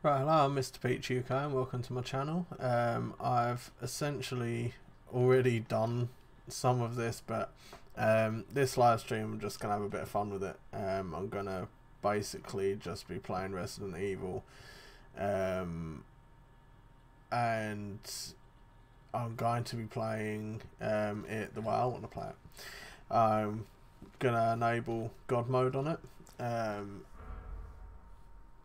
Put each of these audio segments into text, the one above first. Right, hello, I'm Mr. Peach UK and welcome to my channel. I've essentially already done some of this, but this live stream I'm just going to have a bit of fun with it. I'm going to basically just be playing Resident Evil and I'm going to be playing it the way I want to play it. I'm going to enable God mode on it.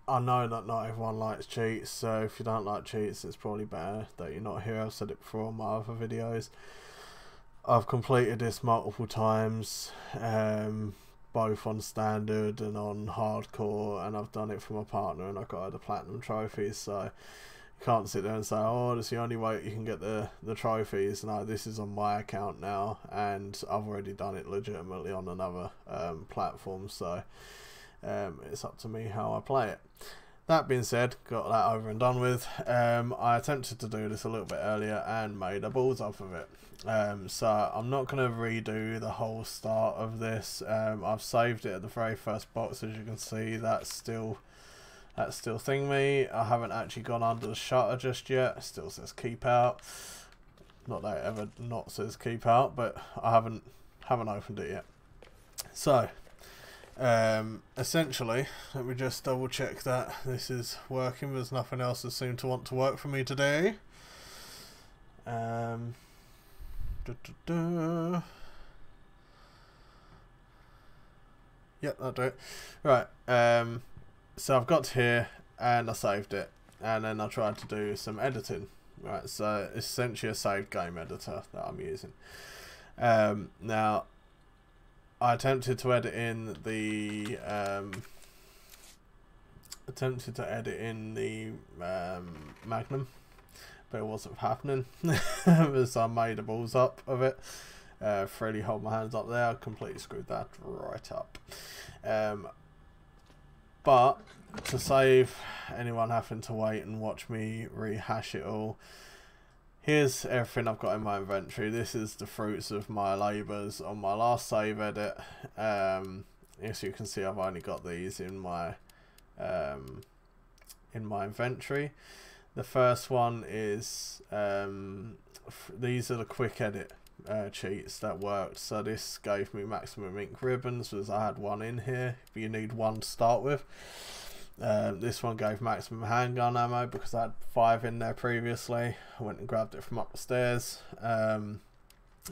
I know that not everyone likes cheats, so if you don't like cheats, it's probably better that you're not here. I've said it before on my other videos. I've completed this multiple times, both on standard and on hardcore, and I've done it for my partner and I got her the platinum trophies, so you can't sit there and say, oh, that's the only way you can get the trophies. No, this is on my account now, and I've already done it legitimately on another platform, so... it's up to me how I play it. That being said, got that over and done with. I attempted to do this a little bit earlier and made a balls off of it. So I'm not going to redo the whole start of this. I've saved it at the very first box, as you can see. That's still thing me. I haven't actually gone under the shutter just yet. It still says keep out. Not that it ever not says keep out, but I haven't opened it yet. So. Essentially, let me just double check that this is working. There's nothing else that seemed to want to work for me today. Yep, that'll do it. Right, so I've got to here and I saved it, and then I tried to do some editing. Right, so it's essentially a saved game editor that I'm using. Now I attempted to edit in the Magnum, but it wasn't happening. So I made the balls up of it. Freely hold my hands up there. I completely screwed that right up. But to save anyone having to wait and watch me rehash it all, here's everything I've got in my inventory. This is the fruits of my labours on my last save edit. As you can see, I've only got these in my inventory. The first one is these are the quick edit cheats that worked. So this gave me maximum ink ribbons because I had one in here. But you need one to start with. This one gave maximum handgun ammo because I had 5 in there previously. I went and grabbed it from upstairs. And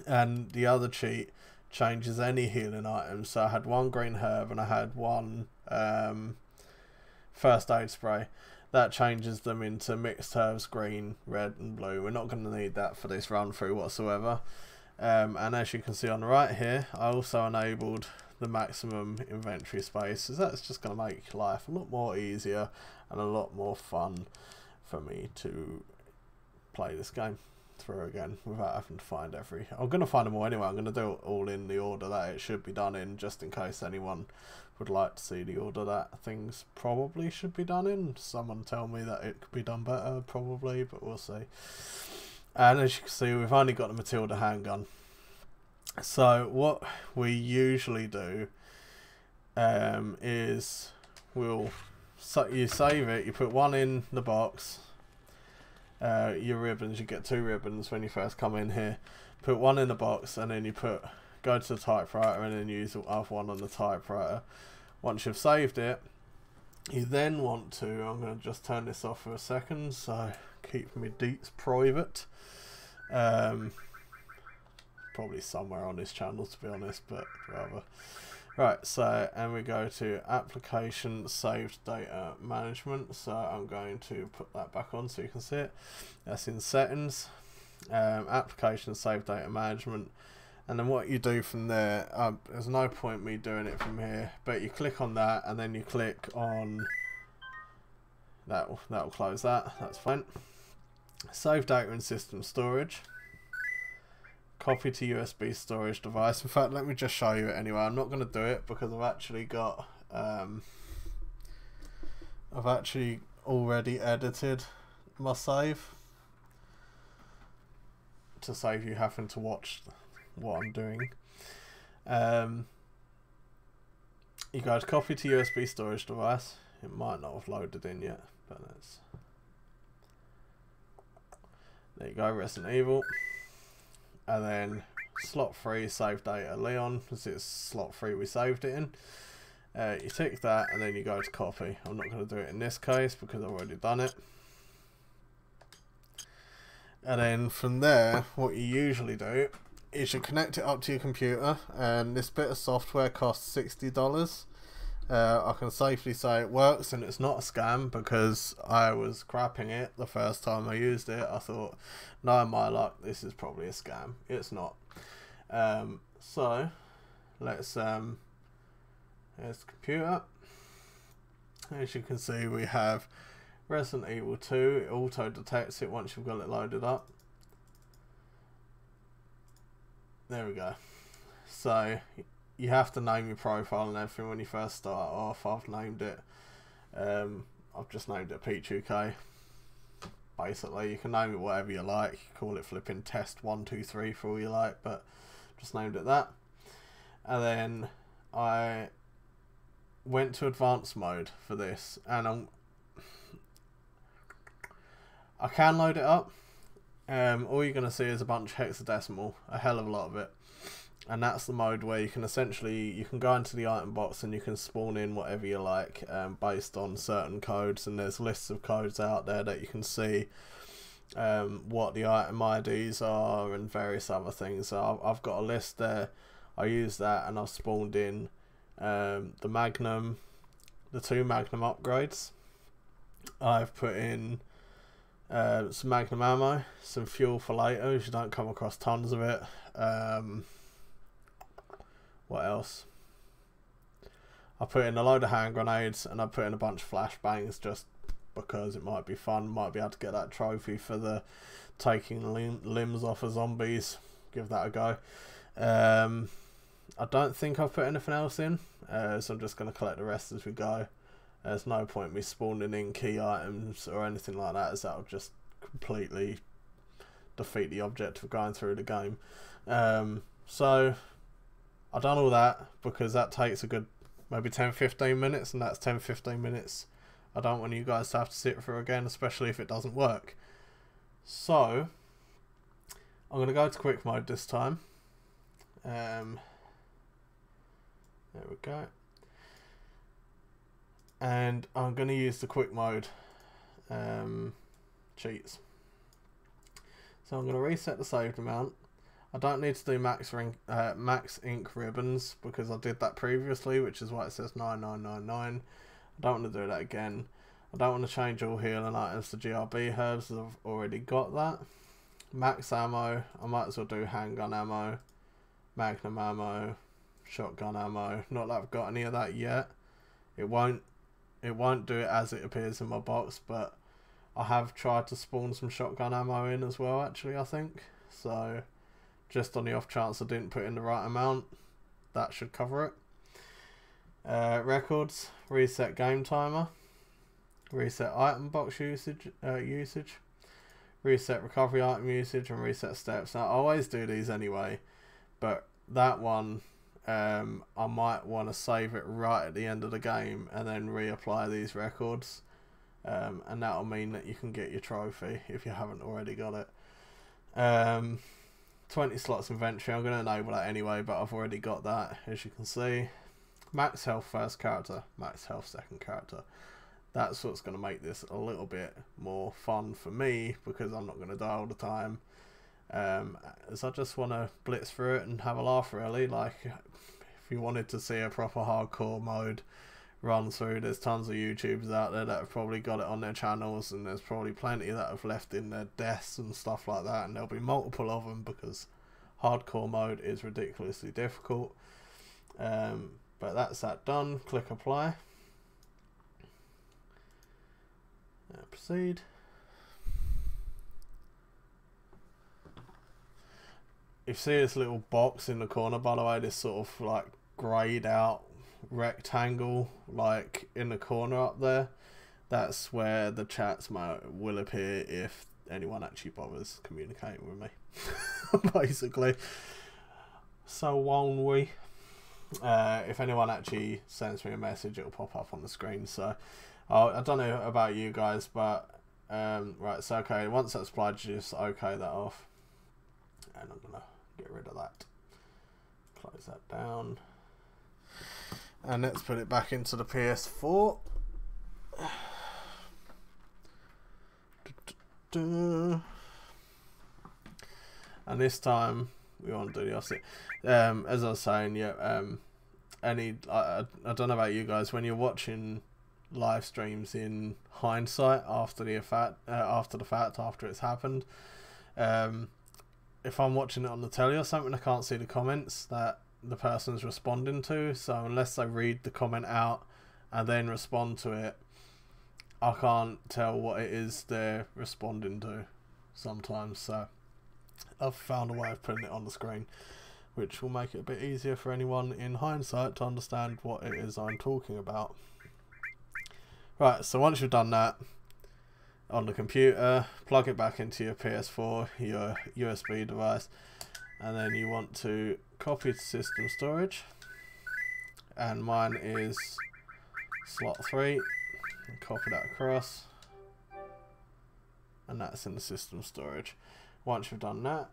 the other cheat changes any healing item. So I had one green herb and I had one first aid spray. That changes them into mixed herbs, green, red and blue. We're not going to need that for this run through whatsoever. And as you can see on the right here, I also enabled the maximum inventory space, so that's just going to make life a lot more easier and a lot more fun for me to play this game through again without having to find every... I'm going to find them all anyway. I'm going to do it all in the order that it should be done in, just in case anyone would like to see the order that things probably should be done in. Someone tell me that it could be done better probably, but we'll see. And as you can see, we've only got the Matilda handgun. So what we usually do is you save it, you put one in the box, your ribbons, you get 2 ribbons when you first come in here, put one in the box and then you go to the typewriter and then use the other one on the typewriter. Once you've saved it, you then want to, I'm going to just turn this off for a second, so keep me deets private. Probably somewhere on this channel, to be honest, but rather. Right, so, and we go to application, saved data management. So I'm going to put that back on so you can see it. That's in settings, application, saved data management. And then what you do from there, there's no point me doing it from here, but you click on that and then you click on, that'll close that, that's fine. Save data in system storage. Copy to USB storage device. In fact, let me just show you it anyway. I'm not going to do it because I've actually got I've actually already edited my save to save you having to watch what I'm doing. You go to copy to USB storage device. It might not have loaded in yet. balance. There you go, Resident Evil. And then slot 3, save data Leon, because it's slot 3 we saved it in. You tick that and then you go to copy. I'm not going to do it in this case because I've already done it. And then from there, what you usually do is you connect it up to your computer, and this bit of software costs $60. I can safely say it works and it's not a scam because I was crapping it the first time I used it. I thought, no, my luck, this is probably a scam. It's not. So let's there's the computer. As you can see, we have Resident Evil 2. It auto detects it once you've got it loaded up. There we go. So you have to name your profile and everything when you first start off. I've named it, I've just named it Peach UK. Basically, you can name it whatever you like. You can call it flipping test 1, 2, 3 for all you like, but just named it that. And then I went to advanced mode for this, and I can load it up. All you're going to see is a bunch of hexadecimal, a hell of a lot of it, and that's the mode where you can essentially, you can go into the item box and you can spawn in whatever you like, based on certain codes, and there's lists of codes out there that you can see what the item IDs are and various other things. So I've got a list there. I use that and I've spawned in the Magnum, the 2 Magnum upgrades. I've put in some Magnum ammo, some fuel for later, if you don't come across tons of it. What else? I put in a load of hand grenades, and I put in a bunch of flashbangs just because it might be fun. Might be able to get that trophy for the taking limbs off of zombies. Give that a go. I don't think I've put anything else in, so I'm just going to collect the rest as we go. There's no point me spawning in key items or anything like that, as that'll just completely defeat the object of going through the game. So I've done all that because that takes a good maybe 10-15 minutes, and that's 10-15 minutes I don't want you guys to have to sit through again, especially if it doesn't work. So I'm going to go to quick mode this time. There we go. And I'm going to use the quick mode cheats. So I'm going to reset the saved amount. I don't need to do max ink ribbons because I did that previously, which is why it says 9999. I don't want to do that again. I don't want to change all healing items to GRB herbs, as I've already got that. Max ammo, I might as well do handgun ammo, Magnum ammo, shotgun ammo. Not that I've got any of that yet. It won't do it as it appears in my box, but I have tried to spawn some shotgun ammo in as well, actually, I think. So just on the off chance I didn't put in the right amount, that should cover it. Records, reset game timer, reset item box usage, reset recovery item usage, and reset steps. Now I always do these anyway, but that one, I might want to save it right at the end of the game and then reapply these records, and that'll mean that you can get your trophy if you haven't already got it. 20 slots inventory, I'm going to enable that anyway, but I've already got that, as you can see. Max health first character, max health second character. That's what's going to make this a little bit more fun for me, because I'm not going to die all the time. As I just want to blitz through it and have a laugh, really. Like, if you wanted to see a proper hardcore mode run through, there's tons of YouTubers out there that have probably got it on their channels, and there's probably plenty that have left in their deaths and stuff like that, and there'll be multiple of them because hardcore mode is ridiculously difficult. But that's that done. Click apply. Now proceed. You see this little box in the corner, by the way, this sort of like grayed out rectangle like in the corner up there, that's where the chats will appear if anyone actually bothers communicating with me. Basically, so won't we, if anyone actually sends me a message, it'll pop up on the screen. So I don't know about you guys, but right, so okay, once that's applied, just okay that off, and I'm gonna get rid of that, close that down, and let's put it back into the PS4. And this time we want to do the opposite. As I was saying, yeah. I don't know about you guys, when you're watching live streams in hindsight after it's happened. If I'm watching it on the telly or something, I can't see the comments that the person's responding to. So unless they read the comment out and then respond to it, I can't tell what it is they're responding to sometimes, so I've found a way of putting it on the screen, which will make it a bit easier for anyone in hindsight to understand what it is I'm talking about. Right, so once you've done that on the computer, plug it back into your PS4, your USB device, and then you want to copy to system storage, and mine is slot 3. Copy that across, and that's in the system storage. Once you've done that,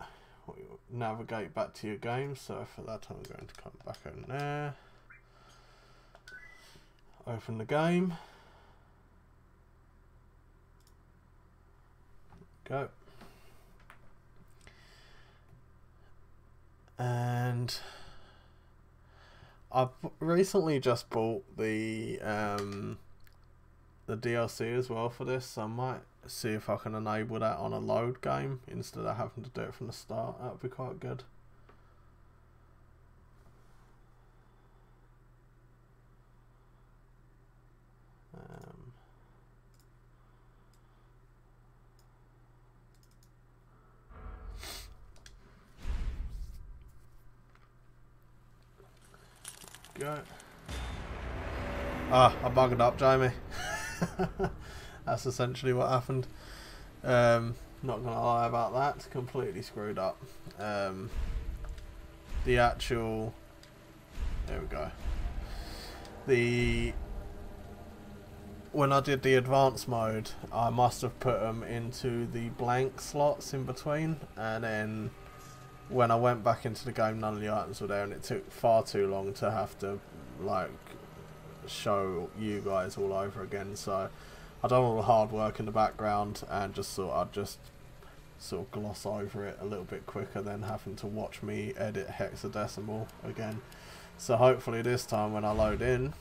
we'll navigate back to your game. So for that, I'm going to come back in there, open the game, go, and I've recently just bought the DLC as well for this, so I might see if I can enable that on a load game instead of having to do it from the start. That would be quite good. Go. Ah, I buggered up, Jamie. That's essentially what happened. Not gonna lie about that, completely screwed up. The actual, there we go, when I did the advanced mode, I must have put them into the blank slots in between, and then when I went back into the game, none of the items were there, and it took far too long to have to like show you guys all over again. So I done all the hard work in the background and just thought I'd just sort of gloss over it a little bit quicker than having to watch me edit hexadecimal again. So hopefully this time when I load in,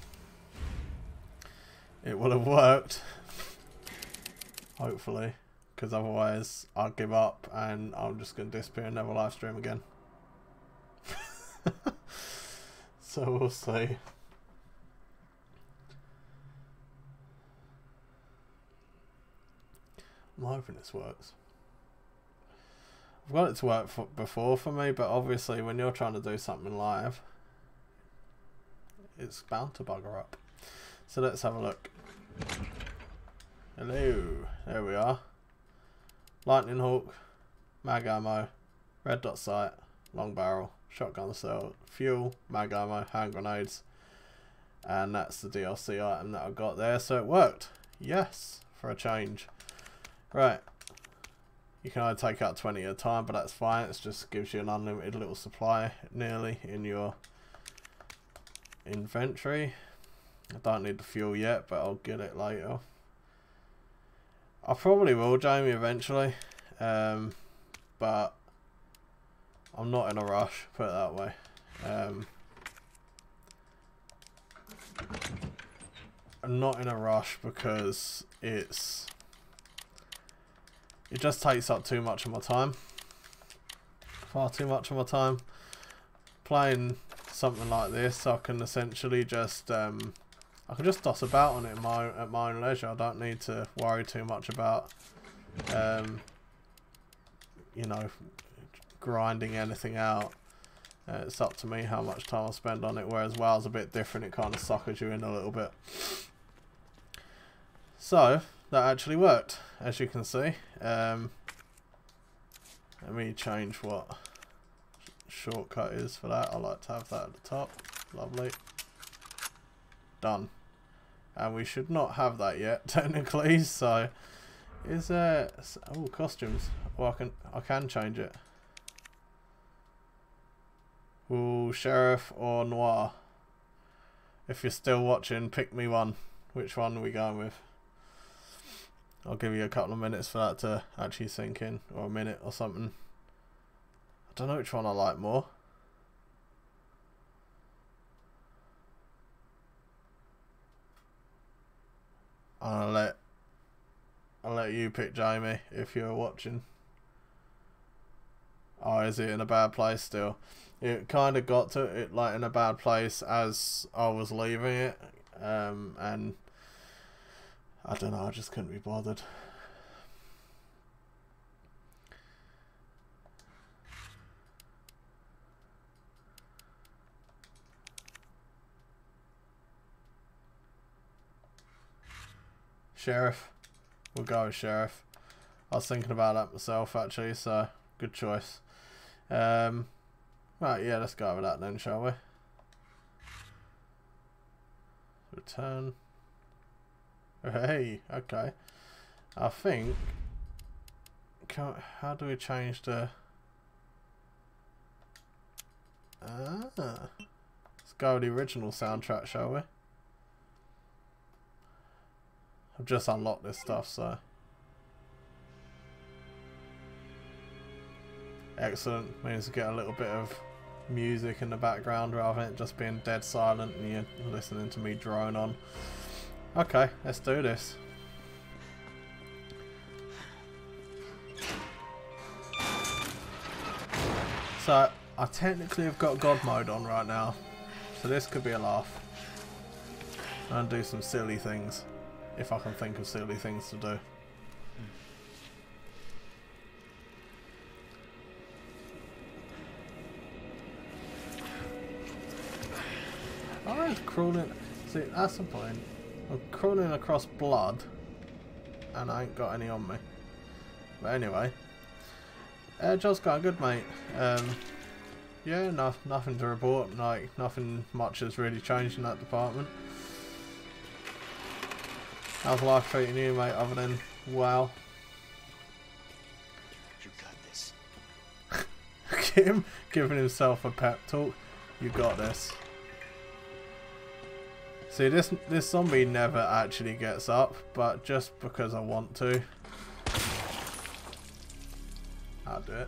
it will have worked. Hopefully, because otherwise I'll give up and I'm just going to disappear and never live stream again. So we'll see. I'm hoping this works. I've got it to work before for me, but obviously when you're trying to do something live, it's bound to bugger up. So let's have a look. Hello, there we are. Lightning Hawk, mag ammo, red dot sight, long barrel, shotgun cell, fuel, mag ammo, hand grenades, and that's the DLC item that I got there. So it worked. Yes, for a change. Right, you can only take out 20 at a time, but that's fine. It just gives you an unlimited little supply nearly in your inventory. I don't need the fuel yet, but I'll get it later. I probably will, Jamie, eventually, but I'm not in a rush, put it that way. I'm not in a rush because it just takes up too much of my time, far too much of my time. Playing something like this, I can essentially just I can just dot about on it at my own leisure. I don't need to worry too much about you know, grinding anything out. It's up to me how much time I spend on it, whereas WoW's a bit different. It kind of suckers you in a little bit. So that actually worked, as you can see. Let me change what shortcut is for that. I like to have that at the top. Lovely. Done. and we should not have that yet technically. So is there costumes? Well, I can change it. Ooh, sheriff or noir? If you're still watching, pick me one. Which one are we going with? I'll give you a couple of minutes for that to actually sink in, or a minute or something. I don't know which one I like more. I'll let you pick, Jamie, if you're watching. Oh, is it in a bad place still? It kind of got to it, like, in a bad place as I was leaving it, and I don't know, I just couldn't be bothered. Sheriff. We'll go with sheriff. I was thinking about that myself, actually, so good choice. Right, yeah, let's go with that then, shall we? Return. Hey, okay. I think... how do we change the... let's go with the original soundtrack, shall we? I've just unlocked this stuff, so... Excellent. Means we get a little bit of music in the background rather than it just being dead silent and you're listening to me drone on. Okay, let's do this. So, I technically have got God mode on right now, so this could be a laugh. And do some silly things, if I can think of silly things to do. I'm crawling. See, that's the point. I'm crawling across blood, and I ain't got any on me. But anyway, job's going good, mate. Yeah, nothing to report. Like, nothing much has really changed in that department. How's life treating you, mate? Other than wow. You got this. Kim giving himself a pep talk. You got this. See, this zombie never actually gets up, but just because I want to, I'll do it.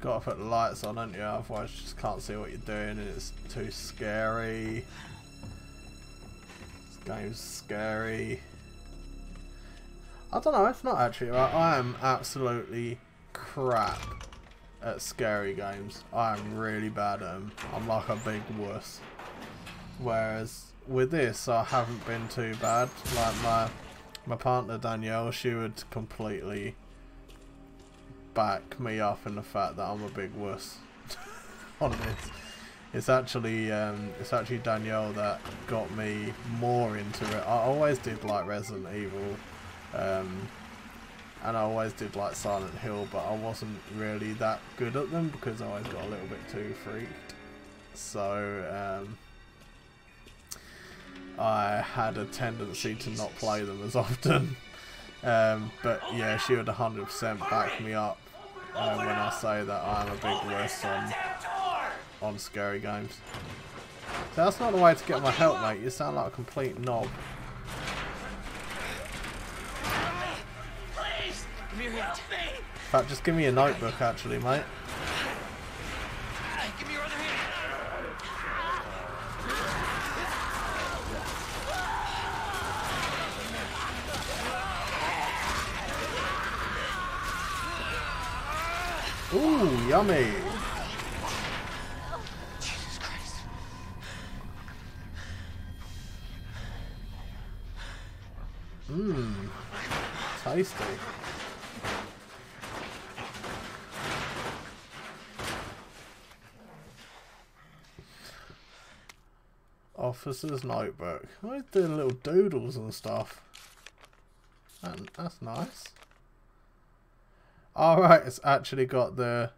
Gotta put the lights on, haven't you? Otherwise you just can't see what you're doing and it's too scary. This game's scary. I don't know, it's not actually right. I am absolutely crap at scary games. I am really bad at them. I'm like a big wuss. Whereas with this, I haven't been too bad. Like my partner Danielle, she would completely back me up in the fact that I'm a big wuss on this. It's actually Danielle that got me more into it. I always did like Resident Evil. And I always did like Silent Hill, but I wasn't really that good at them because I always got a little bit too freaked. So I had a tendency to not play them as often. But yeah, she would 100% back me up when I say that I'm a big wuss on scary games. So that's not the way to get my help, mate. You sound like a complete knob. In fact, just give me a notebook, actually, mate. Give me your other hand. Ooh, yummy. Jesus Christ. Mmm, tasty. Officer's notebook. I'm doing little doodles and stuff. That's nice. Alright, it's actually got the...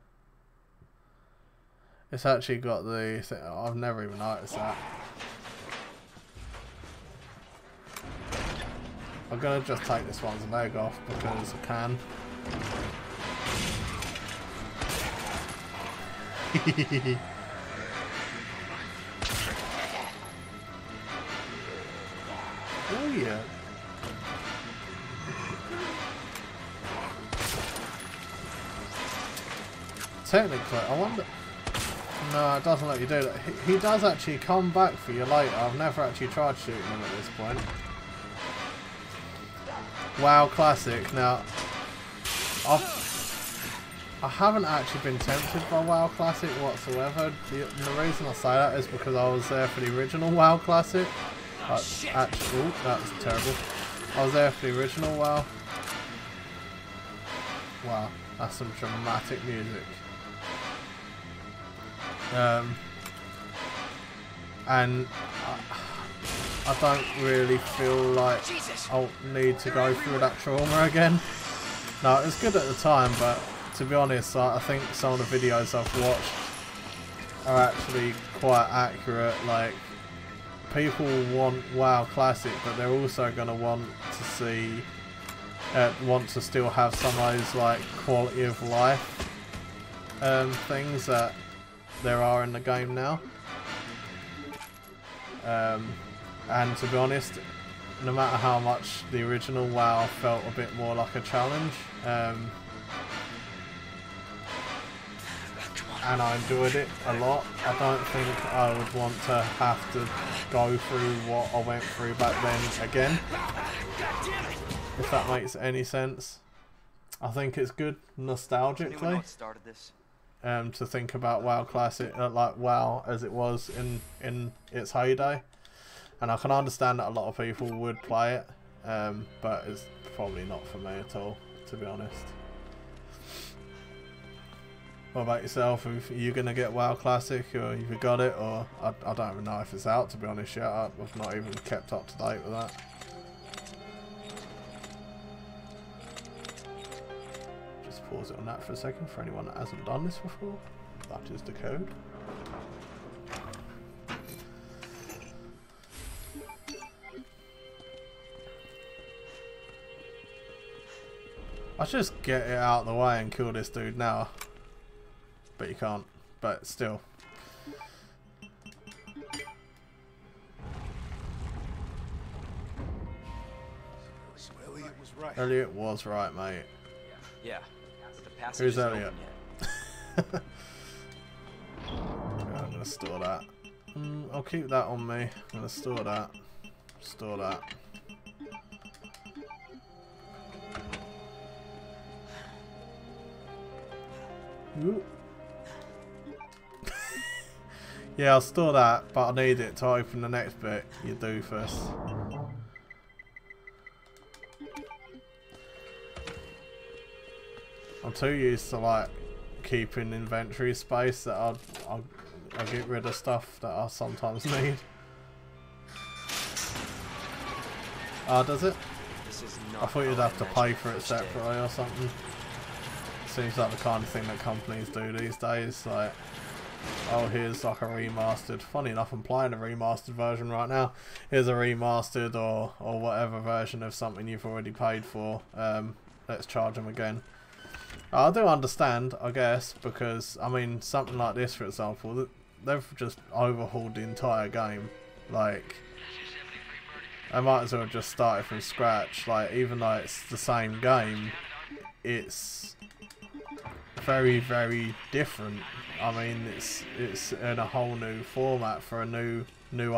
It's actually got the thing. Oh, I've never even noticed that. I'm gonna just take this one's leg off because I can. Oh yeah. Technically, I wonder. No, it doesn't let you do that. He does actually come back for you later. I've never actually tried shooting him at this point. WoW Classic. Now, I haven't actually been tempted by WoW Classic whatsoever. The reason I say that is because I was there for the original WoW Classic. Actually, that's terrible. I was there for the original WoW. Wow, that's some dramatic music. And I don't really feel like I'll need to go through that trauma again. No, it was good at the time, but to be honest, like, I think some of the videos I've watched are actually quite accurate. Like, people want WoW Classic, but they're also going to want to see, want to still have some of those like quality of life things that there are in the game now. And to be honest, no matter how much the original WoW felt a bit more like a challenge, and I enjoyed it a lot. I don't think I would want to have to go through what I went through back then again, if that makes any sense. I think it's good nostalgically to think about WoW Classic, like WoW as it was in its heyday. And I can understand that a lot of people would play it, but it's probably not for me at all, to be honest. What about yourself? Are you going to get WoW Classic, or have you got it? Or I don't even know if it's out, to be honest yet. I've not even kept up to date with that. Just pause it on that for a second for anyone that hasn't done this before. That is the code. I should just get it out of the way and kill this dude now. But you can't. But still. Elliot was right. Elliot was right, mate. Yeah. Who's Elliot? Okay, I'm gonna store that. I'll keep that on me. I'm gonna store that. Store that. Ooh. Yeah, I'll store that, but I need it to open the next bit, you doofus. I'm too used to like keeping inventory space that I get rid of stuff that I sometimes need. Ah, does it? I thought you'd have to pay for it separately or something. Seems like the kind of thing that companies do these days, like, oh, here's like a remastered, funny enough I'm playing a remastered version right now, here's a remastered or whatever version of something you've already paid for, let's charge them again. I do understand, I guess, because I mean something like this for example, they've just overhauled the entire game, like I might as well just start it from scratch, like even though it's the same game, it's very, very different. I mean, it's in a whole new format for a new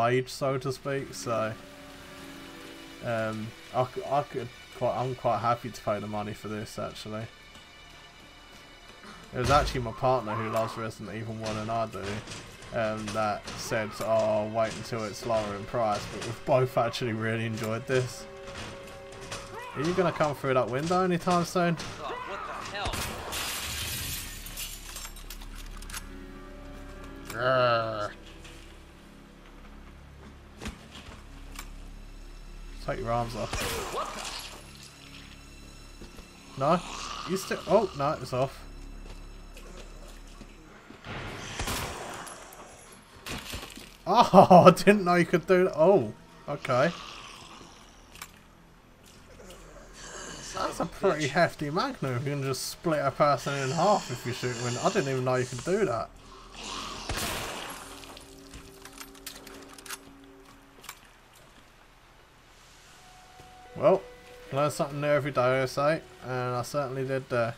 age, so to speak. So, I'm quite happy to pay the money for this. Actually, it was actually my partner who loves Resident Evil 1 and I do, that said, "Oh, I'll wait until it's lower in price." But we've both actually really enjoyed this. Are you gonna come through that window anytime soon? Take your arms off. No? You still. Oh, no, it's off. Oh, I didn't know you could do that. Oh, okay. That's a pretty hefty magnum. You can just split a person in half if you shoot one. I didn't even know you could do that. Well, learn something new every day, I say, and I certainly did there.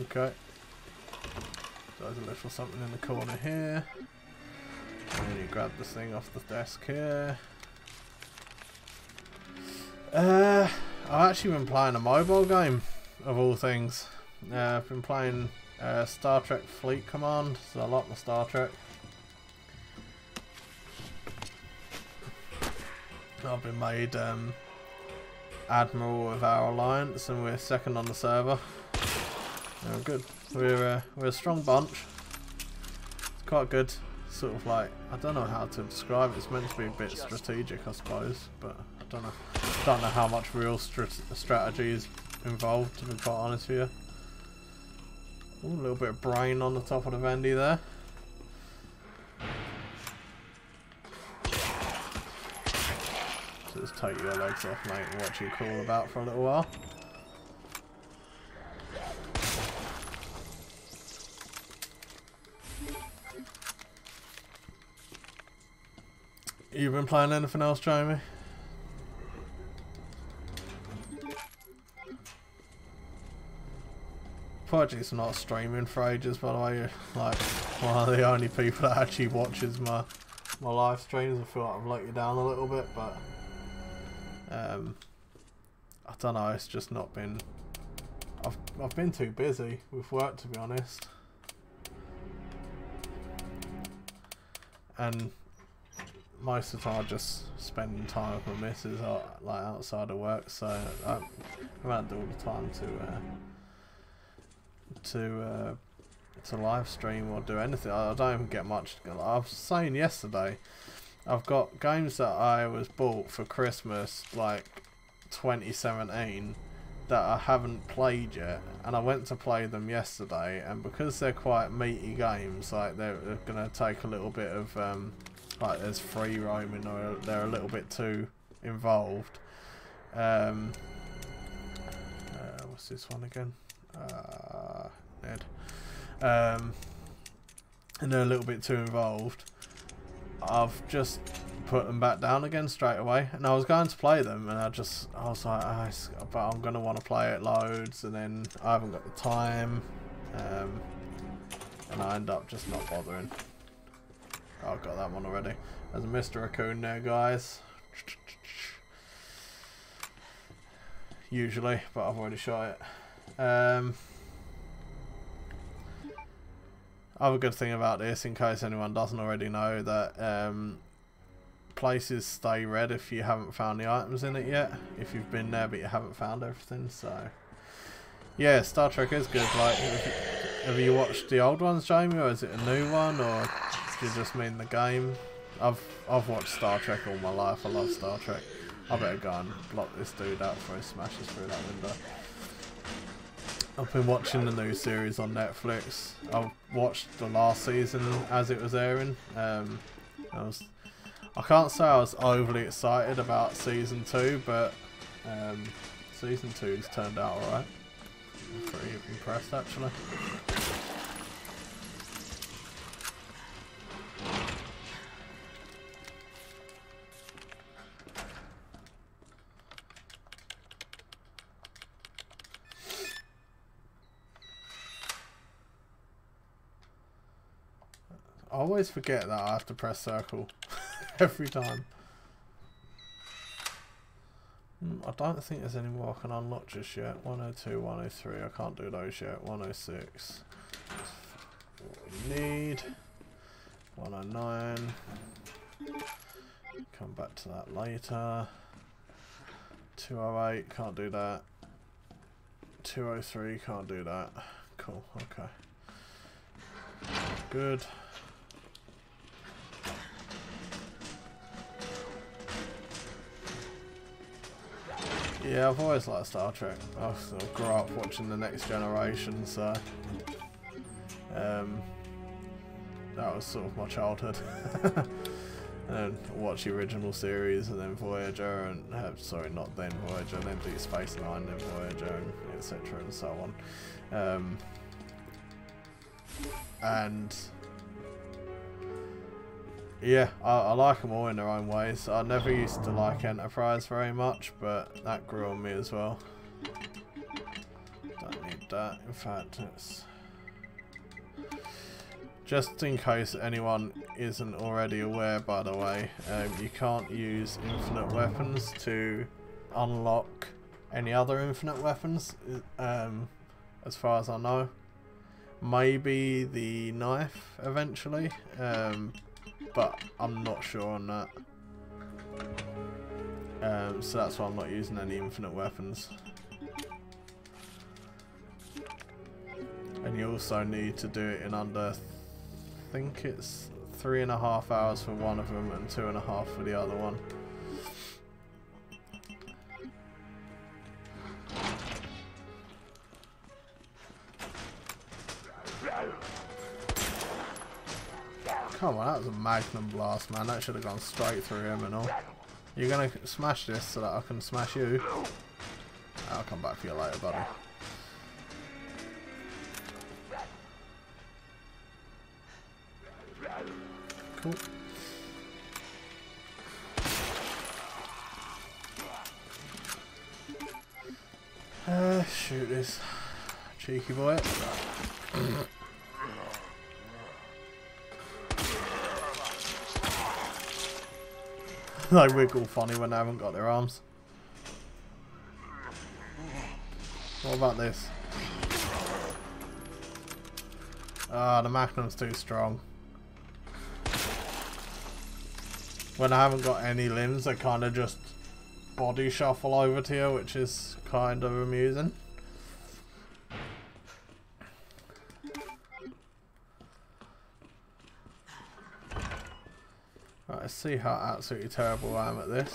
Okay. There's a little something in the corner here. And you grab this thing off the desk here. I've actually been playing a mobile game, of all things. I've been playing Star Trek Fleet Command, so I like my Star Trek. I've been made Admiral of our alliance, and we're second on the server. Oh, good. We're a strong bunch. It's quite good. Sort of like, I don't know how to describe it. It's meant to be a bit strategic, I suppose, but I don't know. Don't know how much real strategy is involved, to be quite honest with you. Ooh, a little bit of brain on the top of the Vendy there. So just take your legs off, mate, and watch you crawl about for a little while. You've been playing anything else, Jamie? Apologies for not streaming for ages, by the way. You're like one of the only people that actually watches my live streams. I feel like I've let you down a little bit, but I don't know. It's just not been. I've been too busy with work, to be honest, and most of the time I just spend time with my missus, like outside of work, so I've had all the time to live stream or do anything. I don't even get much. I was saying yesterday, I've got games that I was bought for Christmas, like 2017, that I haven't played yet, and I went to play them yesterday, and because they're quite meaty games, like they're gonna take a little bit of like there's free roaming, or they're a little bit too involved. What's this one again? Ned. And they're a little bit too involved. I've just put them back down again straight away, and I was going to play them, and I was like, oh, but I'm gonna want to play it loads, and then I haven't got the time, and I end up just not bothering. Oh, I've got that one already. There's a Mr. Raccoon there, guys. Usually, but I've already shot it. Other good thing about this, in case anyone doesn't already know, that places stay red if you haven't found the items in it yet. If you've been there but you haven't found everything, so... Yeah, Star Trek is good. Like, have you watched the old ones, Jamie, or is it a new one, or... You just mean the game? I've watched Star Trek all my life. I love Star Trek. I better go and block this dude out before he smashes through that window. I've been watching the new series on Netflix. I watched the last season as it was airing. I can't say I was overly excited about season 2, but season 2's turned out alright. I'm pretty impressed, actually. I always forget that I have to press circle every time. I don't think there's any more I can unlock just yet. 102, 103, I can't do those yet. 106, what we need. 109, come back to that later. 208, can't do that. 203, can't do that. Cool, okay. Good. Yeah, I've always liked Star Trek. I still grew up watching The Next Generation, so that was sort of my childhood. And watch the original series, and then Voyager, and sorry, not then Voyager, then Deep Space Nine, then Voyager, and etc. and so on. And yeah, I like them all in their own ways. I never used to like Enterprise very much, but that grew on me as well. Don't need that. In fact, it's just in case anyone isn't already aware, by the way, you can't use infinite weapons to unlock any other infinite weapons, as far as I know. Maybe the knife eventually, but I'm not sure on that. So that's why I'm not using any infinite weapons. And you also need to do it in under, I think it's 3.5 hours for one of them and 2.5 for the other one. Come on, that was a magnum blast, man. That should have gone straight through him and all. You're gonna smash this so that I can smash you. I'll come back for you later, buddy. Cool. Shoot this cheeky boy. They wiggle funny when they haven't got their arms. What about this? Ah, the magnum's too strong. When I haven't got any limbs, I kind of just body shuffle over to you, which is kind of amusing. Right, let's see how absolutely terrible I am at this.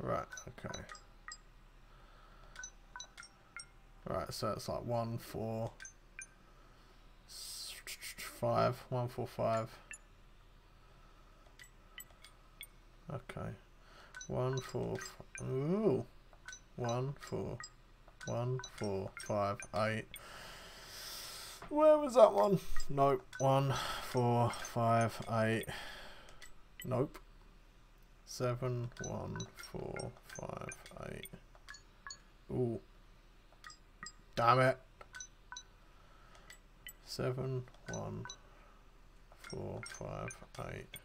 Right, okay. Right, so it's like 1, 4, 5, 1, 4, 5. Okay, 1, 4, 5. Ooh, 1, 4, 1, 4, 5, 8. Where was that one? Nope. 1, 4, 5, 8. Nope. 7, 1, 4, 5, 8. Ooh, damn it. 7, 1, 4, 5, 8.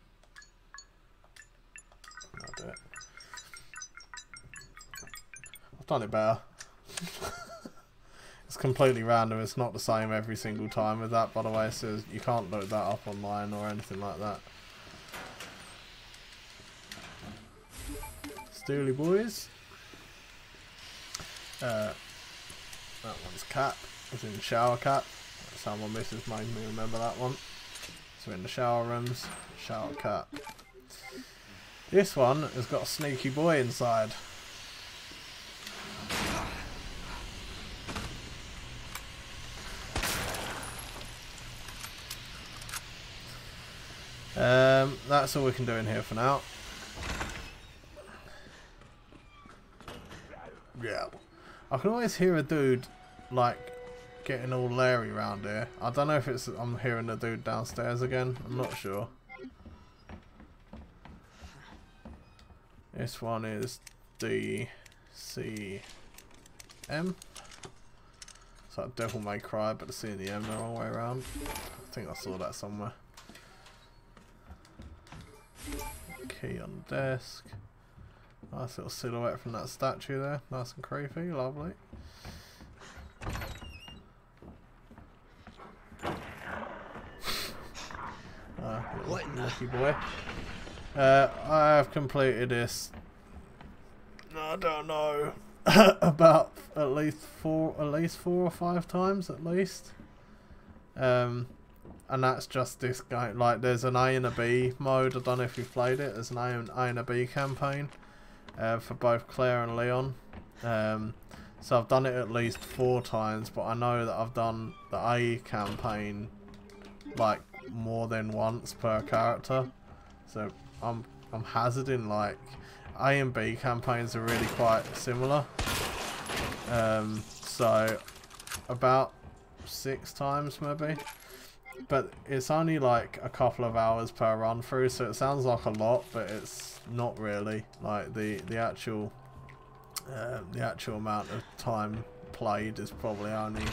I'll do it. I've done it better. It's completely random. It's not the same every single time with that, by the way, so you can't look that up online or anything like that. Steely boys. That one's cap. It's in shower cap. Someone misses made me remember that one. So in the shower rooms, shower cap. This one has got a sneaky boy inside. That's all we can do in here for now. Yeah. I can always hear a dude like getting all leery round here. I don't know if it's I'm hearing the dude downstairs again. I'm not sure. This one is DCM. It's like Devil May Cry, but the C and the M are all the way around. I think I saw that somewhere. Key on the desk. Nice little silhouette from that statue there. Nice and creepy. Lovely. What in the boy? I have completed this. I don't know about at least four or five times at least. And that's just this game. Like, there's an A and a B mode. I don't know if you've played it. There's an A and a B campaign for both Claire and Leon. So I've done it at least 4 times, but I know that I've done the A campaign like more than once per character. So I'm hazarding like A and B campaigns are really quite similar. So about 6 times maybe. But it's only like a couple of hours per run through, so it sounds like a lot, but it's not really. Like the actual amount of time played is probably only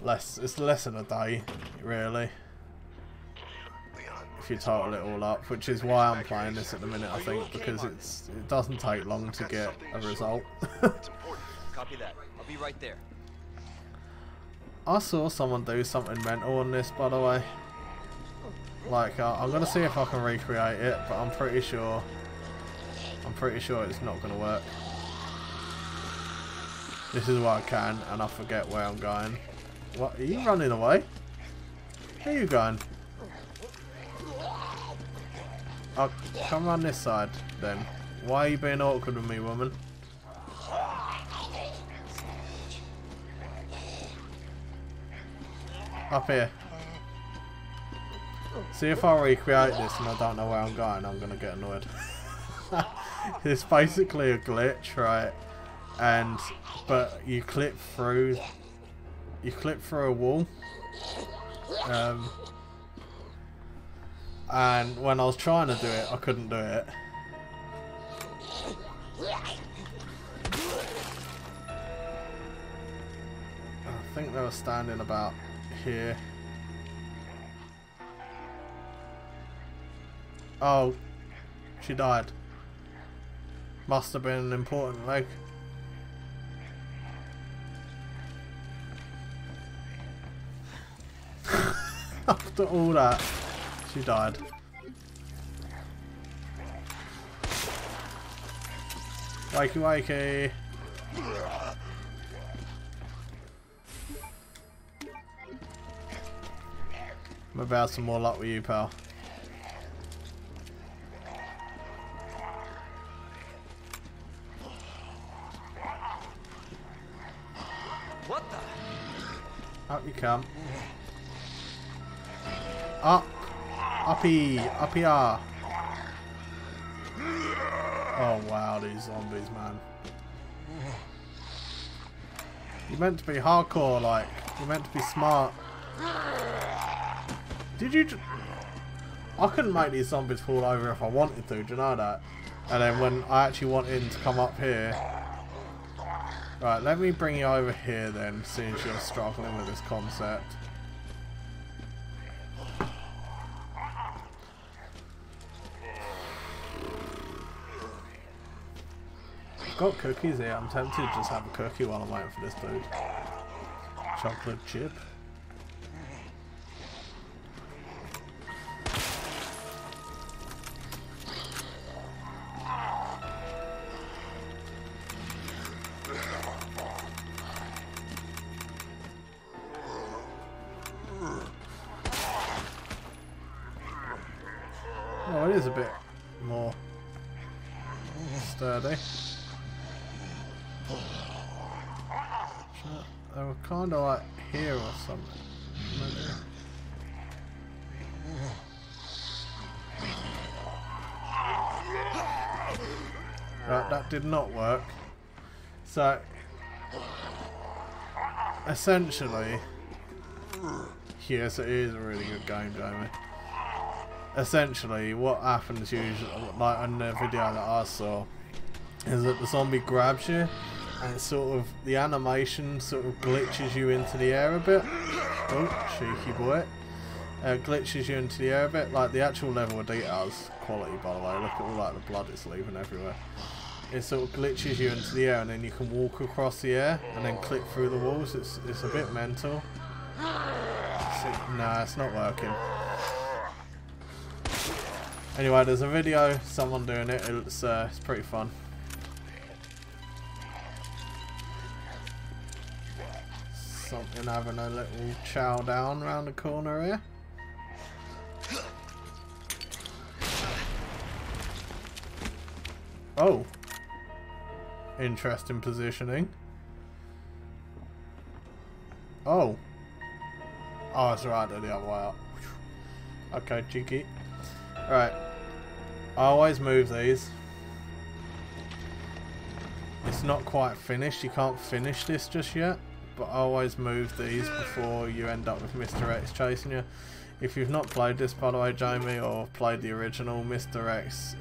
less. It's less than a day, really, if you total it all up. Which is why I'm playing this at the minute, I think, because it doesn't take long to get a result. Copy that. I'll be right there. I saw someone do something mental on this, by the way. Like, I'm gonna see if I can recreate it, but I'm pretty sure it's not gonna work. This is what I can, and I forget where I'm going. What? Are you running away? Where are you going? Oh, come around this side, then. Why are you being awkward with me, woman? Up here. See, if I recreate this and I don't know where I'm going, I'm going to get annoyed. It's basically a glitch, right? But you clip through a wall. And when I was trying to do it, I couldn't do it. I think they were standing about here. Oh, she died. Must have been an important leg. After all that, she died. Wakey wakey. Maybe I have some more luck with you, pal. What the? Up you come. Up. Uppy. Uppy R. Oh wow, these zombies, man. You're meant to be hardcore, like. You're meant to be smart. Did you? I couldn't make these zombies fall over if I wanted to. Do you know that? And then when I actually want him to come up here, right? Let me bring you over here then, since you're struggling with this concept. I've got cookies here. I'm tempted to just have a cookie while I'm waiting for this dude. Chocolate chip. Oh, it is a bit more sturdy. They were kind of like here or something. Maybe. Right, that did not work. So, essentially, yes, it is a really good game, Jamie. Essentially, what happens usually, like on the video that I saw, is that the zombie grabs you, and it's sort of the animation sort of glitches you into the air a bit. Oh, cheeky boy! Glitches you into the air a bit. Like the actual level of details quality, by the way. Look at all like the blood it's leaving everywhere. It sort of glitches you into the air, and then you can walk across the air and then clip through the walls. It's a bit mental. Nah, it's not working. Anyway, there's a video of someone doing it. It's pretty fun. Something having a little chow down round the corner here. Oh, Interesting positioning. Oh. Oh, it's right the other way up. Okay, cheeky. Alright. I always move these. It's not quite finished. You can't finish this just yet. But I always move these before you end up with Mr. X chasing you. If you've not played this, by the way, Jamie, or played the original, Mr. X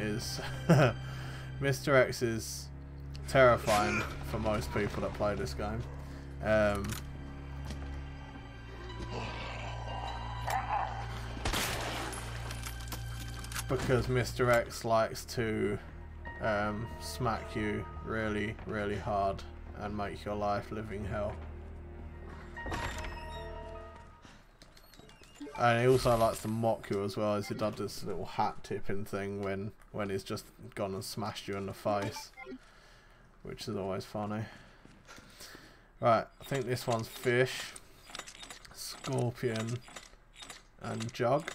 is... Mr. X is terrifying for most people that play this game. Because Mr. X likes to smack you really, really hard and make your life living hell. And he also likes to mock you as well, as he does this little hat tipping thing when he's just gone and smashed you in the face, which is always funny. Right, I think this one's Fish, Scorpion and Jug.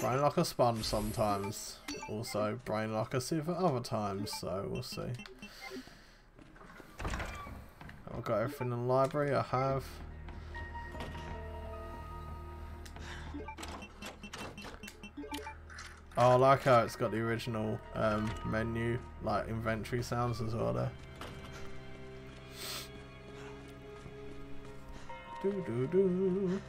Brain like a sponge sometimes, also brain like a sieve at other times, so we'll see. I've got everything in the library, I have. Oh, I like how it's got the original menu, like inventory sounds as well there. Doo doo doo.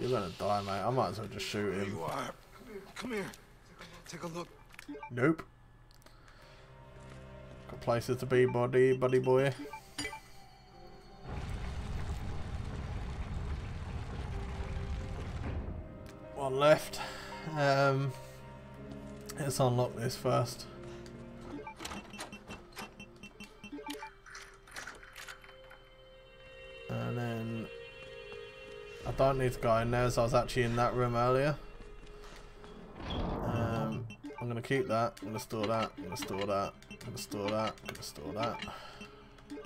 You're gonna die, mate. I might as well just shoot him. You are. Come here. Take a look. Nope. Got places to be, buddy boy. One left. Let's unlock this first. And then I don't need to go in there, as I was actually in that room earlier. I'm gonna keep that, I'm gonna store that, I'm gonna store that, I'm gonna store that, I'm gonna store that.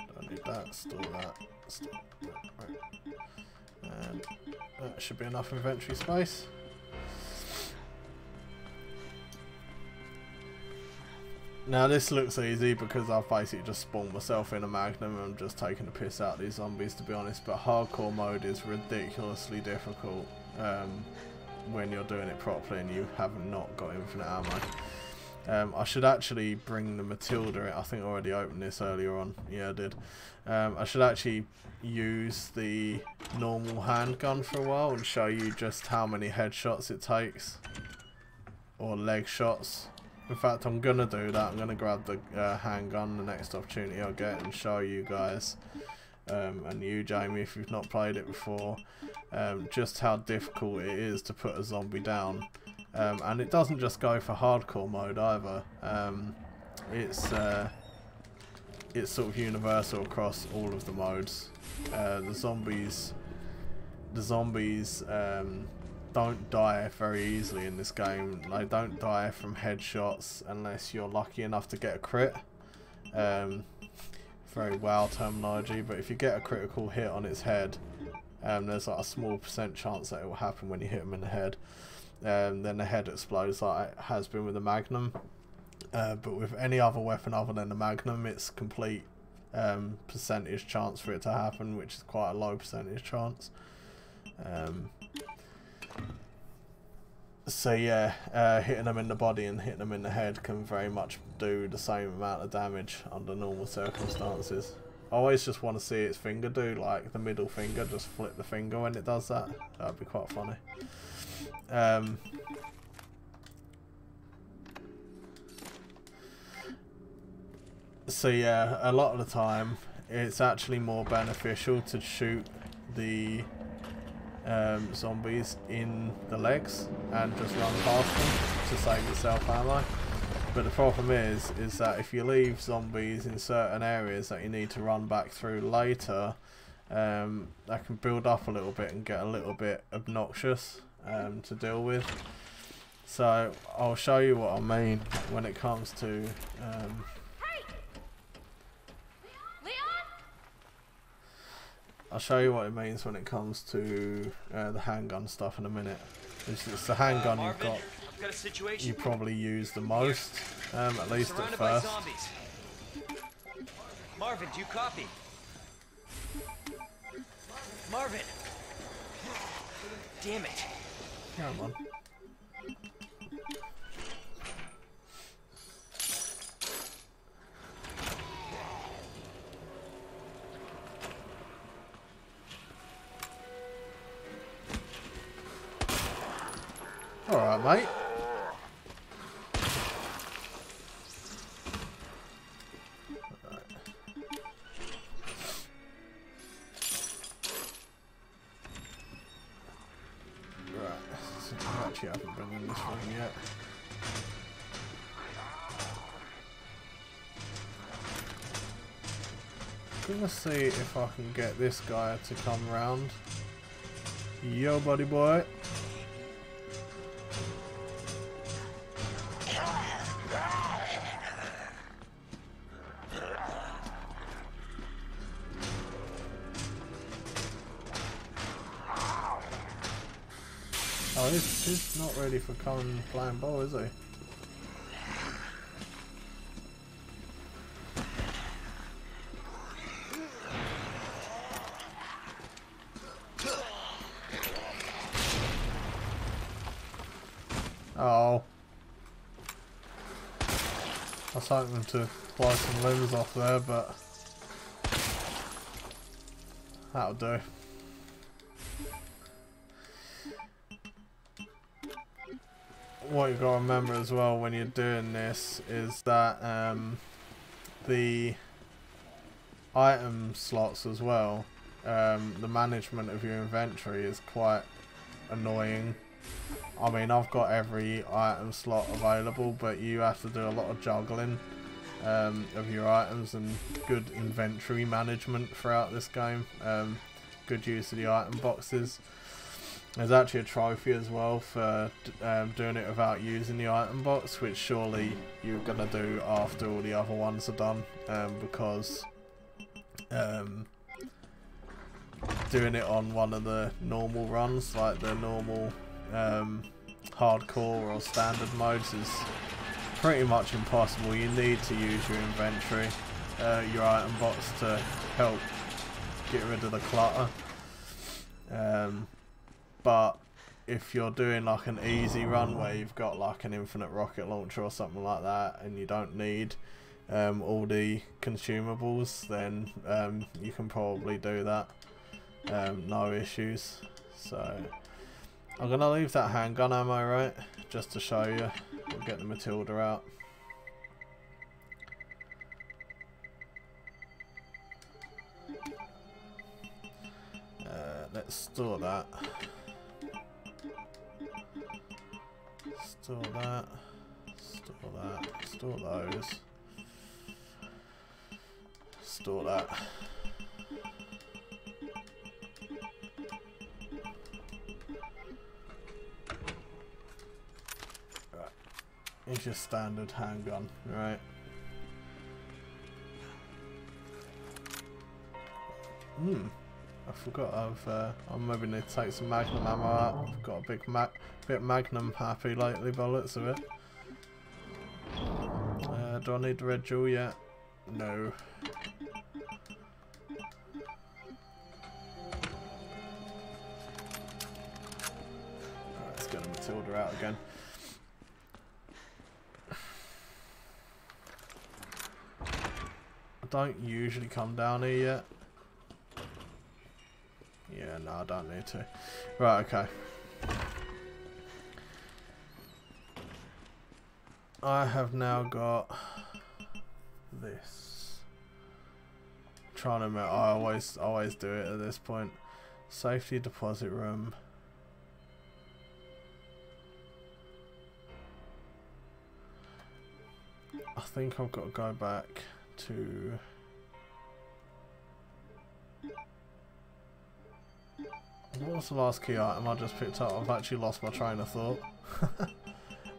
Don't need that, store that, store that. Right. And that should be enough inventory space. Now this looks easy because I've basically just spawned myself in a magnum and I'm just taking the piss out of these zombies, to be honest, but hardcore mode is ridiculously difficult when you're doing it properly and you have not got infinite ammo. I should actually bring the Matilda in. I think I already opened this earlier on. Yeah, I did. I should actually use the normal handgun for a while and show you just how many headshots it takes, or leg shots. In fact, I'm gonna do that. I'm gonna grab the handgun the next opportunity I get and show you guys, and you, Jamie, if you've not played it before, just how difficult it is to put a zombie down. And it doesn't just go for hardcore mode either. It's sort of universal across all of the modes. The zombies. Don't die very easily in this game. They don't die from headshots unless you're lucky enough to get a crit. Very WoW terminology, but if you get a critical hit on its head, there's like a small % chance that it will happen when you hit them in the head. Then the head explodes like it has been with the Magnum. But with any other weapon other than the Magnum, it's complete percentage chance for it to happen, which is quite a low percentage chance. So yeah, hitting them in the body and hitting them in the head can very much do the same amount of damage under normal circumstances. I always just want to see its finger do, like the middle finger, just flip the finger when it does that. That'd be quite funny. So yeah, a lot of the time it's actually more beneficial to shoot the zombies in the legs and just run past them to save yourself ammo. But the problem is that if you leave zombies in certain areas that you need to run back through later, that can build up a little bit and get a little bit obnoxious to deal with. So I'll show you what I mean when it comes to I'll show you what it means when it comes to the handgun stuff in a minute. It's the handgun Marvin, you've got a situation. You probably use the most, at least at first. Marvin, do you copy? Marvin! Damn it. Come on. Alright, mate. I haven't been in this one yet. I'm gonna see if I can get this guy to come round. Yo, buddy boy. He's not ready for coming and playing ball, is he? Oh. I was hoping to buy some limbs off there, but that'll do. What you've got to remember as well when you're doing this is that the item slots as well, the management of your inventory is quite annoying. I mean, I've got every item slot available, but you have to do a lot of juggling of your items and good inventory management throughout this game. Good use of the item boxes. There's actually a trophy as well for doing it without using the item box, which surely you're going to do after all the other ones are done, because doing it on one of the normal runs, like the normal hardcore or standard modes, is pretty much impossible. You need to use your inventory, your item box, to help get rid of the clutter. But if you're doing like an easy run where you've got like an infinite rocket launcher or something like that, and you don't need all the consumables, then you can probably do that, no issues. So I'm gonna leave that handgun ammo right, just to show you. We'll get the Matilda out. Let's store that. Store that, store that, store those, store that. Right, it's your standard handgun, right? I forgot I'm maybe need to take some Magnum ammo out. I've got a big bit Magnum happy lately by the looks of it. Do I need the red jewel yet? No. Right, let's get the Matilda out again. I don't usually come down here yet. Yeah, no, I don't need to. Right, okay. I have now got this. I'm trying to remember, I always do it at this point. Safety deposit room. I think I've got to go back to. What was the last key item I just picked up? I've actually lost my train of thought.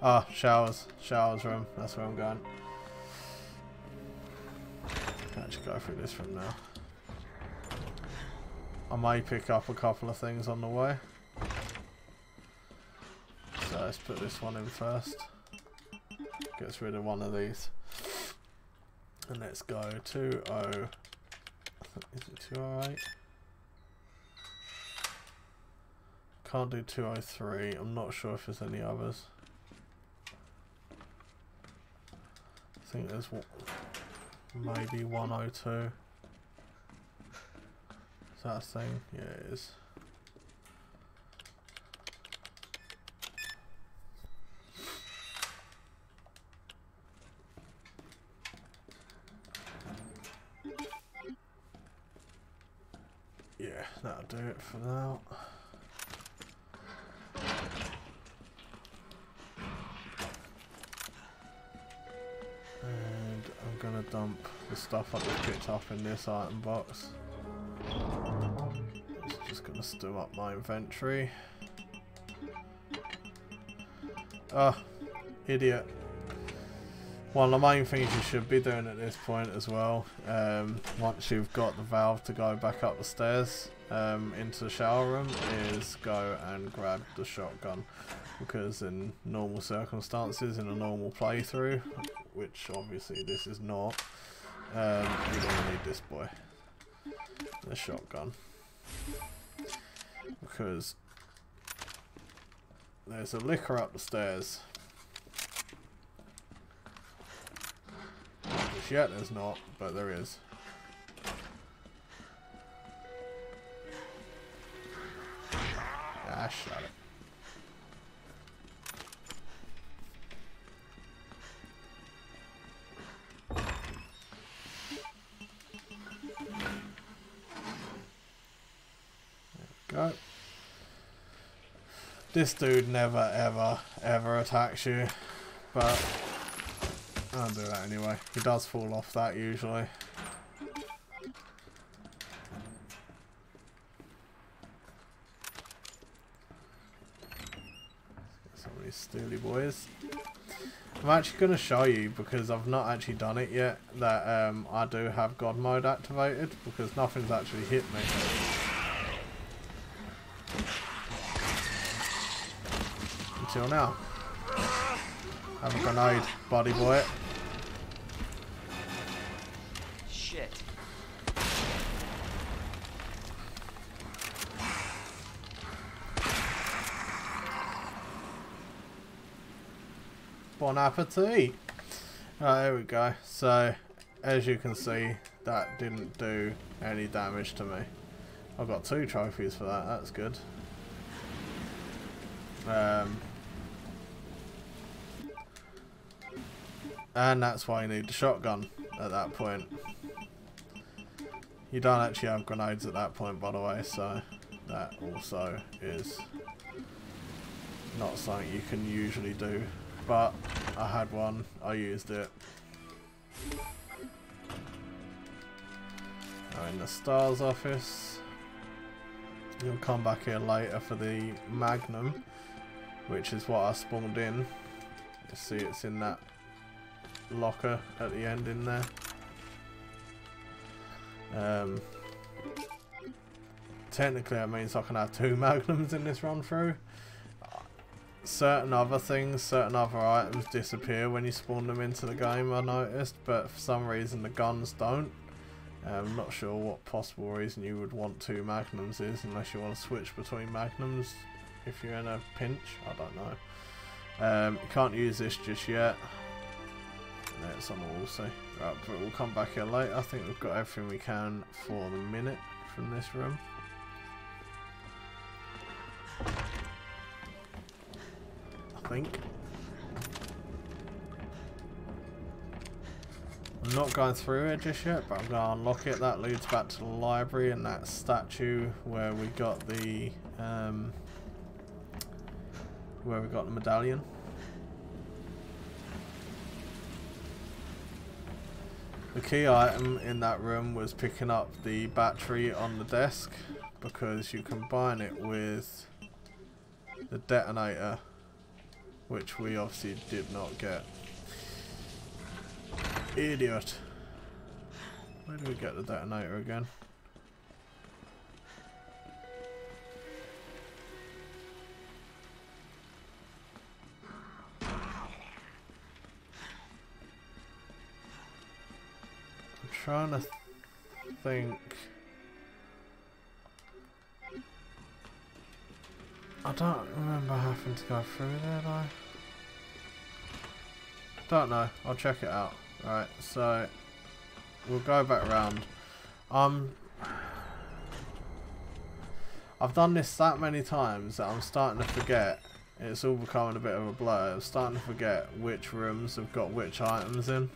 Ah, showers. Showers room. That's where I'm going. I can actually go through this room now. I may pick up a couple of things on the way. let's put this one in first. Gets rid of one of these. And let's go 2-0. Is it 208? Can't do 203. I'm not sure if there's any others. I think there's maybe 102. Is that a thing? Yeah, it is. Yeah, that'll do it for now. And I'm gonna dump the stuff I just picked up in this item box. It's just gonna stew up my inventory. Ah, idiot. One of the main things you should be doing at this point as well, once you've got the valve to go back up the stairs into the shower room, is go and grab the shotgun, because in normal circumstances, in a normal playthrough, which obviously this is not, you're going to need this boy, the shotgun, because there's a licker up the stairs. Yeah, there's not, but there is. Ah, shut it. There we go. This dude never, ever, ever attacks you, but I'll do that anyway. He does fall off that usually. Let's get some of these steely boys. I'm actually going to show you, because I've not actually done it yet, that I do have God mode activated, because nothing's actually hit me. Until now. Have a grenade, buddy boy. Shit. Bon appetit. Right, there we go. So, as you can see, that didn't do any damage to me. I've got 2 trophies for that. That's good. And that's why you need the shotgun at that point. You don't actually have grenades at that point, by the way, so that also is not something you can usually do. But I had one, I used it. I'm in the S.T.A.R.S. office. You'll come back here later for the Magnum, which is what I spawned in. You see, it's in that locker at the end in there. Technically that means I can have 2 magnums in this run through. Certain other things, certain other items disappear when you spawn them into the game, I noticed, but for some reason the guns don't. I'm not sure what possible reason you would want 2 magnums is, unless you want to switch between magnums if you're in a pinch, I don't know. You can't use this just yet. That's on all, so right, but we'll come back here later. I think we've got everything we can for the minute from this room. I think. I'm not going through it just yet, but I'm going to unlock it. That leads back to the library and that statue where we got the medallion. The key item in that room was picking up the battery on the desk, because you combine it with the detonator, which we obviously did not get. Idiot. Where do we get the detonator again? trying to think. I don't remember having to go through there though. Don't know. I'll check it out. Right, so we'll go back round. I've done this that many times that I'm starting to forget. It's all becoming a bit of a blur. I'm starting to forget which rooms have got which items in.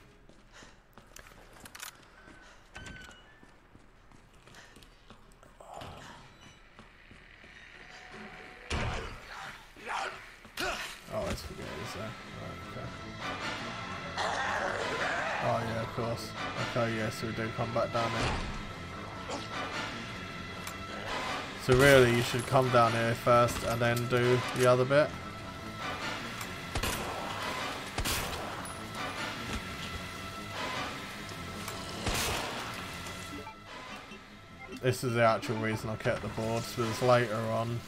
Oh, it's forgetting so. Right, okay. Oh yeah, of course. Okay, yeah, so we do come back down here. So really, you should come down here first and then do the other bit. This is the actual reason I kept the boards, because later on,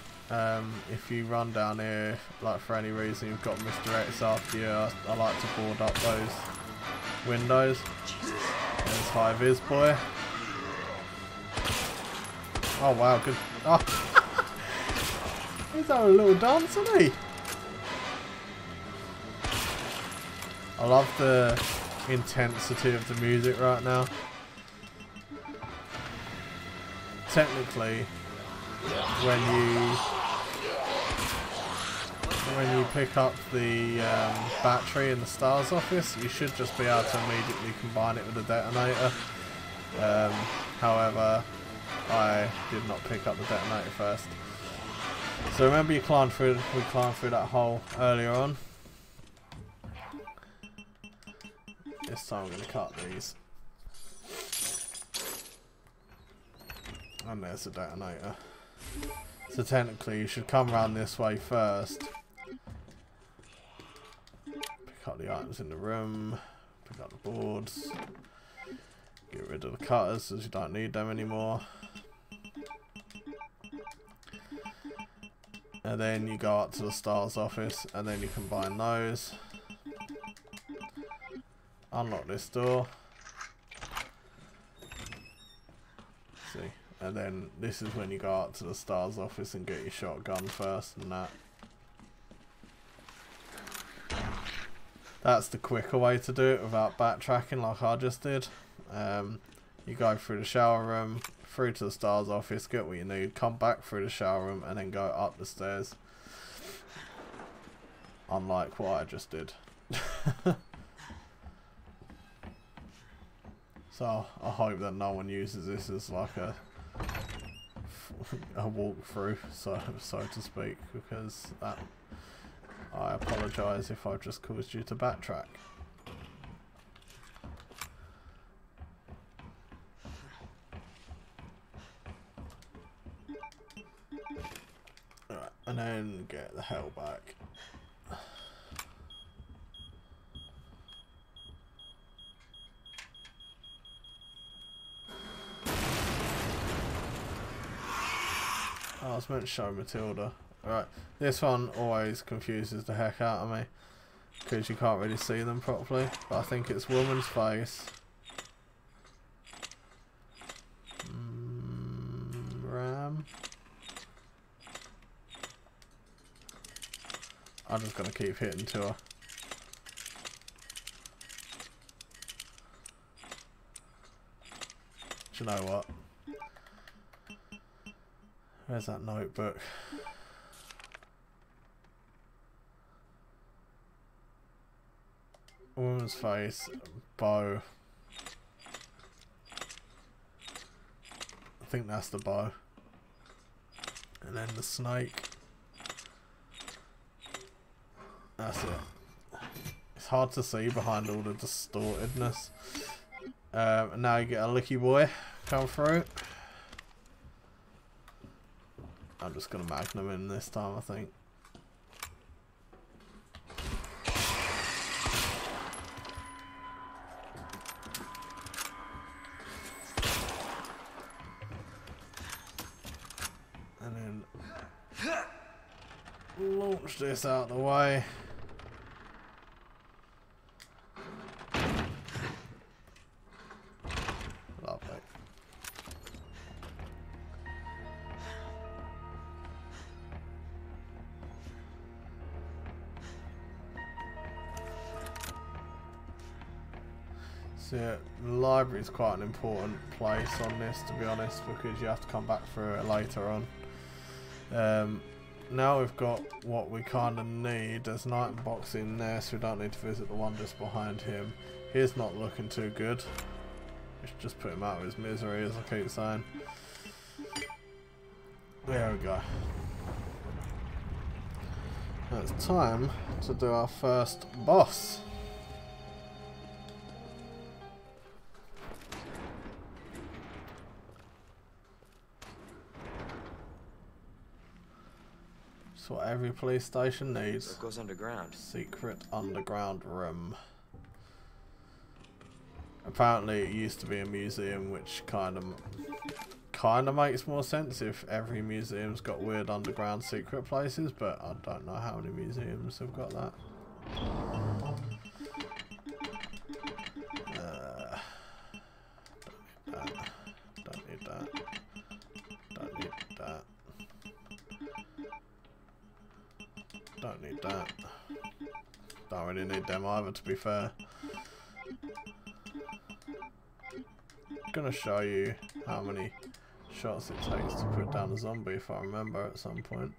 if you run down here, like for any reason you've got Mr. X after you, I like to board up those windows. There's Hive-Is boy. Oh wow, good. Oh. He's having a little dance, isn't he? I love the intensity of the music right now. Technically, when you pick up the battery in the S.T.A.R.S. office, you should just be able to immediately combine it with a detonator. However, I did not pick up the detonator first. So remember, you climbed through. We climbed through that hole earlier on. This time I'm going to cut these. And there's the detonator. So technically, you should come around this way first. Pick up the items in the room. Pick up the boards. Get rid of the cutters since you don't need them anymore. And then you go up to the S.T.A.R.S. office and then you combine those. Unlock this door. See, and then this is when you go up to the S.T.A.R.S. office and get your shotgun first and that. That's the quicker way to do it without backtracking like I just did. You go through the shower room, through to the S.T.A.R.S. office, get what you need, come back through the shower room and then go up the stairs. Unlike what I just did. So I hope that no one uses this as like a walkthrough, so to speak, because I apologise if I've just caused you to backtrack. And then get the hell back. Oh, I was meant to show Matilda. Alright, this one always confuses the heck out of me because you can't really see them properly, but I think it's woman's face. Ram. I'm just going to keep hitting to her. Do you know what? Where's that notebook? Woman's face, bow. I think that's the bow. And then the snake. That's it. It's hard to see behind all the distortedness. And now you get a licky boy come through. I'm just gonna magnum him this time, I think. And then launch this out of the way. So yeah, the library is quite an important place on this, to be honest, because you have to come back through it later on. Now we've got what we kind of need. There's an item box in there, so we don't need to visit the one just behind him. He's not looking too good. We should just put him out of his misery, as I keep saying. There we go. Now it's time to do our first boss. That's what every police station needs. It goes underground. Secret underground room. Apparently it used to be a museum, which kind of makes more sense if every museum's got weird underground secret places, but I don't know how many museums have got that. Don't need that. Don't really need them either, to be fair. I'm gonna show you how many shots it takes to put down a zombie, if I remember at some point.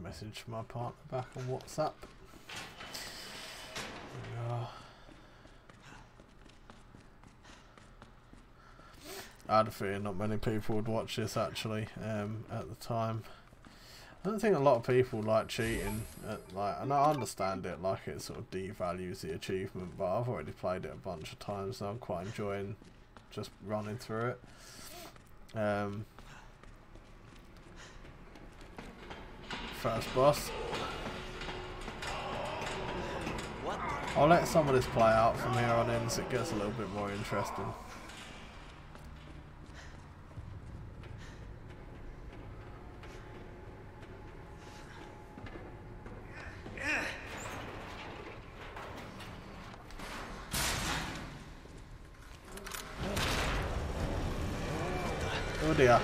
Message my partner back on WhatsApp. There we are. I had a feeling not many people would watch this actually at the time. I don't think a lot of people like cheating at, like, and I understand it, like it sort of devalues the achievement, but I've already played it a bunch of times and I'm quite enjoying just running through it. First boss. I'll let some of this play out from here on in so it gets a little bit more interesting. Oh dear.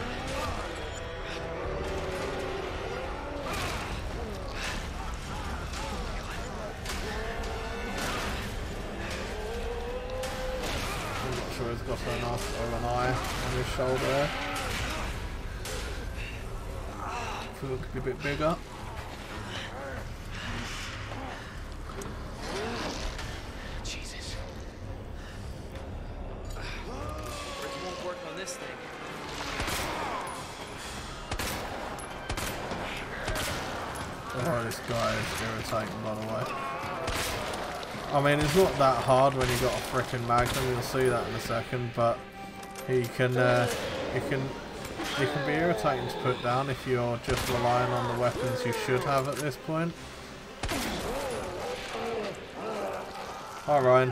Shoulder. Feel it could be a bit bigger. Jesus. It won't work on this thing. Oh, this guy is irritating, by the way. I mean, it's not that hard when you've got a freaking magnum. You'll see that in a second, but It can be irritating to put down if you're just relying on the weapons you should have at this point. Hi Ryan.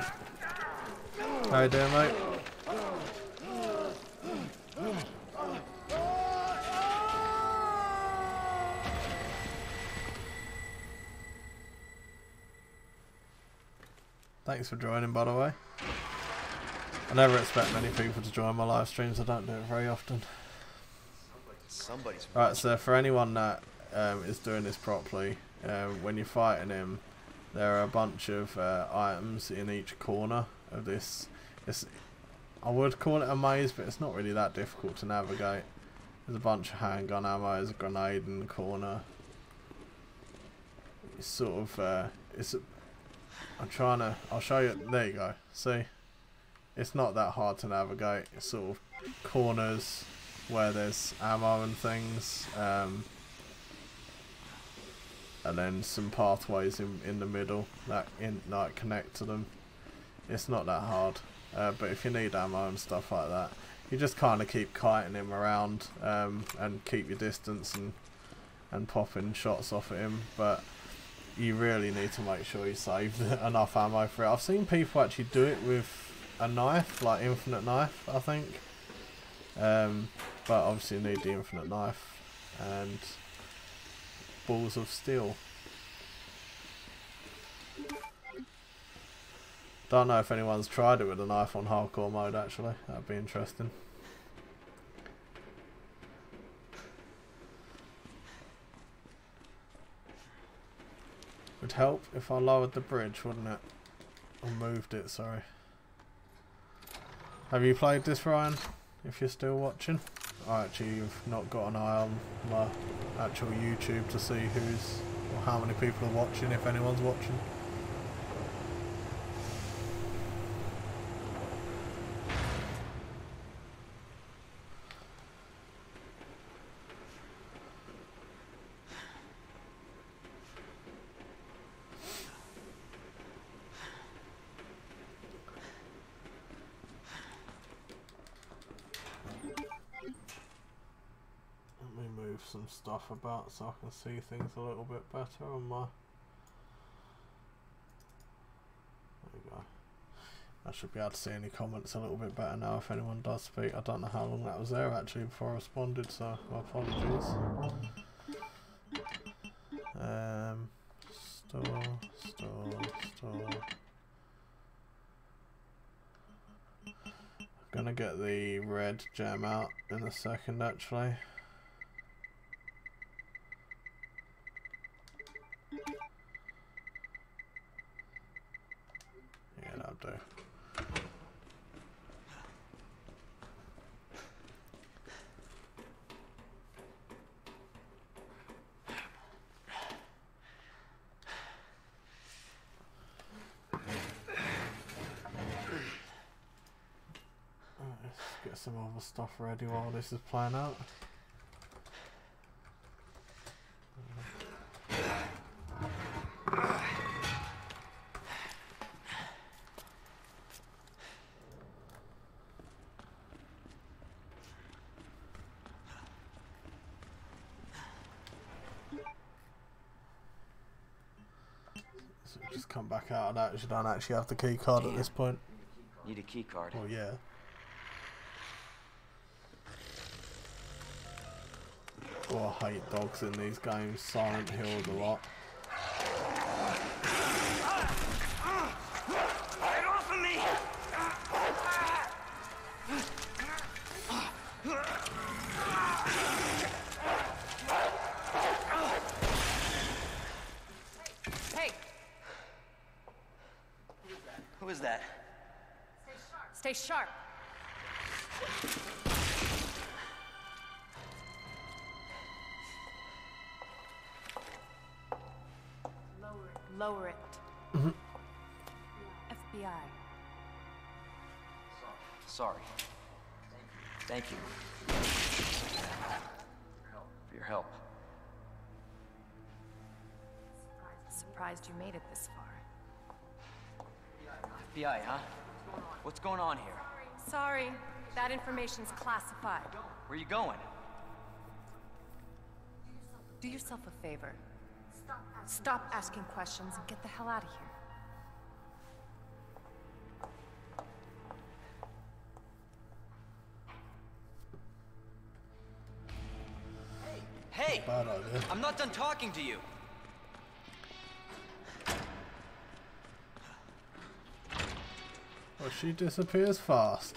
How you doing, mate? Thanks for joining, by the way. I never expect many people to join my live streams, I don't do it very often. Right, so for anyone that is doing this properly, when you're fighting him, there are a bunch of items in each corner of this. I would call it a maze, but it's not really that difficult to navigate. There's a bunch of handgun ammo, there's a grenade in the corner. It's sort of, I'll show you, there you go, see? It's not that hard to navigate. It's sort of corners where there's ammo and things, and then some pathways in the middle that connect to them. It's not that hard, but if you need ammo and stuff like that, you just kind of keep kiting him around and keep your distance and popping shots off at him, but you really need to make sure you save enough ammo for it. I've seen people actually do it with a knife, like infinite knife, I think, But obviously I need the infinite knife and balls of steel. Don't know if anyone's tried it with a knife on hardcore mode actually, that'd be interesting. Would help if I lowered the bridge, wouldn't it? Or moved it, sorry. Have you played this, Ryan? If you're still watching? I actually have not got an eye on my actual YouTube to see who's or how many people are watching, if anyone's watching. Stuff about so I can see things a little bit better on my. There we go. I should be able to see any comments a little bit better now if anyone does speak. I don't know how long that was there actually before I responded, so my apologies. Store. I'm gonna get the red gem out in a second actually. Stuff ready while this is playing out. So just come back out of that. You don't actually have the key card at this point. Need a key card. Oh yeah. Oh, I hate dogs in these games. Silent Hill's a lot. Get off of me! Hey! Who is that? Stay sharp! Stay sharp! Lower it. Mm-hmm. FBI. Sorry. Thank you. For your help. Surprised you made it this far. FBI, huh? What's going on here? Sorry. That information's classified. Where are you going? Do yourself a favor. Stop asking questions and get the hell out of here. Hey! I'm not done talking to you! Well, she disappears fast.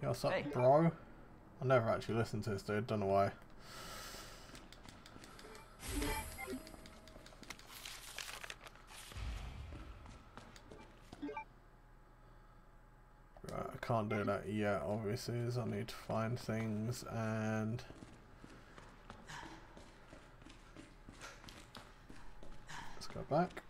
What's up, bro? I never actually listened to this dude, don't know why. Right, I can't do that yet, obviously, so I need to find things and... Let's go back.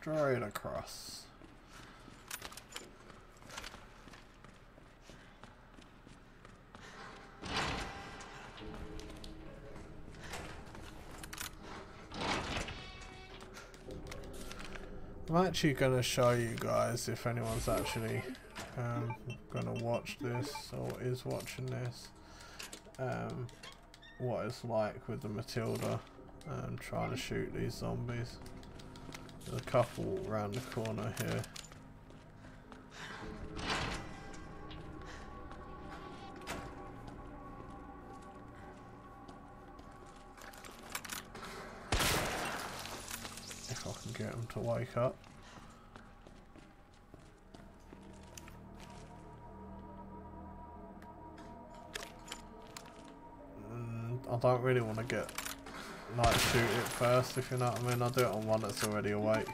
Straight across. I'm actually going to show you guys if anyone's actually going to watch this or is watching this, what it's like with the Matilda trying to shoot these zombies. There's a couple around the corner here. If I can get them to wake up. I don't really want to get like shoot it first, if you know what I mean. I do it on one that's already awake,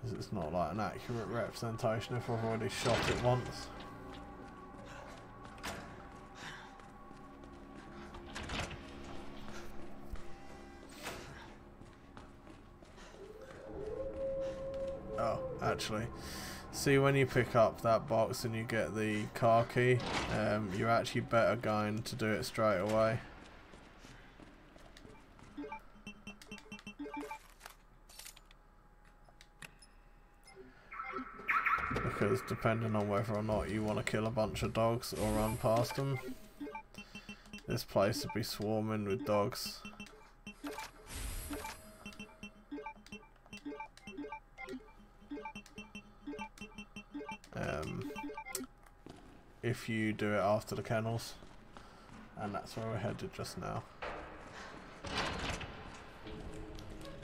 because it's not like an accurate representation if I've already shot it once. Oh, actually, see, when you pick up that box and you get the car key, you're actually better going to do it straight away. Because depending on whether or not you want to kill a bunch of dogs or run past them, this place would be swarming with dogs. If you do it after the kennels, and that's where we're headed just now.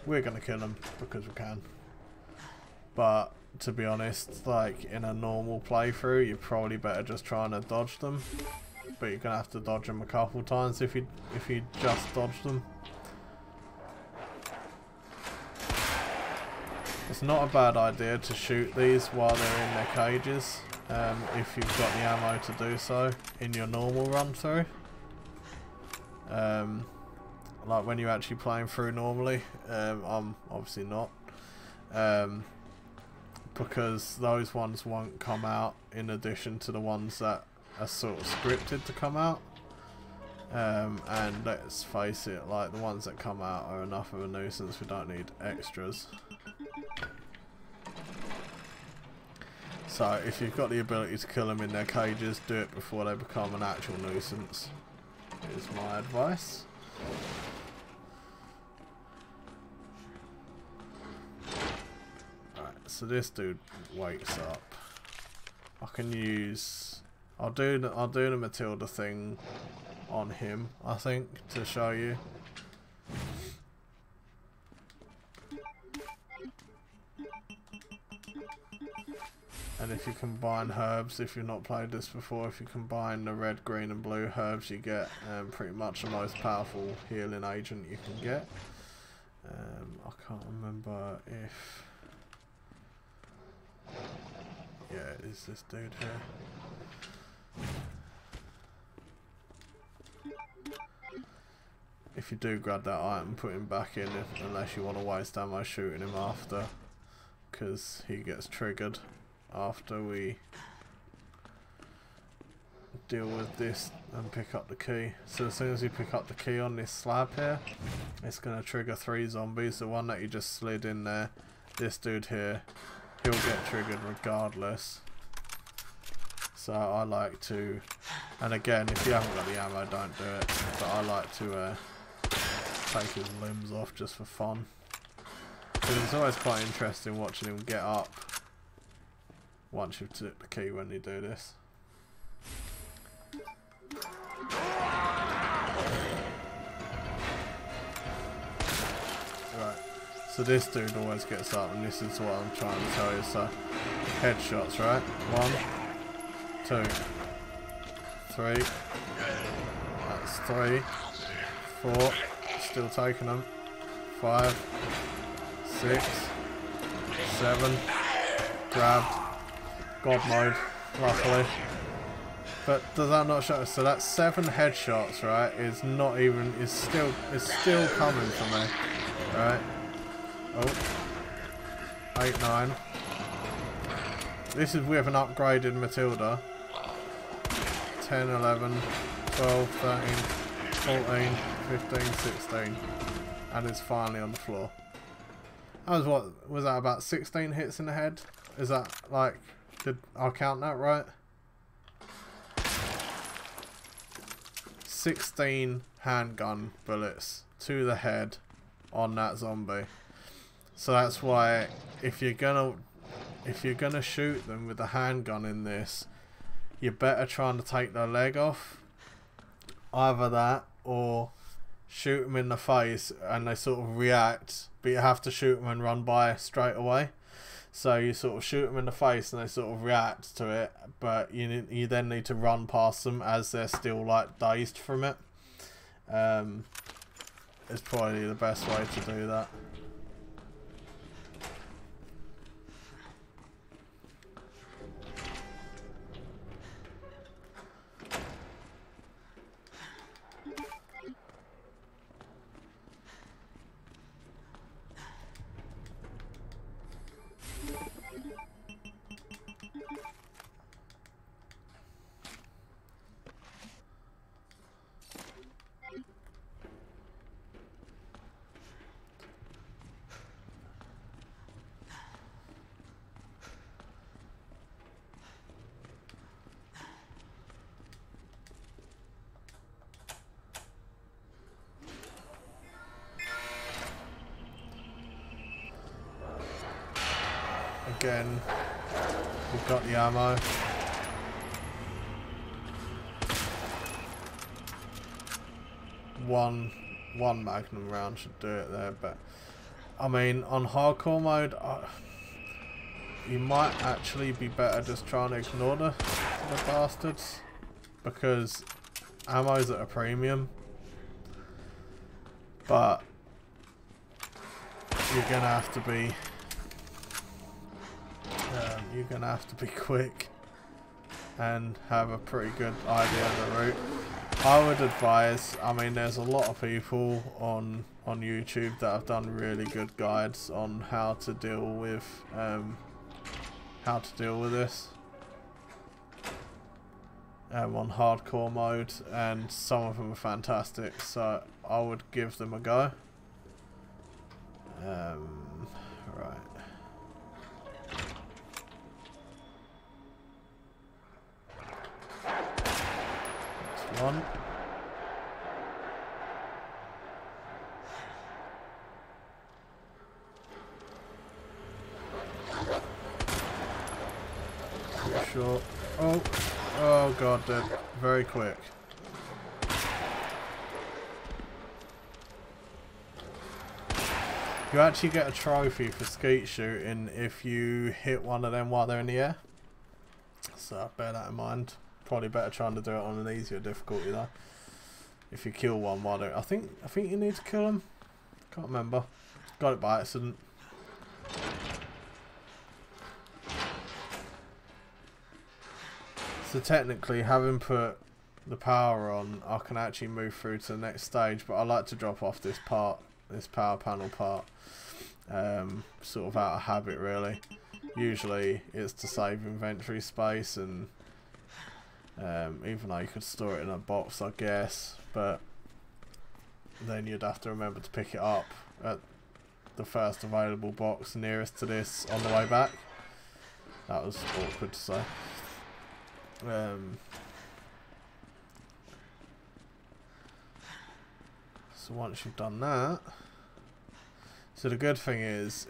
We're gonna kill them because we can, but to be honest, like in a normal playthrough, you're probably better just trying to dodge them, but you're gonna have to dodge them a couple times if you just dodge them. It's not a bad idea to shoot these while they're in their cages, if you've got the ammo to do so in your normal run through. Like when you're actually playing through normally, I'm obviously not, because those ones won't come out in addition to the ones that are sort of scripted to come out. And let's face it, like the ones that come out are enough of a nuisance, we don't need extras. So if you've got the ability to kill them in their cages, do it before they become an actual nuisance, is my advice. Alright, so this dude wakes up. I can use... I'll do the Matilda thing on him, I think, to show you. And if you combine herbs, if you've not played this before, if you combine the red, green and blue herbs, you get pretty much the most powerful healing agent you can get. I can't remember if... Yeah, it is this dude here. If you do grab that item, put him back in, unless you want to waste ammo shooting him after, because he gets triggered after we deal with this and pick up the key. So as soon as you pick up the key on this slab here, it's going to trigger 3 zombies. The one that you just slid in there, this dude here, he'll get triggered regardless. So I like to, and again, if you haven't got the ammo, don't do it, but I like to take his limbs off just for fun. Because it's always quite interesting watching him get up once you've took the key when you do this. Right, so this dude always gets up, and this is what I'm trying to tell you. So headshots, right? 1, 2, 3. That's 3, 4. Still taking them. 5, 6, 7. Grabbed. God mode, luckily. But does that not show? So that's 7 headshots, right? It's not even. It's still coming for me, right? Oh. 8, 9. This is with an upgraded Matilda. 10, 11, 12, 13, 14, 15, 16. And it's finally on the floor. That was what? Was that about 16 hits in the head? Is that like... Did I count that right? 16 handgun bullets to the head on that zombie. So that's why if you're gonna shoot them with the handgun in this, you're better trying to take their leg off. Either that or shoot them in the face and they sort of react, but you have to shoot them and run by straight away. So you sort of shoot them in the face and they sort of react to it, but you then need to run past them as they're still like dazed from it. It's probably the best way to do that. Again, we've got the ammo. One magnum round should do it there, but I mean, on hardcore mode, you might actually be better just trying to ignore the bastards, because ammo's at a premium, but you're gonna have to be quick and have a pretty good idea of the route. I would advise, I mean, there's a lot of people on YouTube that have done really good guides on how to deal with this on hardcore mode, and some of them are fantastic, so I would give them a go. Right. One. Sure. Oh, oh god, dead. Very quick. You actually get a trophy for skeet shooting if you hit one of them while they're in the air. So bear that in mind. Probably better trying to do it on an easier difficulty though. If you kill one, why don't I think you need to kill them. Can't remember. Got it by accident. So technically, having put the power on, I can actually move through to the next stage. But I like to drop off this part, this power panel part, sort of out of habit really. Usually, it's to save inventory space and. Even though you could store it in a box, I guess, but then you'd have to remember to pick it up at the first available box nearest to this on the way back. That was awkward to say. So once you've done that, so the good thing is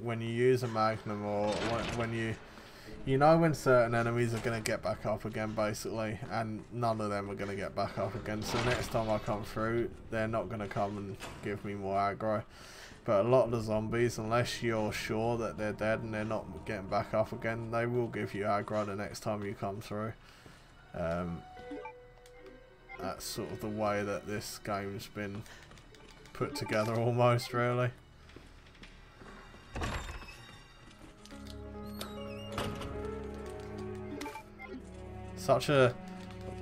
when you use a magnum or when you. You know when certain enemies are going to get back up again, basically, and none of them are going to get back up again. So next time I come through, they're not going to come and give me more aggro. But a lot of the zombies, unless you're sure that they're dead and they're not getting back up again, they will give you aggro the next time you come through. That's sort of the way that this game's been put together almost, really. Such a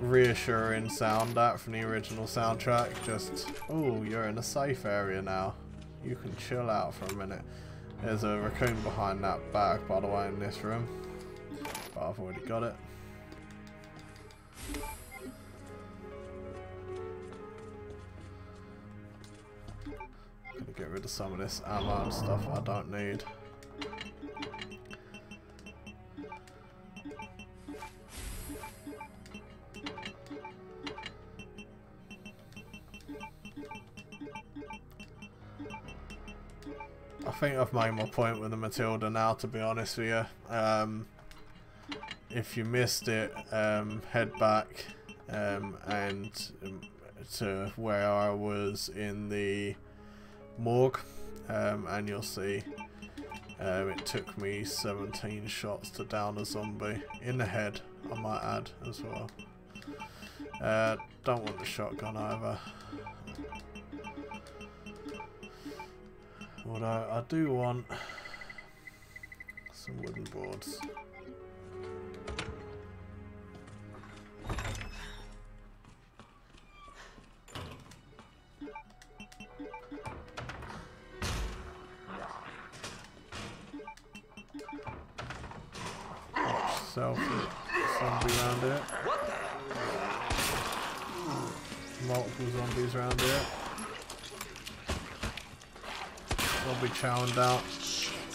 reassuring sound that from the original soundtrack, just, oh, you're in a safe area now. You can chill out for a minute. There's a raccoon behind that bag, by the way, in this room. But I've already got it. I'm gonna get rid of some of this ammo and stuff I don't need. I think I've made my point with the Matilda now, to be honest with you. If you missed it, head back and to where I was in the morgue, and you'll see it took me 17 shots to down a zombie in the head, I might add as well. Don't want the shotgun either. Although I do want some wooden boards. Watch yourself, zombie around here. Multiple zombies around here. I'll be chowing down.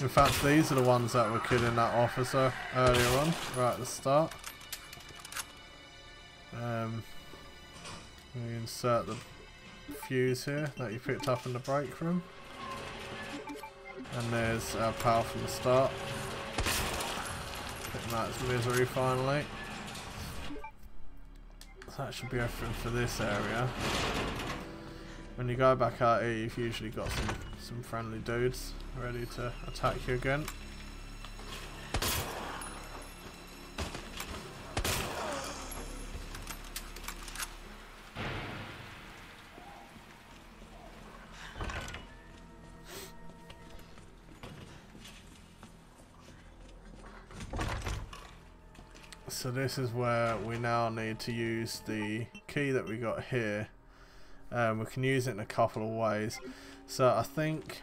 In fact, these are the ones that were killing that officer earlier on, right at the start. We insert the fuse here that you picked up in the break room. And there's our pal from the start. Picking out his misery finally. So that should be everything for this area. When you go back out here, you've usually got some friendly dudes ready to attack you again. So this is where we now need to use the key that we got here. We can use it in a couple of ways. So I think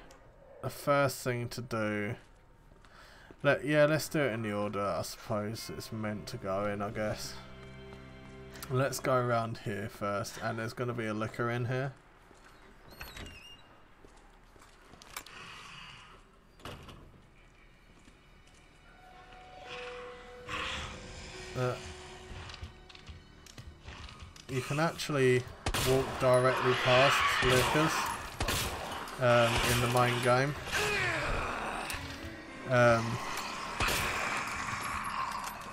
the first thing to do, let's do it in the order I suppose it's meant to go in, I guess. Let's go around here first, and there's going to be a liquor in here. You can actually walk directly past liquors in the main game.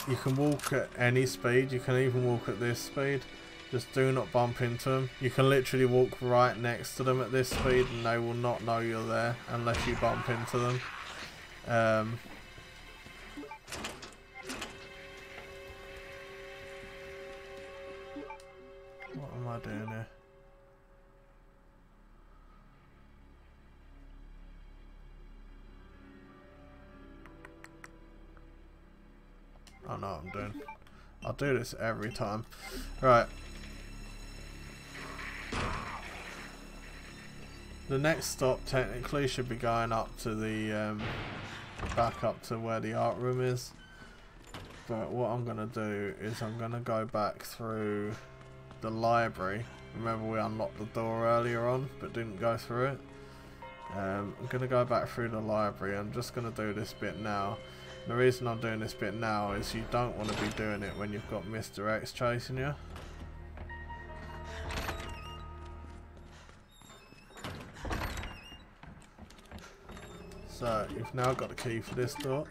You can walk at any speed, you can even walk at this speed, just do not bump into them. You can literally walk right next to them at this speed and they will not know you're there unless you bump into them. What am I doing here? I know what I'm doing. I'll do this every time. Right. The next stop technically should be going up to the back up to where the art room is. But what I'm gonna do is I'm gonna go back through the library. Remember we unlocked the door earlier on but didn't go through it. I'm going to go back through the library. I'm just going to do this bit now. The reason I'm doing this bit now is you don't want to be doing it when you've got Mr. X chasing you. So you've now got the key for this door.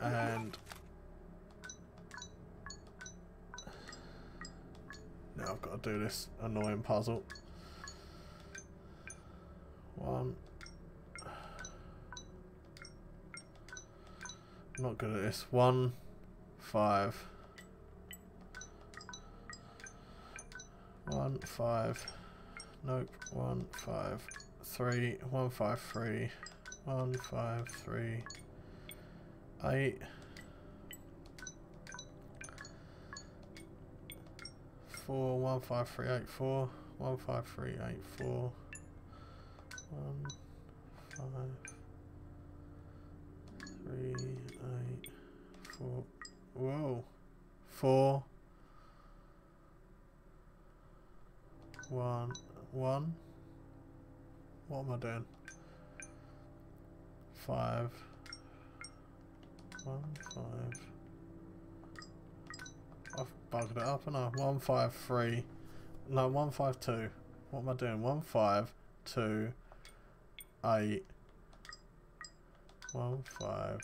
And now I've got to do this annoying puzzle. One. I'm not good at this. 1 5 1 5. Nope. 1 5 3 1 5 3 1 5 3 8 15384, 15384, 15384, 15384. Whoa, 4 1 1. What am I doing? 5 1 5. I've bugged it up, and I 153. No, 152. What am I doing? 1 5 2 8. 1 5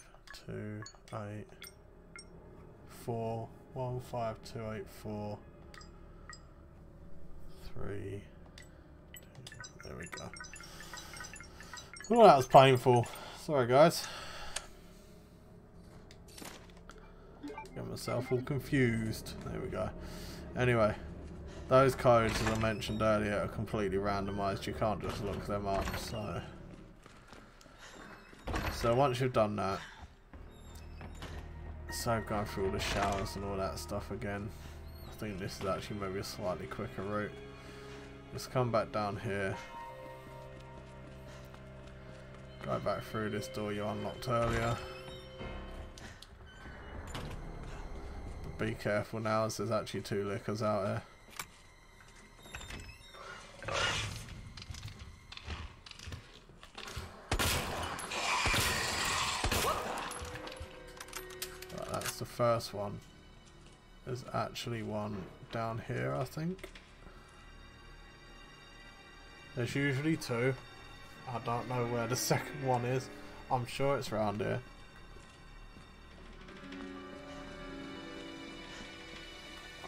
2 8 4. 1 5 2 8 4. 3 2. There we go. Oh, that was painful. Sorry, guys. Got myself all confused. There we go. Anyway, those codes, as I mentioned earlier, are completely randomised. You can't just look them up. So once you've done that, so going through all the showers and all that stuff again. I think this is actually maybe a slightly quicker route. Let's come back down here. Go back through this door you unlocked earlier. But be careful now, as there's actually 2 lickers out here. Right, that's the first one. There's actually one down here, I think. There's usually 2. I don't know where the second one is. I'm sure it's round here.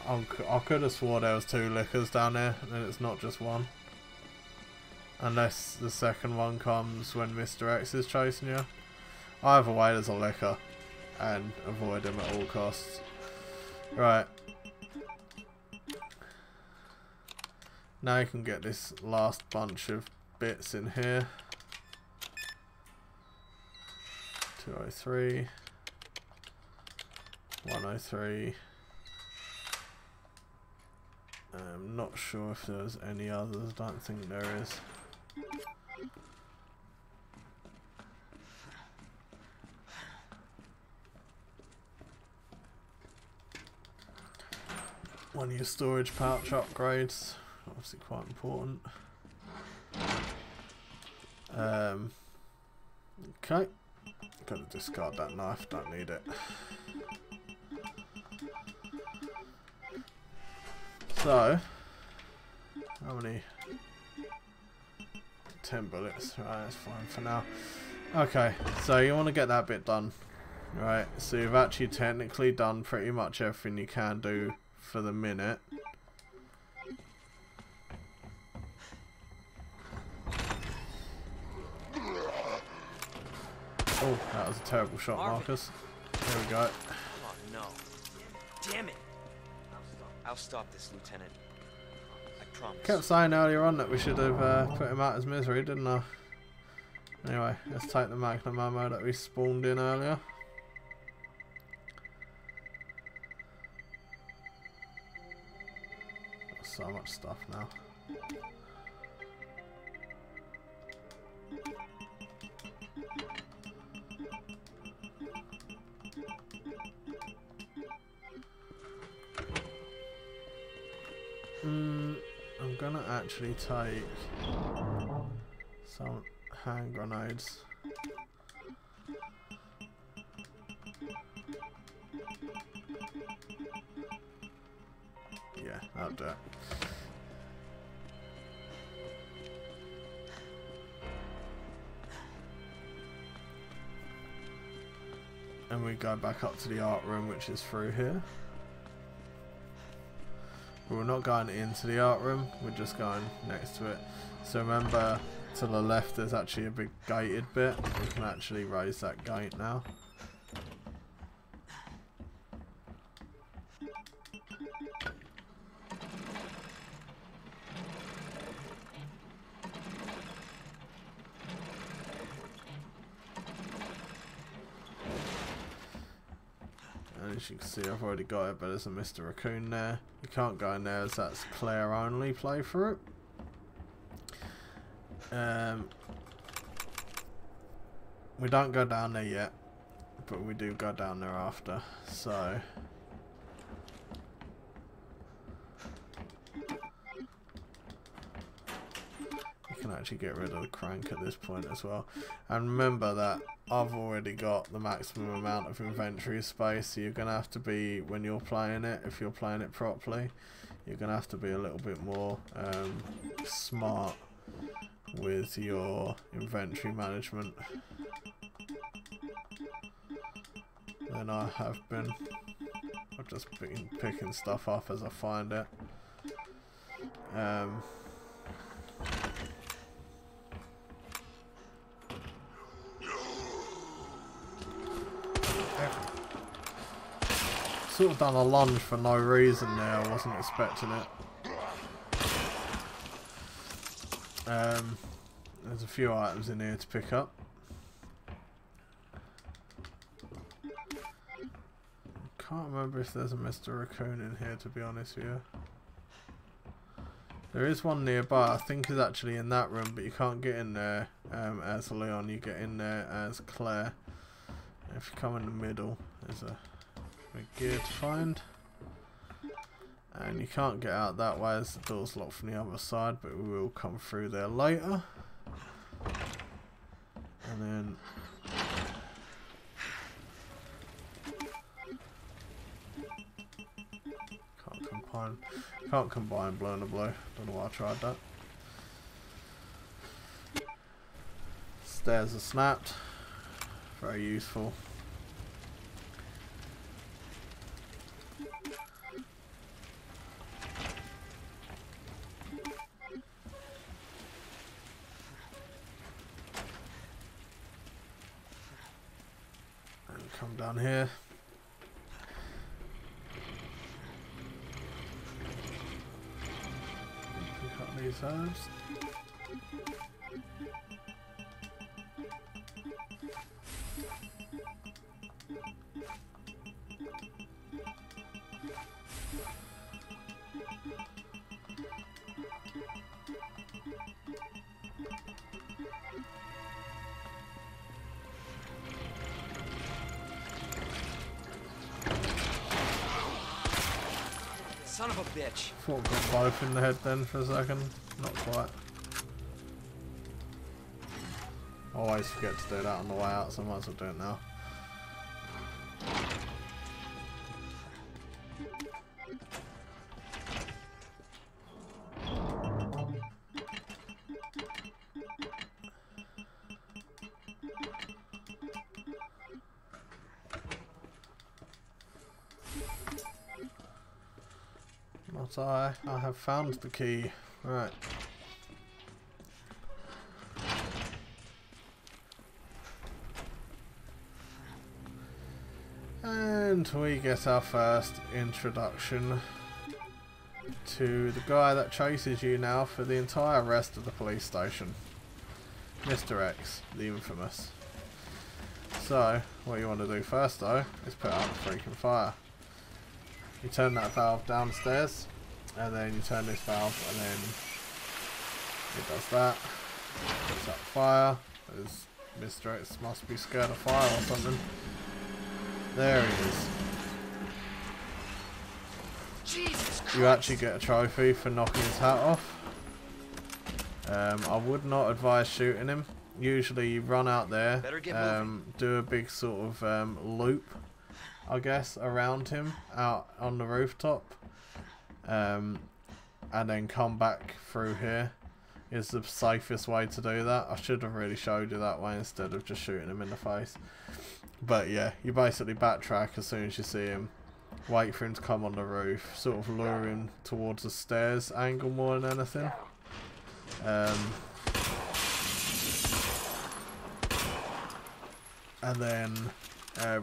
I could have swore there was 2 lickers down here, and it's not just one. Unless the second one comes when Mr. X is chasing you. Either way, there's a licker, and avoid him at all costs. Right. Now you can get this last bunch of bits in here. 203, 103. I'm not sure if there's any others. I don't think there is. One of your storage pouch upgrades, obviously quite important. Okay, gotta discard that knife, don't need it. So, how many? 10 bullets, right, that's fine for now. Okay, so you want to get that bit done, right? So you've actually technically done pretty much everything you can do for the minute. Oh, that was a terrible shot, Marcus. There we go. Oh no. Damn it. I'll stop this, Lieutenant. I promise. Kept saying earlier on that we should have put him out his misery, didn't I? Anyway, let's take the magnum ammo that we spawned in earlier. So much stuff now. I'm gonna actually take some hand grenades. Yeah, that'll do it. And we go back up to the art room, which is through here. We're not going into the art room, we're just going next to it. So remember, to the left there's actually a big gated bit. We can actually raise that gate now. as you can see I've already got it, but there's a Mr. Raccoon there. You can't go in there as that's Claire only playthrough. We don't go down there yet, but we do go down there after, so you can actually get rid of the crank at this point as well. And remember that I've already got the maximum amount of inventory space, so you're going to have to be, when you're playing it, if you're playing it properly, you're going to have to be a little bit more smart with your inventory management than I have been. I've just been picking stuff up as I find it. Sort of done a lunge for no reason there, I wasn't expecting it. There's a few items in here to pick up. Can't remember if there's a Mr. Raccoon in here, to be honest with you. There is one nearby, I think is actually in that room, but you can't get in there as Leon, you get in there as Claire. If you come in the middle, there's a gear to find, and you can't get out that way as the door's locked from the other side, but we will come through there later. And then can't combine blow and a blow, don't know why I tried that. Stairs are snapped, very useful. Down here. Pick up these herbs. Son of a bitch. Thought we got both in the head then for a second. Not quite. I always forget to do that on the way out, so I might as well do it now. I have found the key. Right. And we get our first introduction to the guy that chases you now for the entire rest of the police station. Mr. X, the infamous. So, what you want to do first though is put out the freaking fire. You turn that valve downstairs, and then you turn this valve, and then it does that. Puts up fire. There's Mr. X must be scared of fire or something. There he is. Jesus Christ. You actually get a trophy for knocking his hat off. I would not advise shooting him. Usually you run out there, do a big sort of loop, I guess, around him out on the rooftop, and then come back through here is the safest way to do that. I should have really showed you that way instead of just shooting him in the face. But yeah, you basically backtrack as soon as you see him, wait for him to come on the roof, sort of lure him towards the stairs angle more than anything. And then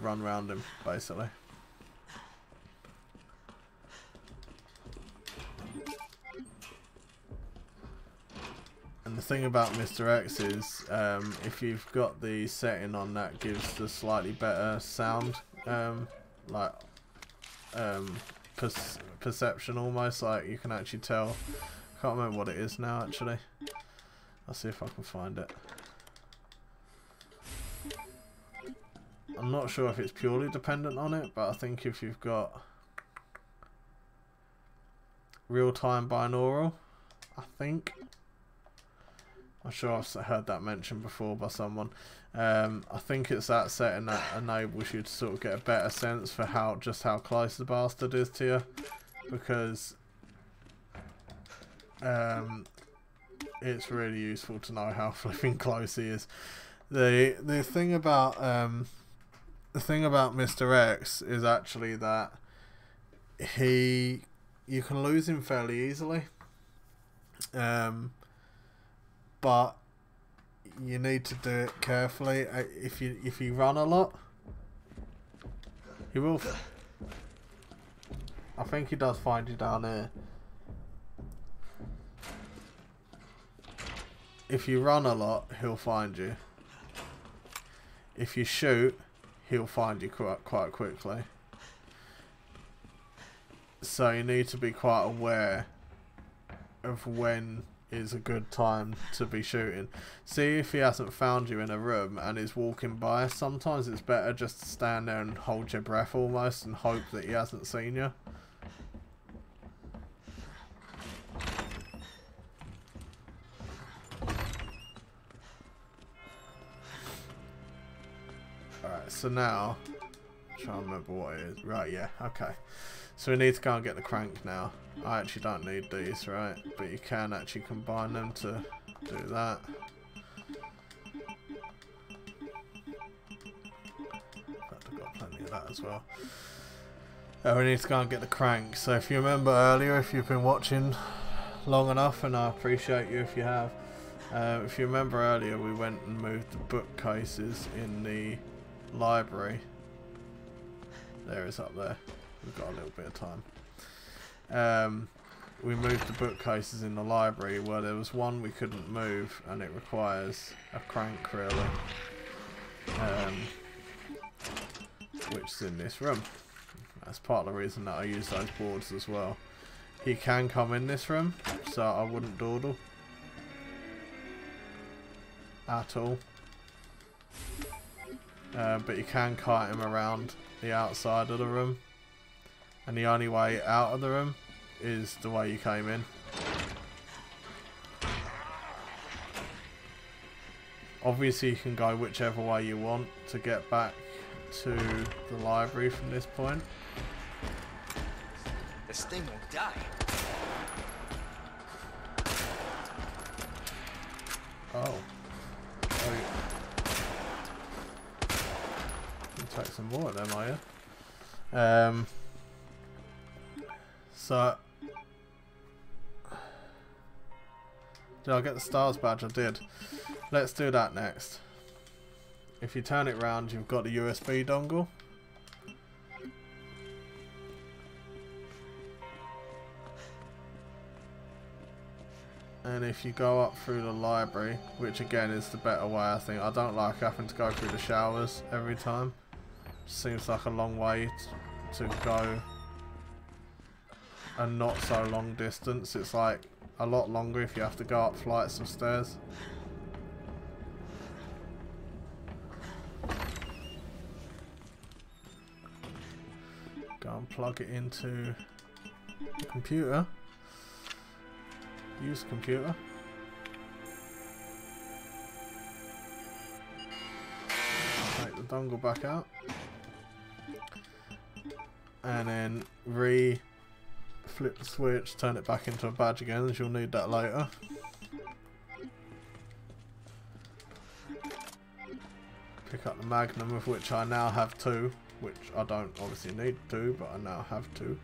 run round him, basically. And the thing about Mr. X is, if you've got the setting on that gives the slightly better sound, like perception almost, like you can actually tell. Can't remember what it is now actually. I'll see if I can find it. I'm not sure if it's purely dependent on it, but I think if you've got real-time binaural, I think. I'm sure I've heard that mentioned before by someone. I think it's that setting that enables you to sort of get a better sense for how just how close the bastard is to you, because it's really useful to know how flipping close he is. The thing about Mr. X is actually that you can lose him fairly easily. But you need to do it carefully. If you run a lot, he will. I think he does find you down here. If you run a lot, he'll find you. If you shoot, he'll find you quite quickly. So you need to be quite aware of when is a good time to be shooting. See if he hasn't found you in a room and is walking by. Sometimes it's better just to stand there and hold your breath almost and hope that he hasn't seen you. Alright, so now I'm trying to remember what it is. Right, yeah, okay. So we need to go and get the crank now. I actually don't need these, right? But you can actually combine them to do that. In fact, I've got plenty of that as well. We need to go and get the crank. So if you remember earlier, if you've been watching long enough, and I appreciate you if you have. If you remember earlier, we went and moved the bookcases in the library. There it's up there. We've got a little bit of time. We moved the bookcases in the library where there was one we couldn't move and it requires a crank really, which is in this room. That's part of the reason that I use those boards as well. He can come in this room, so I wouldn't dawdle at all. But you can kite him around the outside of the room. And the only way out of the room is the way you came in. Obviously you can go whichever way you want to get back to the library from this point. This thing will die. Oh. Oh yeah. You take some more of them, are you? So, did I get the Stars badge? I did. Let's do that next. If you turn it round, you've got the USB dongle. And if you go up through the library, which again is the better way I think. I don't like having to go through the showers every time. Seems like a long way to go. And not so long distance. It's like a lot longer if you have to go up flights of stairs. Go and plug it into the computer. Use computer. Take the dongle back out. And then flip the switch, turn it back into a badge again, as you'll need that later. Pick up the Magnum, of which I now have two, which I don't obviously need two, but I now have two.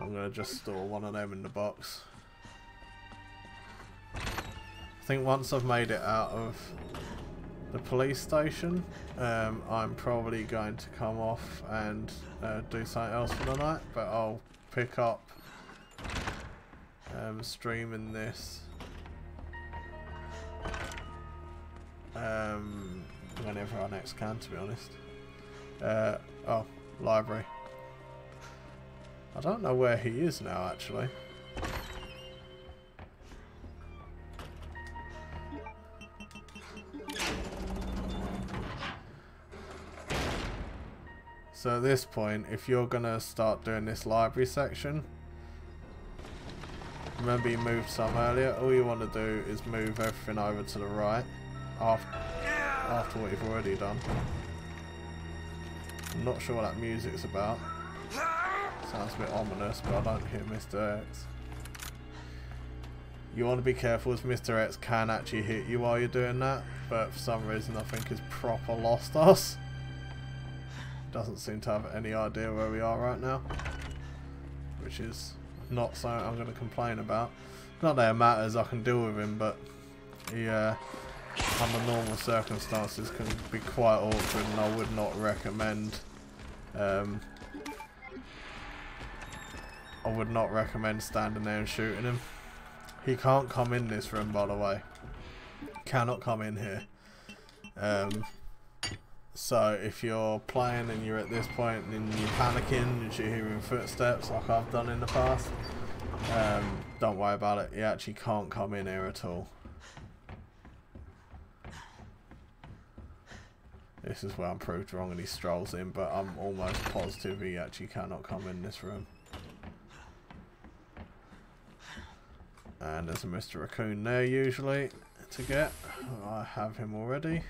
I'm going to just store one of them in the box. I think once I've made it out of the police station, I'm probably going to come off and do something else for the night, but I'll pick up streaming this whenever I next can, to be honest. Oh, library. I don't know where he is now, actually. So at this point, if you're gonna start doing this library section, remember you moved some earlier, all you want to do is move everything over to the right after what you've already done. I'm not sure what that music's about. Sounds a bit ominous, but I don't hear Mr. X. You want to be careful, as Mr. X can actually hit you while you're doing that, but for some reason I think he's proper lost us. Doesn't seem to have any idea where we are right now, which is not something I'm going to complain about. Not that it matters, I can deal with him, but he, under normal circumstances, can be quite awkward, and I would not recommend standing there and shooting him. He can't come in this room, by the way. Cannot come in here. So if you're playing and you're at this point and you're panicking and you're hearing footsteps like I've done in the past, don't worry about it. You actually can't come in here at all. This is where I'm proved wrong and he strolls in, but I'm almost positive he actually cannot come in this room. And there's a Mr. Raccoon there usually to get. I have him already.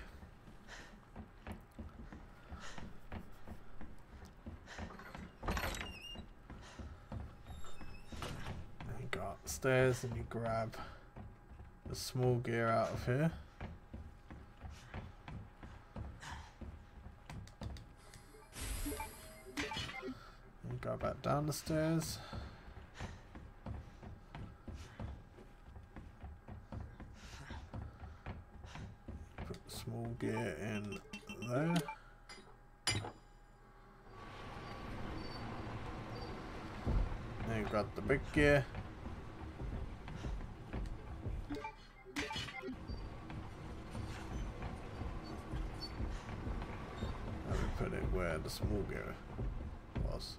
And you go upstairs and you grab the small gear out of here. And go back down the stairs. Small gear in there. Then grab the big gear. Let me put it where the small gear was.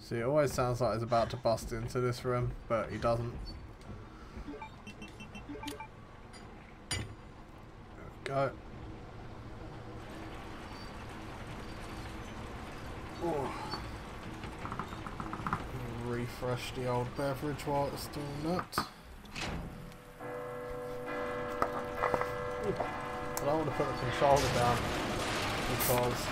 See, it always sounds like he's about to bust into this room, but he doesn't. Oh, refresh the old beverage while it's doing that. I don't want to put the controller down because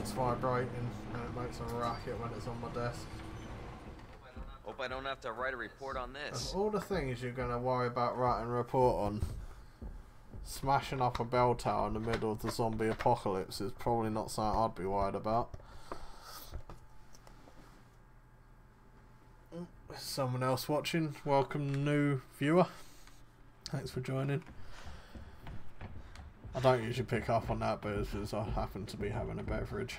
it's vibrating and it makes a racket when it's on my desk. Hope I don't have to write a report on this. Of all the things you're going to worry about writing a report on, smashing up a bell tower in the middle of the zombie apocalypse is probably not something I'd be worried about. Someone else watching. Welcome, new viewer. Thanks for joining. I don't usually pick up on that, but it's because I happen to be having a beverage.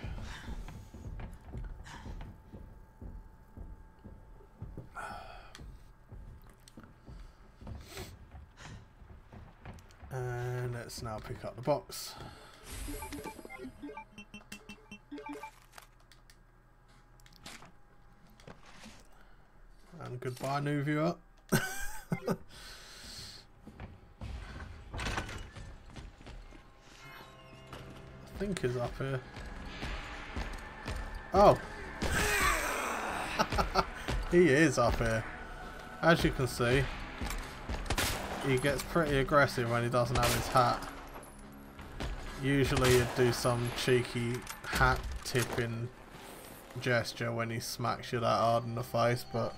And let's now pick up the box. And goodbye, new viewer. I think he's up here. Oh! He is up here. As you can see, he gets pretty aggressive when he doesn't have his hat. Usually he'd do some cheeky hat tipping gesture when he smacks you that hard in the face, but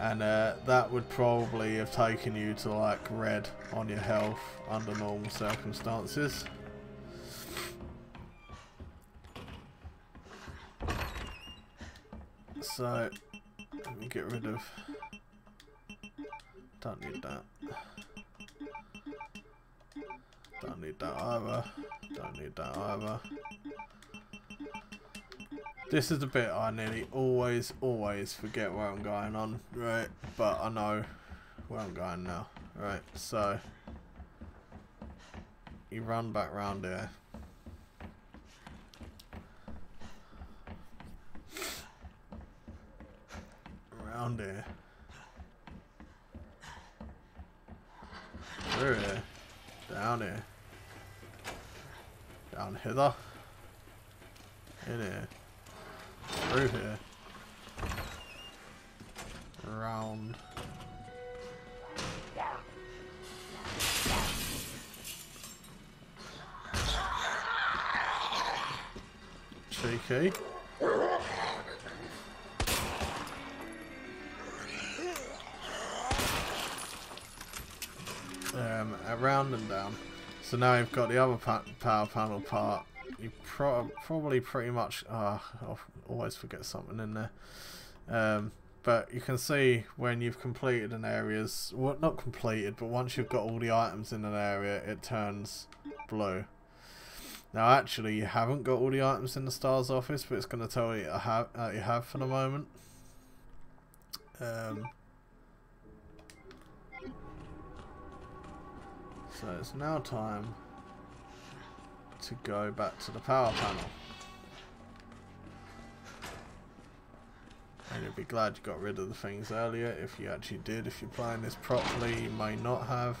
and that would probably have taken you to like red on your health under normal circumstances. So let me get rid of. Don't need that. Don't need that either. Don't need that either. This is the bit I nearly always forget where I'm going on, right? But I know where I'm going now, right? So you run back round here. down there? Where is it? Down there. Down hither. In here. Through here. Around. Cheeky. Around and down. So now you've got the other power panel part. You probably pretty much... I'll always forget something in there. But you can see when you've completed an area's... Well, not completed, but once you've got all the items in an area, it turns blue. Now, actually, you haven't got all the items in the Stars office, but it's going to tell you you have for the moment. So it's now time to go back to the power panel. And you'll be glad you got rid of the things earlier, if you actually did. If you're playing this properly, you may not have.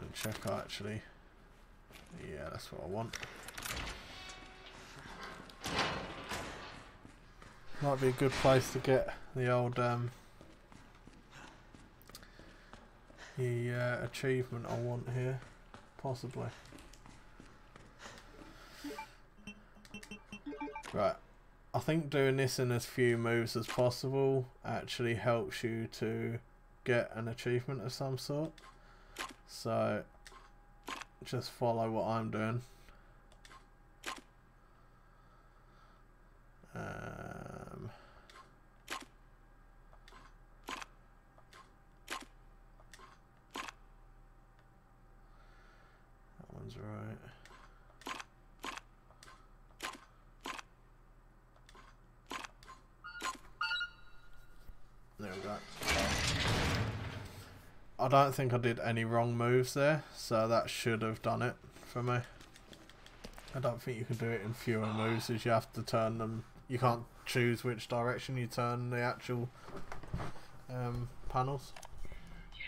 And check out, actually. Yeah, that's what I want. Might be a good place to get the old achievement I want here, possibly. Right, I think doing this in as few moves as possible actually helps you to get an achievement of some sort. So just follow what I'm doing. That one's right. There we go. I don't think I did any wrong moves there, so that should have done it for me. I don't think you can do it in fewer moves, as you have to turn them. You can't choose which direction you turn the actual panels.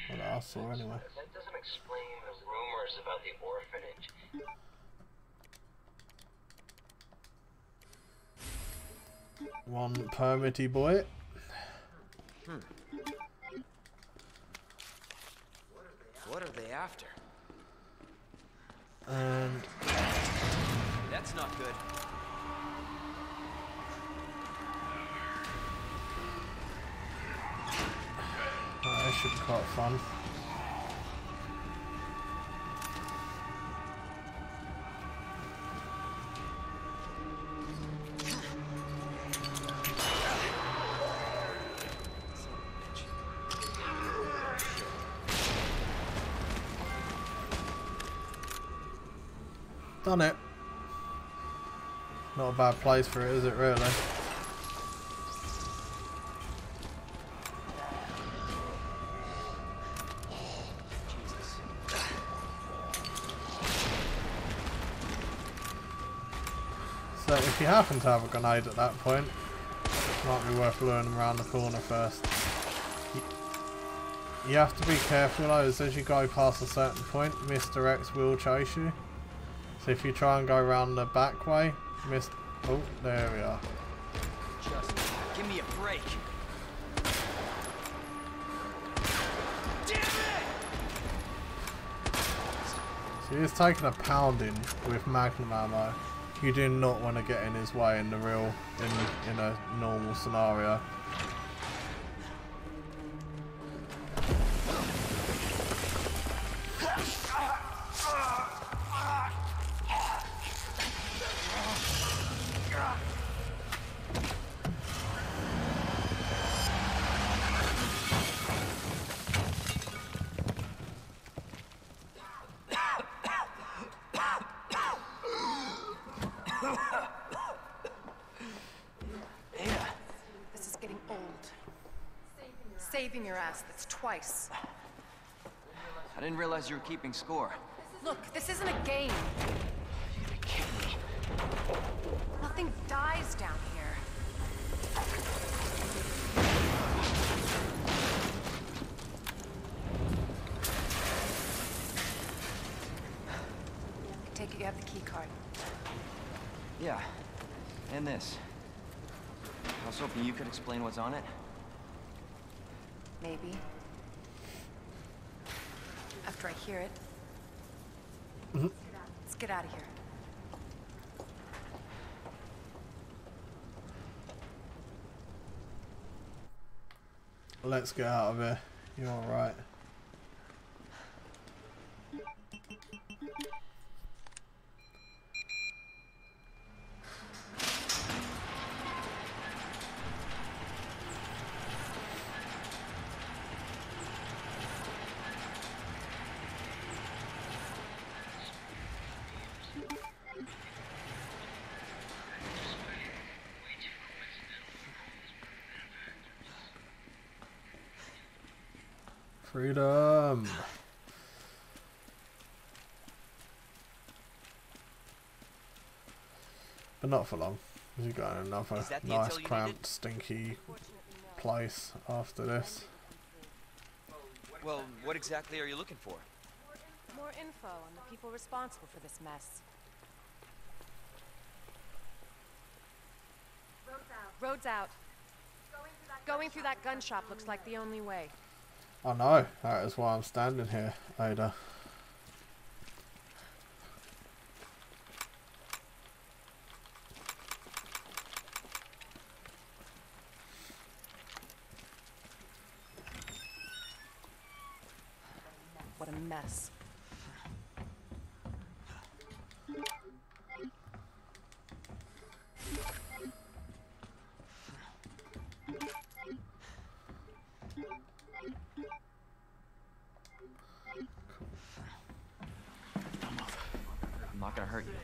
Well, I saw anyway. That doesn't explain the rumors about the orphanage. One permitty boy. What are they after? And that's not good. That should be quite fun. Done it. Not a bad place for it, is it really? So if you happen to have a grenade at that point, it might be worth luring them around the corner first. You have to be careful though, as you go past a certain point, Mr. X will chase you. So if you try and go around the back way, oh, there we are. Just give me a break. Damn it! So he's taking a pounding with magnum ammo. You do not want to get in his way in the real, in a normal scenario. I didn't realize you were keeping score. Look, this isn't a game. You're gonna kill me. Nothing dies down here. I take it you have the key card. Yeah. And this. I was hoping you could explain what's on it. Maybe. After I hear it. Mm-hmm. Let's get out of here. Let's get out of here. You're all right. Freedom. But not for long. We've got another nice cramped, stinky place after this. Well, what exactly are you looking for? More info on the people responsible for this mess. Road's out. Going through that gun shop looks like the only way. I know, that is why I'm standing here, Ada. What a mess.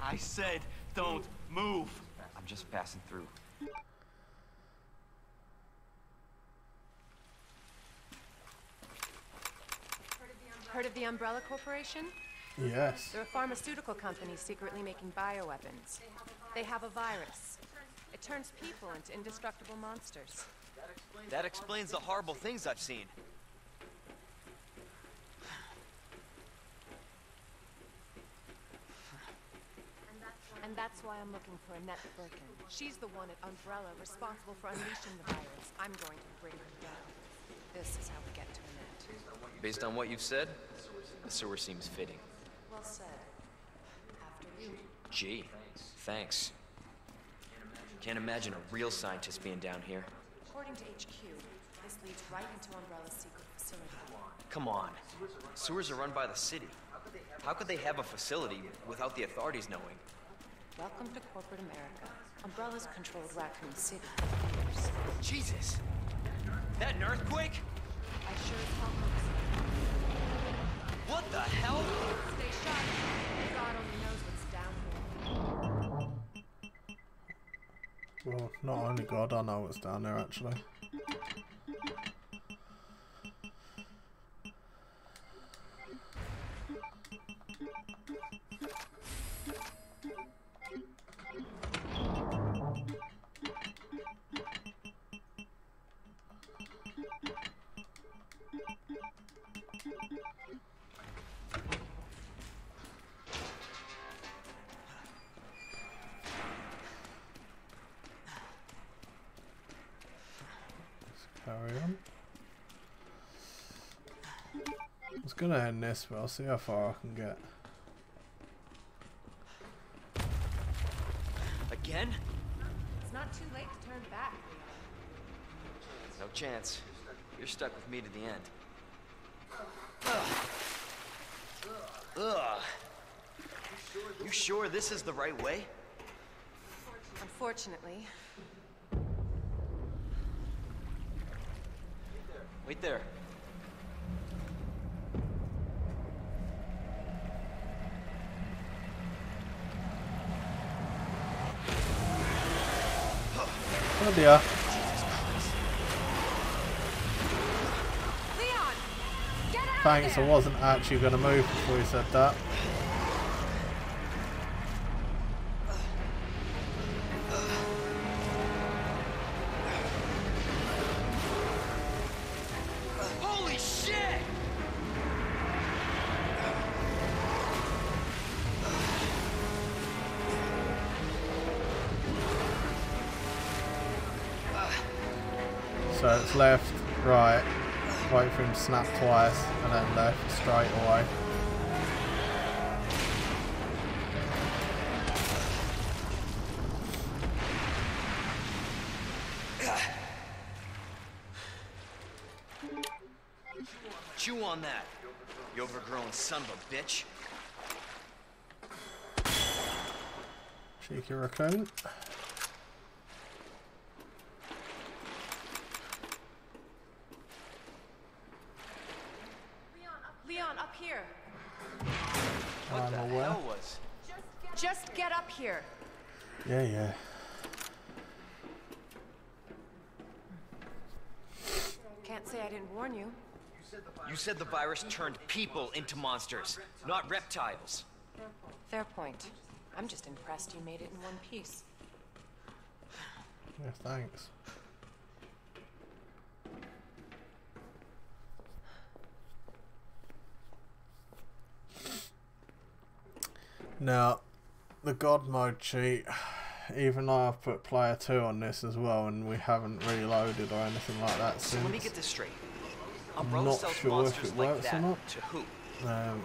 I said, don't move. I'm just passing through. Heard of the Umbrella Corporation? Yes. They're a pharmaceutical company secretly making bioweapons. They have a virus. It turns people into indestructible monsters. That explains the horrible things I've seen. And that's why I'm looking for Annette Birkin. She's the one at Umbrella responsible for unleashing the virus. I'm going to bring her down. This is how we get to Annette. Based on what you've said, the sewer seems fitting. Well said. After you. Gee, thanks. Can't imagine a real scientist being down here. According to HQ, this leads right into Umbrella's secret facility. Come on. Sewers are run by the city. How could they have a facility without the authorities knowing? Welcome to corporate America. Umbrella's controlled Raccoon City. Jesus! That an earthquake? I sure as hell hope so. What the hell? Stay sharp. God only knows what's down here. Well, not only God, I know what's down there actually. I'm gonna end this, but I'll see how far I can get. Again? It's not too late to turn back. No chance. You're stuck with me to the end. Ugh. Ugh. You sure this is the right way? Unfortunately. Wait there. Oh dear. Jesus Christ. Leon! Get out! Thanks, I wasn't actually going to move before you said that. Left, right, wait for him to snap twice, and then left straight away. Chew on that, you overgrown son of a bitch. Cheeky raccoon. Just get up here. Yeah, yeah. Can't say I didn't warn you. You said the virus turned people into monsters, not reptiles. Fair point. I'm just impressed you made it in one piece. Yeah, thanks. Now, the God mode cheat, even though I've put player 2 on this as well, and we haven't reloaded or anything like that since. So let me get this straight. I'm not sure if it works or not,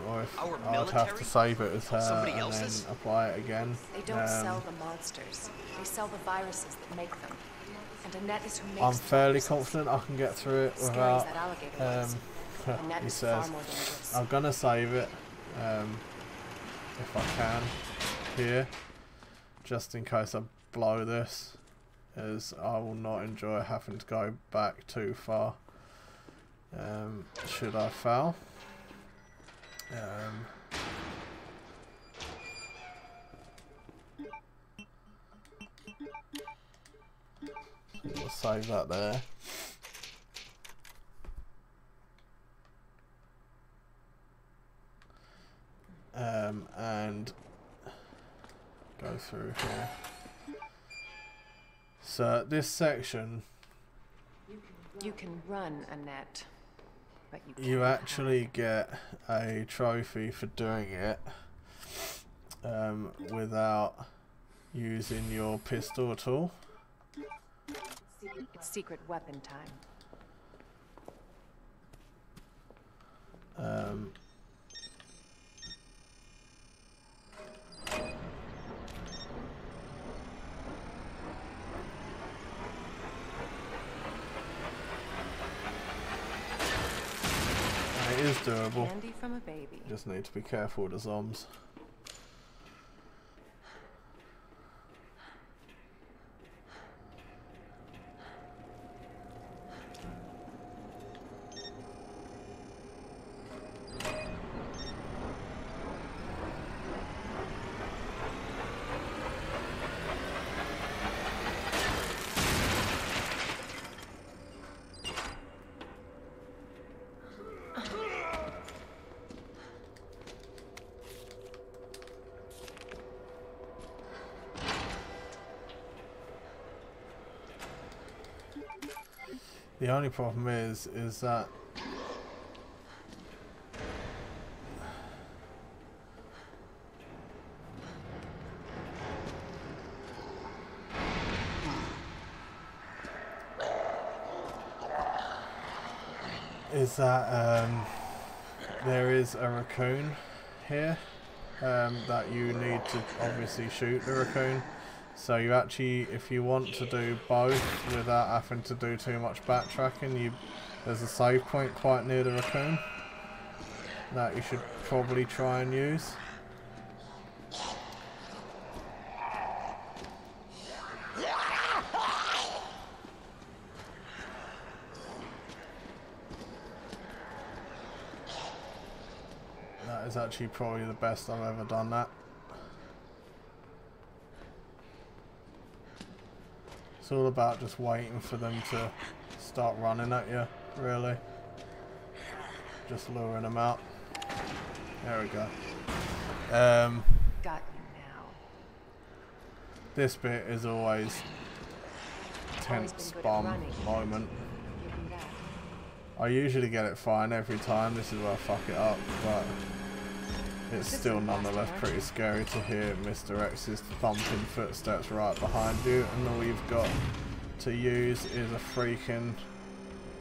or if I would have to save it as her and then apply it again. They don't sell the monsters, they sell the viruses that make them. And Annette is who makes them. I'm fairly confident I can get through it without, he says, I'm going to save it. If I can, here, just in case I blow this, as I will not enjoy having to go back too far, should I fail. We'll save that there. And go through here. So this section, you can run, Annette, but you actually get a trophy for doing it without using your pistol at all. It's secret weapon time. It is doable. Candy from a baby. Just need to be careful with the zombies. The only problem is that there is a raccoon here that you need to obviously shoot the raccoon. So you actually, if you want to do both without having to do too much backtracking, there's a save point quite near the raccoon that you should probably try and use. That is actually probably the best I've ever done that. It's all about just waiting for them to start running at you, really. just luring them out. There we go. Got you now. This bit is always tense bomb moment. I usually get it fine every time. This is where I fuck it up, but it's still nonetheless pretty scary to hear Mr. X's thumping footsteps right behind you, and all you've got to use is a freaking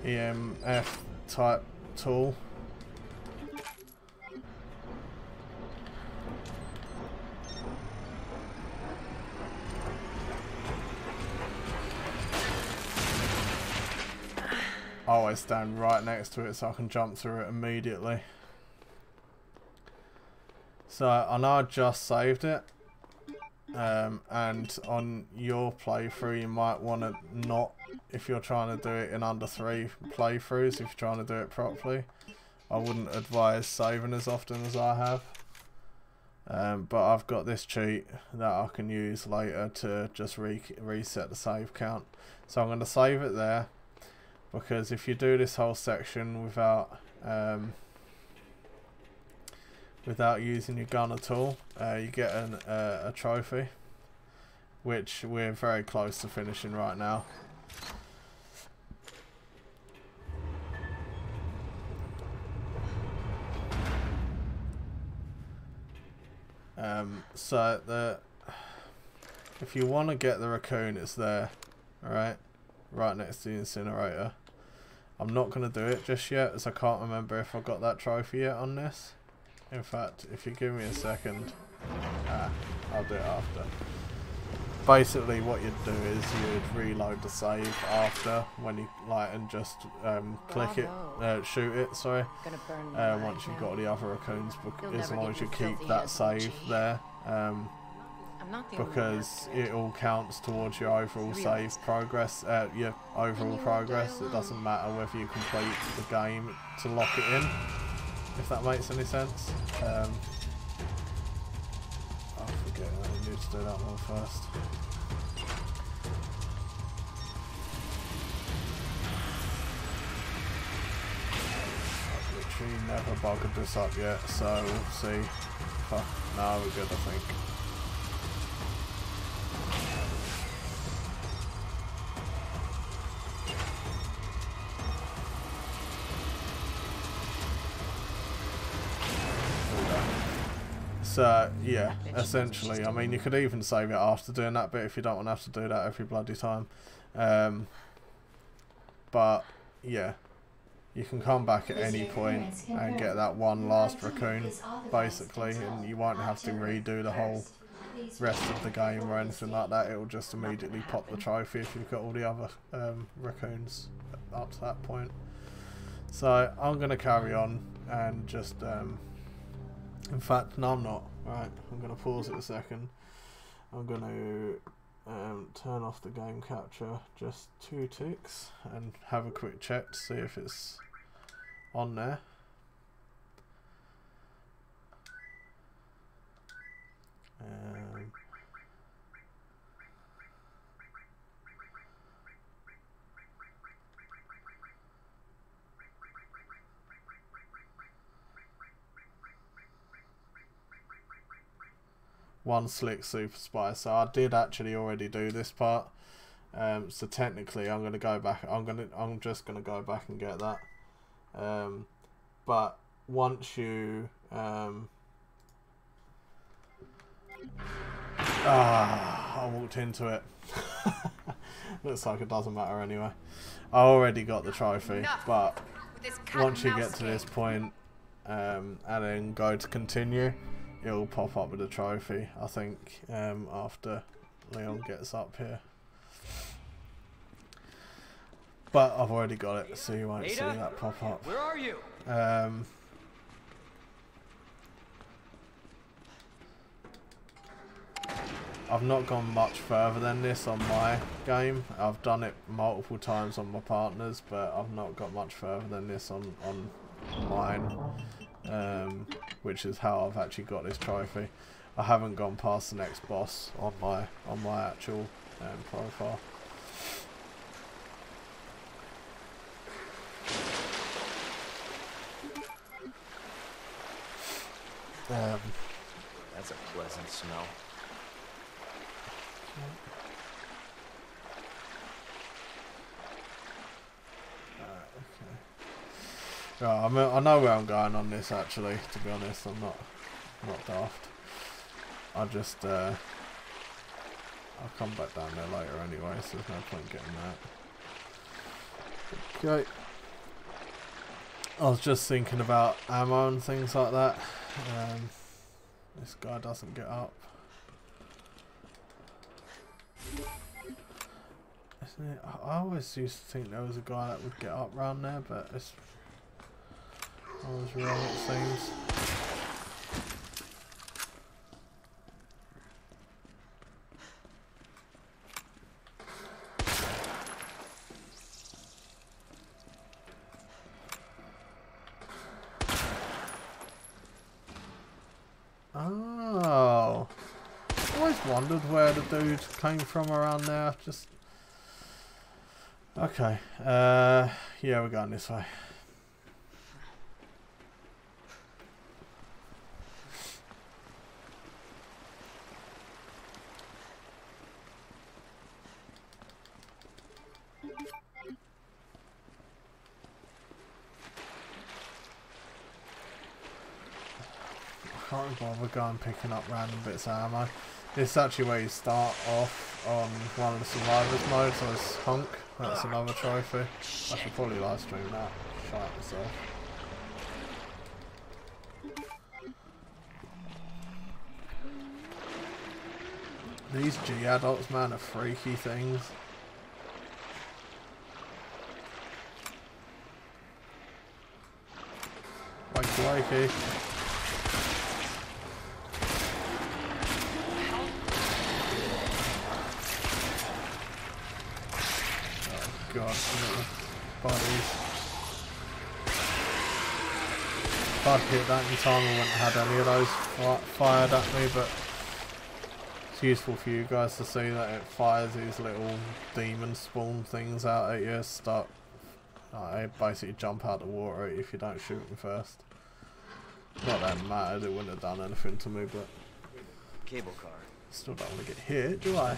EMF type tool. I always stand right next to it so I can jump through it immediately. So I know I just saved it, and on your playthrough you might want to not, if you're trying to do it in under 3 playthroughs, if you're trying to do it properly, I wouldn't advise saving as often as I have. But I've got this cheat that I can use later to just reset the save count. So I'm going to save it there. Because if you do this whole section without without using your gun at all, you get a trophy, which we're very close to finishing right now. So if you want to get the raccoon, it's there. All right. Right next to the incinerator. I'm not going to do it just yet, as I can't remember if I got that trophy yet on this. In fact, if you give me a second, I'll do it after. Basically what you'd do is you'd reload the save after when you like, and just click it, shoot it, sorry, once you've got the other raccoons, as long as you keep that save there. Because it all counts towards your overall save progress, your overall progress. It doesn't matter whether you complete the game to lock it in, if that makes any sense. I forget, I need to do that one first. I've literally never buggered this up yet, so we'll see. Fuck, no, we're good, I think. Yeah, essentially, I mean, you could even save it after doing that bit if you don't want to have to do that every bloody time. But yeah, you can come back at any point and get that one last raccoon, basically, and you won't have to redo the whole rest of the game or anything like that. It will just immediately pop the trophy if you've got all the other raccoons up to that point. So I'm going to carry on and just... in fact, no, I'm not. Right, I'm going to pause it a second. I'm going to turn off the game capture just 2 ticks and have a quick check to see if it's on there. One slick super spy. So I did actually already do this part. So technically, I'm gonna go back. I'm just gonna go back and get that. But once you, I walked into it. Looks like it doesn't matter anyway. I already got the trophy, but once you get to this point, and then go to continue. It'll pop up with a trophy, I think, after Leon gets up here. But I've already got it, so you won't see that pop up. Where are you? I've not gone much further than this on my game. I've done it multiple times on my partner's, but I've not got much further than this on mine. Which is how I've actually got this trophy. I haven't gone past the next boss on my actual profile. That's a pleasant smell. Okay. Right, I mean, I know where I'm going on this. Actually, to be honest, I'm not daft. I just I'll come back down there later anyway, so there's no point getting that. Okay. I was just thinking about ammo and things like that. This guy doesn't get up. Isn't it? I always used to think there was a guy that would get up round there, but it's always wrong, it seems. Dude came from around there. Just okay. Yeah, we're going this way. I can't bother going picking up random bits of ammo. It's actually where you start off on one of the survivors modes, so it's Hunk, that's another trophy. I should probably livestream that, try it myself. These G-adults, man, are freaky things. Wakey wakey. I'd hit that in time, I wouldn't have had any of those fired at me, but it's useful for you guys to see that it fires these little demon spawn things out at you. Start, I basically jump out the water if you don't shoot them first. Not that it mattered, it wouldn't have done anything to me, but cable car. Still don't want to get hit, do I?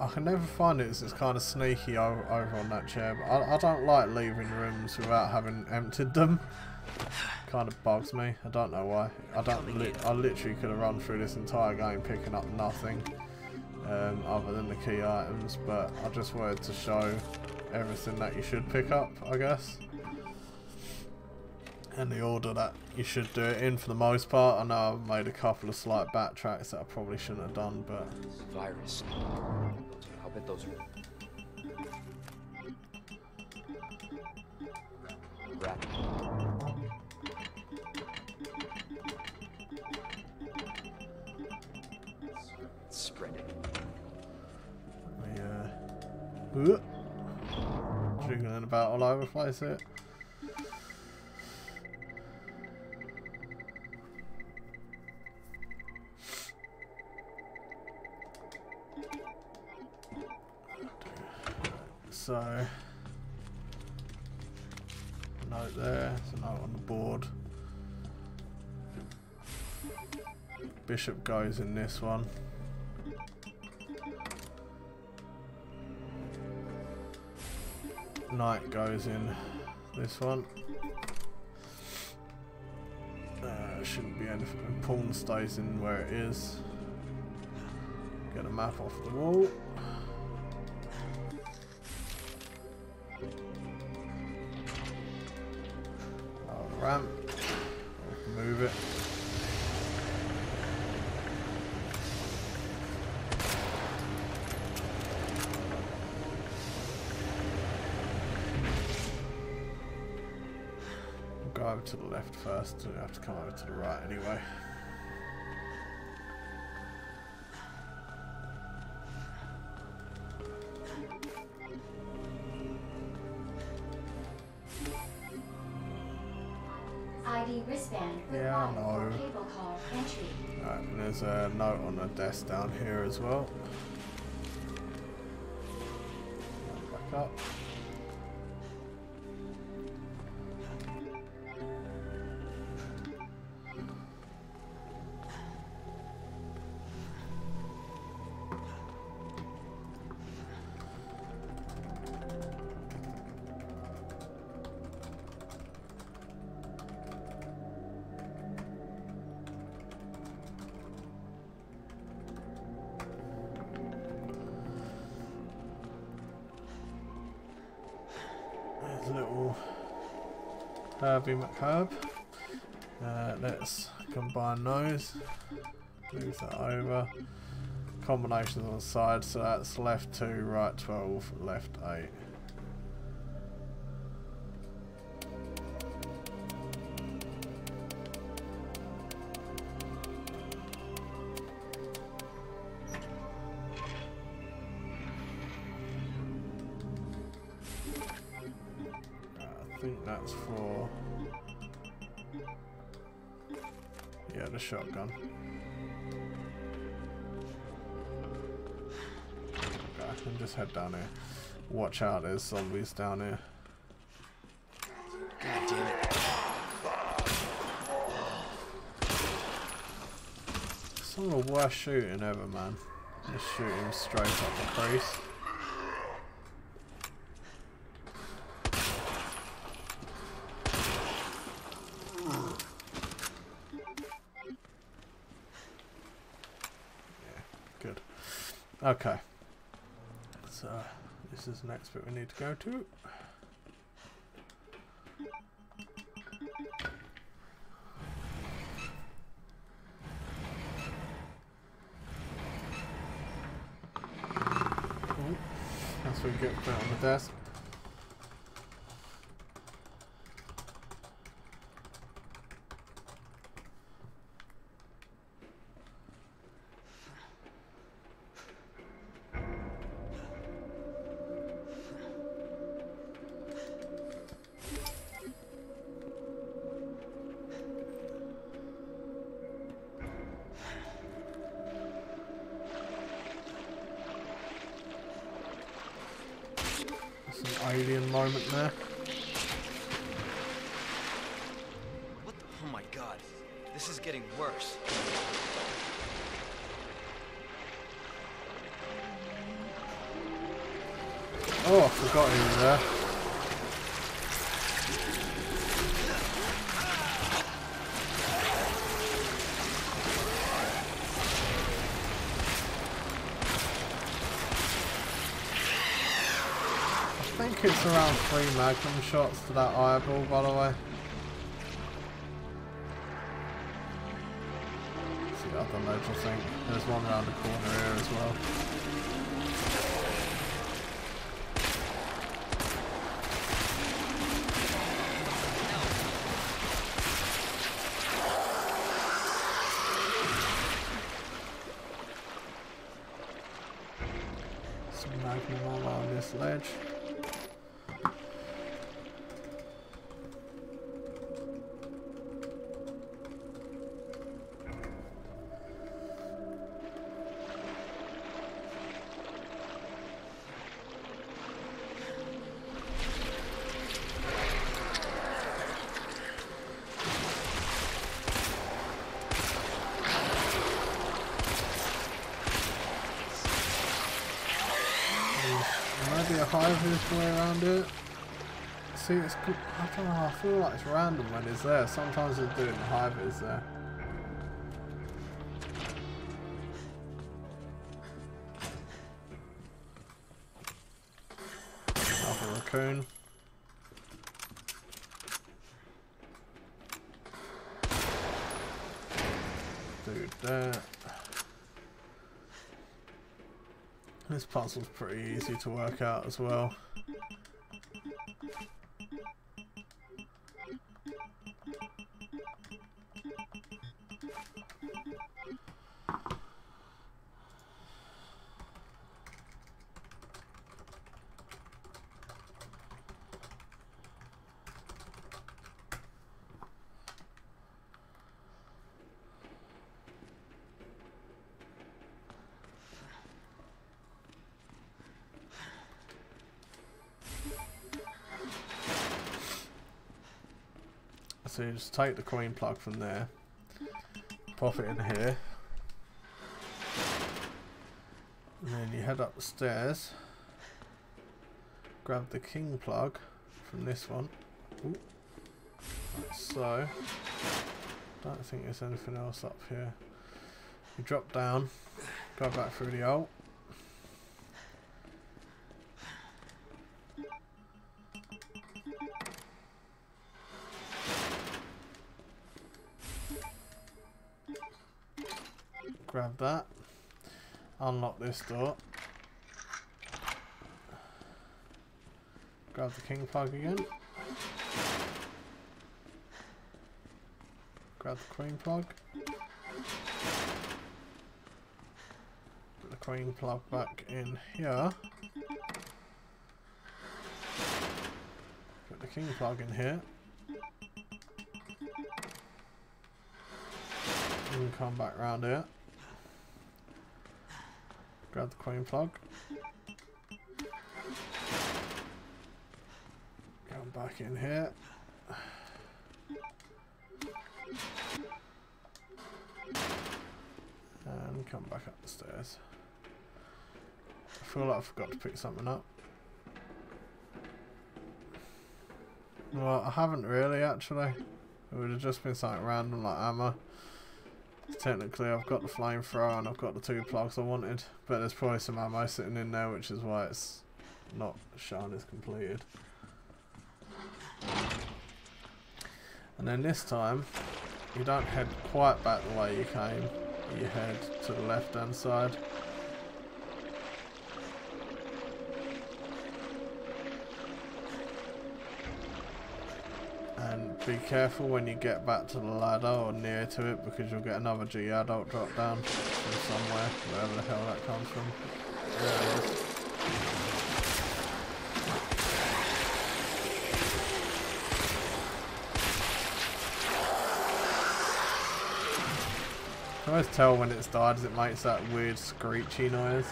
I can never find it, it's kind of sneaky over on that chair, but I don't like leaving rooms without having emptied them. Kind of bugs me, I don't know why. I literally could have run through this entire game picking up nothing other than the key items, but I just wanted to show everything that you should pick up, I guess. And the order that you should do it in for the most part. I know I've made a couple of slight backtracks that I probably shouldn't have done, but... Virus. I'll bet those are... Rat. It's spreading. Yeah. Jiggling about all over the place here. So, a note there, there's a note on the board. Bishop goes in this one. Knight goes in this one. Shouldn't be anything. Pawn stays in where it is. Get a map off the wall. Ramp. Move it. We'll go over to the left first. We'll have to come over to the right anyway. Yeah, I know. Right, and there's a note on the desk down here as well. Back up. McHerb. Let's combine those, move that over. Combinations on the side, so that's left 2, right 12, left 8. I think that's for... yeah, the shotgun. Okay, I can just head down here. Watch out, there's zombies down here. God damn it. Some of the worst shooting ever, man. Just shoot him straight up the crease. Okay, so this is the next bit we need to go to. Ooh, that's what we get put on the desk. Alien moment there. What the, oh my god, this is getting worse. Oh, I forgot he was there. It's around 3 magnum shots to that eyeball, by the way. It's the other ledge, I think. There's one around the corner here as well. Some magnum all around this ledge. This way around it. See, it's good. I don't know, I feel like it's random when it's there. Sometimes it's doing the hive is there. Another raccoon. do that. This puzzle's pretty easy to work out as well. So you just take the coin plug from there, pop it in here, and then you head up the stairs, grab the king plug from this one. Ooh. Like so. Don't think there's anything else up here. You drop down, go back through the hole. Grab that, unlock this door, grab the king plug again, grab the queen plug, put the queen plug back in here, put the king plug in here, and come back round here. Grab the queen plug. Come back in here. And come back up the stairs. I feel like I forgot to pick something up. Well, I haven't really actually. It would have just been something random like ammo. Technically I've got the flamethrower and I've got the two plugs I wanted, but there's probably some ammo sitting in there, which is why it's not shown as completed. And then this time you don't head quite back the way you came, you head to the left hand side. And be careful when you get back to the ladder or near to it, because you'll get another G adult drop down from somewhere, wherever the hell that comes from. There it is. I can always tell when it's died as it makes that weird screechy noise.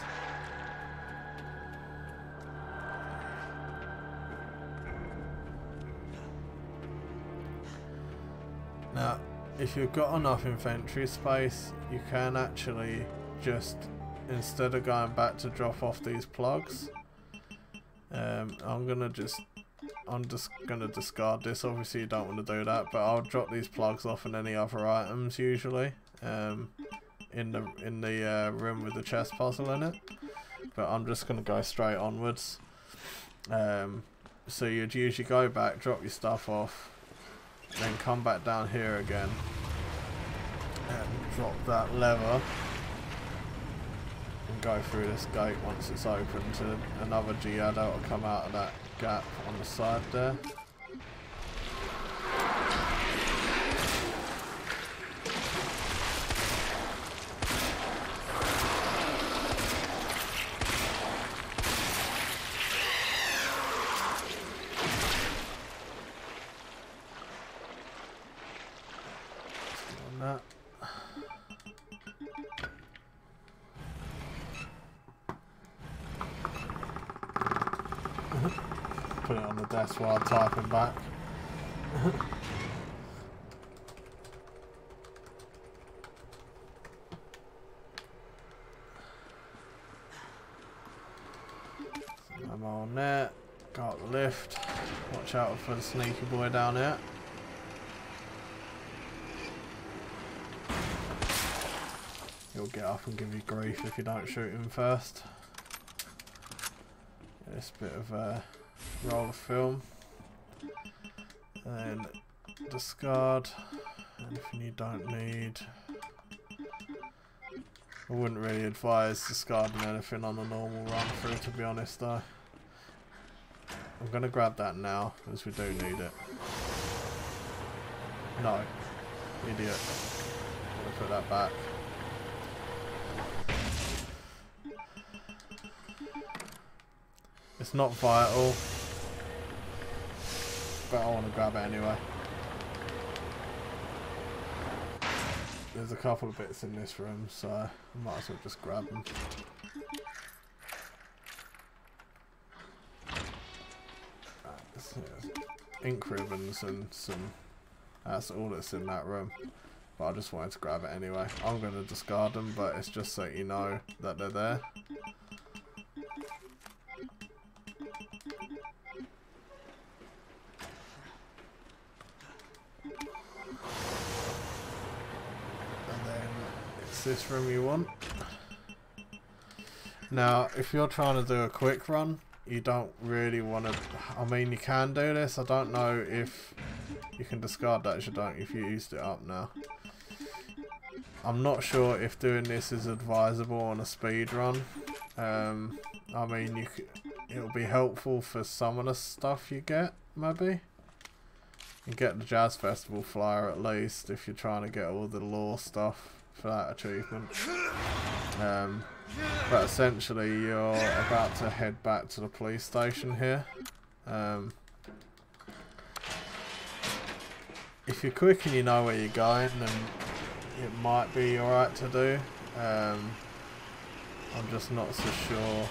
If you've got enough inventory space, you can actually just, instead of going back to drop off these plugs, I'm just gonna discard this. Obviously you don't want to do that, but I'll drop these plugs off and any other items usually in the room with the chest puzzle in it, but I'm just gonna go straight onwards. So you'd usually go back, drop your stuff off, then come back down here again and drop that lever and go through this gate once it's open to another G adult will come out of that gap on the side there. Put it on the desk while I'm typing back. I'm on there. Got the lift. Watch out for the sneaky boy down there. He'll get up and give you grief if you don't shoot him first. Yeah, this bit of roll of film, and then discard anything you don't need. I wouldn't really advise discarding anything on a normal run through, to be honest though. I'm going to grab that now, as we do need it. No. Idiot. I'm going to put that back. It's not vital, but I want to grab it anyway. There's a couple of bits in this room, so I might as well just grab them. Ink ribbons and some, that's all that's in that room, but I just wanted to grab it anyway. I'm going to discard them, but it's just so you know that they're there. This room you want. Now if you're trying to do a quick run, you don't really want to, I mean you can do this, I don't know if you can discard that if you used it up now. I'm not sure if doing this is advisable on a speed run. I mean it'll be helpful for some of the stuff you get, maybe. You get the Jazz Festival flyer at least if you're trying to get all the lore stuff for that achievement. But essentially you're about to head back to the police station here. If you're quick and you know where you're going, then it might be alright to do. I'm just not so sure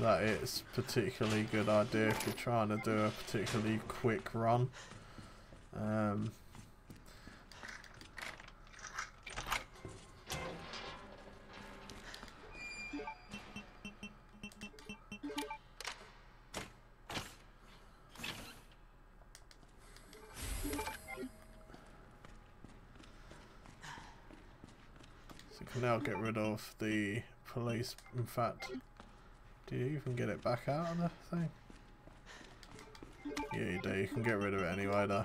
that it's a particularly good idea if you're trying to do a particularly quick run. Now get rid of the police. In fact, do you even get it back out of the thing? Yeah, you do. You can get rid of it anyway though.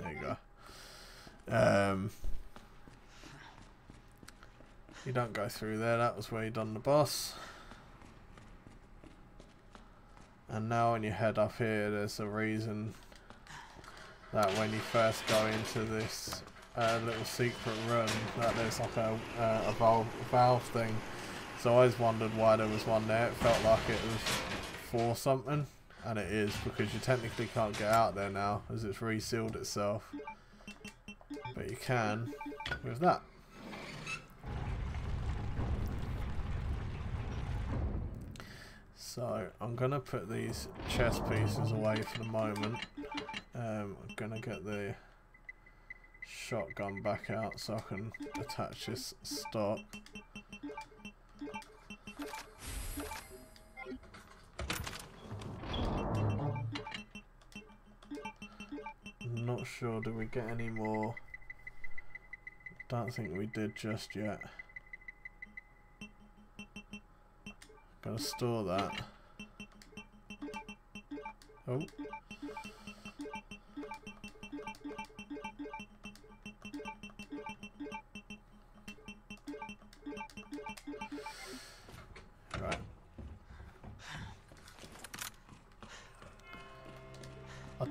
There you go. You don't go through there. That was where you done the boss. And now when you head up here, there's a reason that when you first go into this little secret room, that there's like a valve thing. So I always wondered why there was one there. It felt like it was for something, and it is, because you technically can't get out there now as it's resealed itself, but you can with that. So I'm gonna put these chess pieces away for the moment. I'm gonna get the shotgun back out so I can attach this stock. I'm not sure, do we get any more? Don't think we did just yet. Gotta store that. Oh.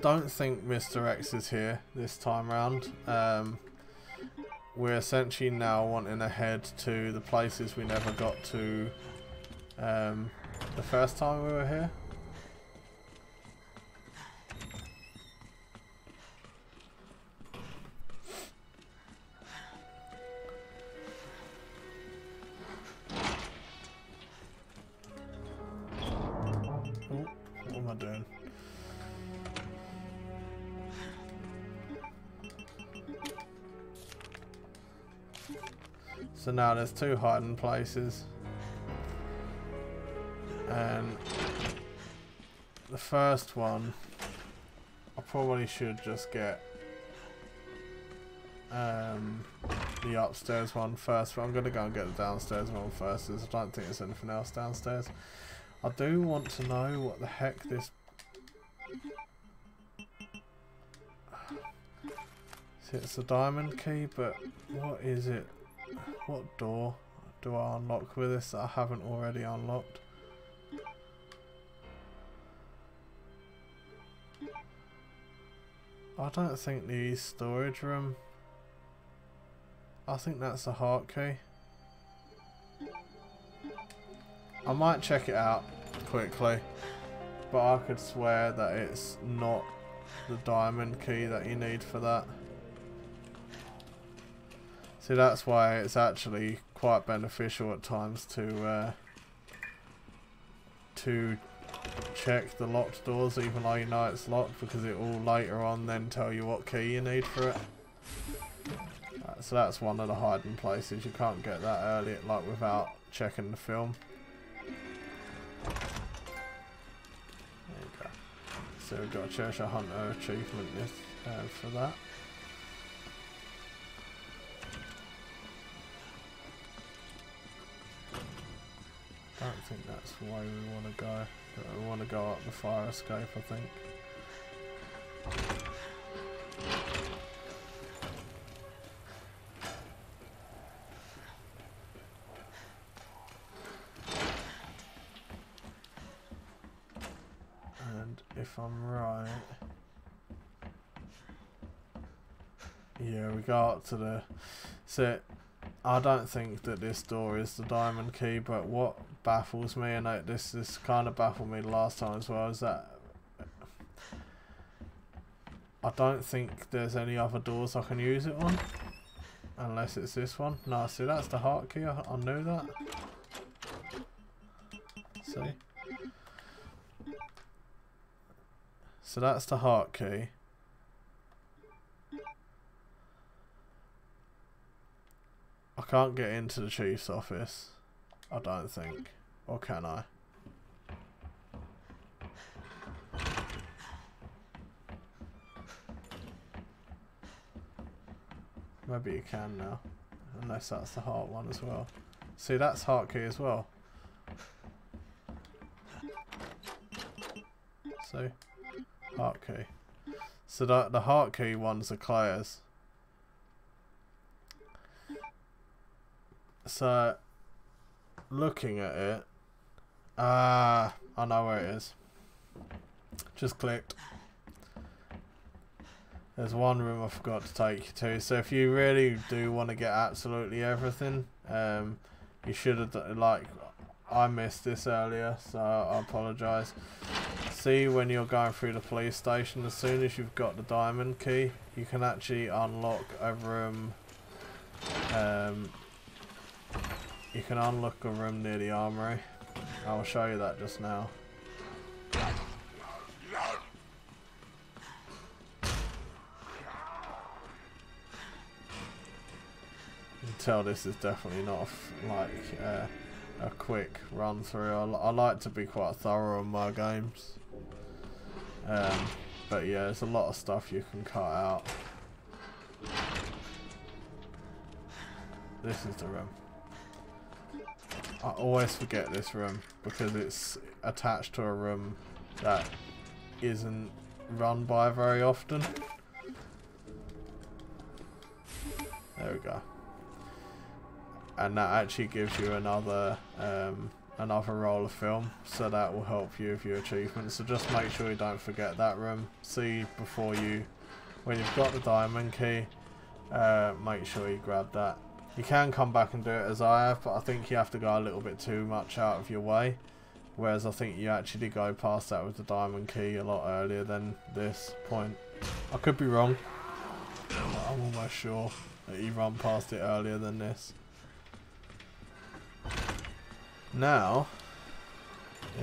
Don't think Mr. X is here this time round. We're essentially now wanting to head to the places we never got to the first time we were here. Oh, what am I doing? So now there's two hiding places, and the first one I probably should just get the upstairs one first, but I'm going to go and get the downstairs one first because I don't think there's anything else downstairs. I do want to know what the heck this... It's a diamond key, but what is it? What door? do I unlock with this that I haven't already unlocked? I don't think the storage room. I think that's the heart key. I might check it out quickly, but I could swear that it's not the diamond key that you need for that. See, that's why it's actually quite beneficial at times to check the locked doors, even though you know it's locked, because it will later on then tell you what key you need for it. So that's one of the hiding places. You can't get that early, like, without checking the film. There you go. So we've got a Treasure Hunter achievement for that. I don't think that's the way we want to go. But we want to go up the fire escape, I think. If I'm right, yeah, we go up to the. So I don't think that this door is the diamond key, but what baffles me, and this kind of baffled me last time as well, is that I don't think there's any other doors I can use it on, unless it's this one. No, see, that's the heart key. I knew that. See. So that's the heart key. I can't get into the chief's office, I don't think. Or can I? Maybe you can now. Unless that's the heart one as well. See, that's heart key as well. So. Heart key. So the heart key ones are Claire's. So looking at it, I know where it is. Just clicked. There's one room I forgot to take you to. So if you really do want to get absolutely everything, you should have, like, I missed this earlier, so I apologise. See, when you're going through the police station, as soon as you've got the diamond key, you can actually unlock a room. You can unlock a room near the armory. I will show you that just now. You can tell this is definitely not like a quick run through. I like to be quite thorough in my games. But yeah, there's a lot of stuff you can cut out. This is the room. I always forget this room because it's attached to a room that isn't run by very often. There we go. And that actually gives you another another roll of film, so that will help you with your achievements. So just make sure you don't forget that room. See, before you, when you've got the diamond key, make sure you grab that. You can come back and do it as I have, but I think you have to go a little bit too much out of your way, whereas I think you actually go past that with the diamond key a lot earlier than this point. I could be wrong, but I'm almost sure that you run past it earlier than this. Now,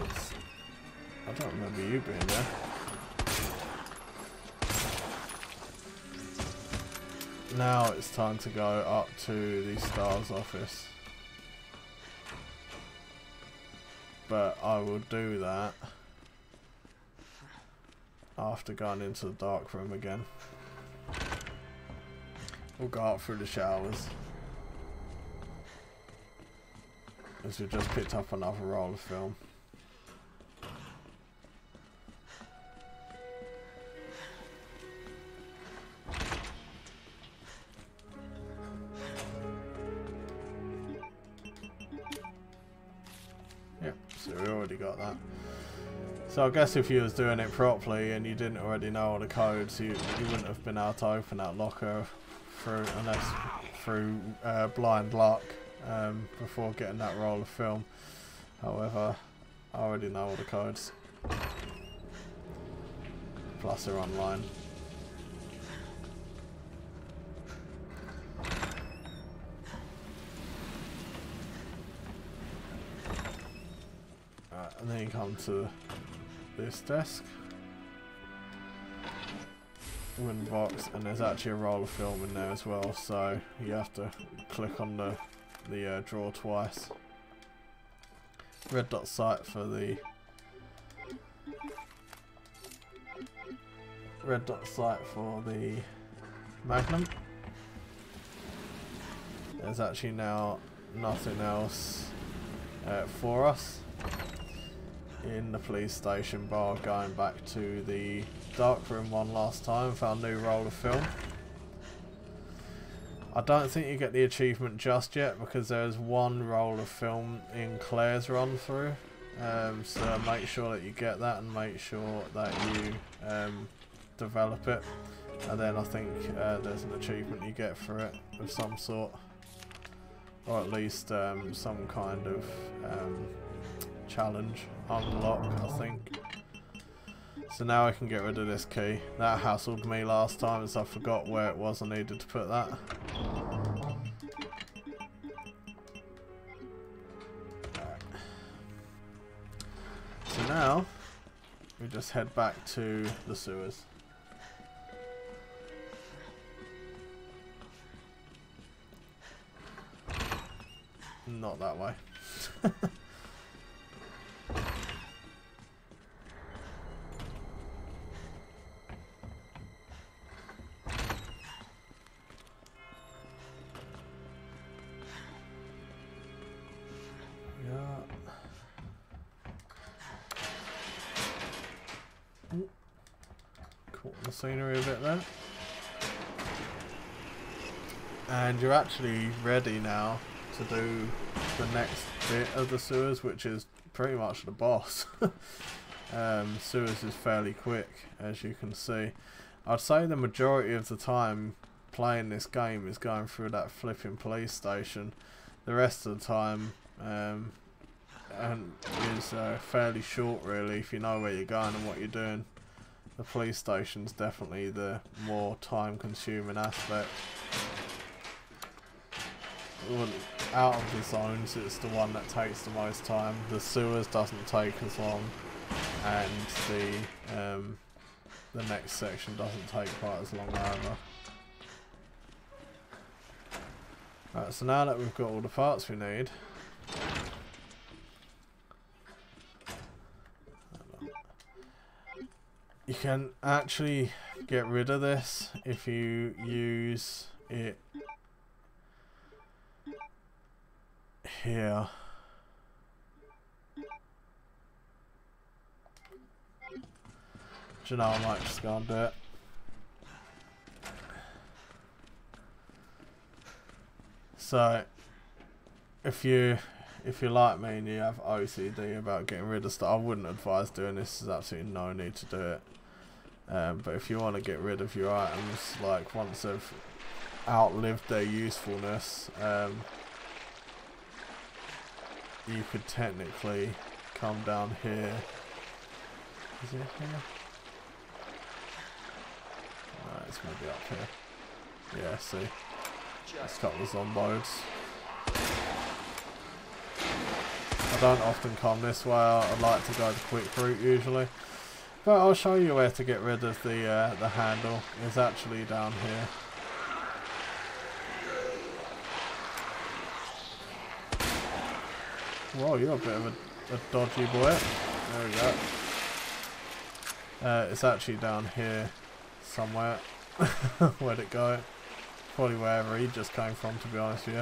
it's, I don't remember you being there. Now it's time to go up to the S.T.A.R.S. office. But I will do that after going into the dark room again. We'll go up through the showers. As we've just picked up another roll of film. So we already got that. So I guess if you was doing it properly and you didn't already know all the codes, you wouldn't have been able to open that locker unless through blind luck before getting that roll of film. However, I already know all the codes. Plus they're online. Right, and then you come to this desk. Wooden box, and there's actually a roll of film in there as well, so you have to click on the drawer twice. Red dot sight for the Magnum. There's actually now nothing else for us in the police station bar. Going back to the dark room one last time, found a new roll of film. I don't think you get the achievement just yet because there's one roll of film in Claire's run through, so make sure that you get that and make sure that you develop it, and then I think there's an achievement you get for it of some sort, or at least some kind of challenge unlock, I think. So now I can get rid of this key. That hassled me last time as I forgot where it was I needed to put that. Right. So now we just head back to the sewers. Not that way. Scenery a bit there, and you're actually ready now to do the next bit of the sewers, which is pretty much the boss. Sewers is fairly quick, as you can see. I'd say the majority of the time playing this game is going through that flipping police station. The rest of the time is fairly short, really, if you know where you're going and what you're doing. The police station's definitely the more time-consuming aspect. Out of the zones, it's the one that takes the most time. The sewers doesn't take as long, and the next section doesn't take quite as long either. Right, so now that we've got all the parts we need, you can actually get rid of this if you use it here. Do you know, I might just go and do it. So if you're like me and you have OCD about getting rid of stuff, I wouldn't advise doing this. There's absolutely no need to do it. But if you want to get rid of your items, like once they've outlived their usefulness, you could technically come down here. Is it here? No, it's going to be up here. Yeah, see? Just a couple of zombodes. I don't often come this way. I like to go the quick route usually. But I'll show you where to get rid of the handle. It's actually down here. Whoa, you're a bit of a dodgy boy. There we go. It's actually down here somewhere. Where'd it go? Probably wherever he just came from, to be honest with you.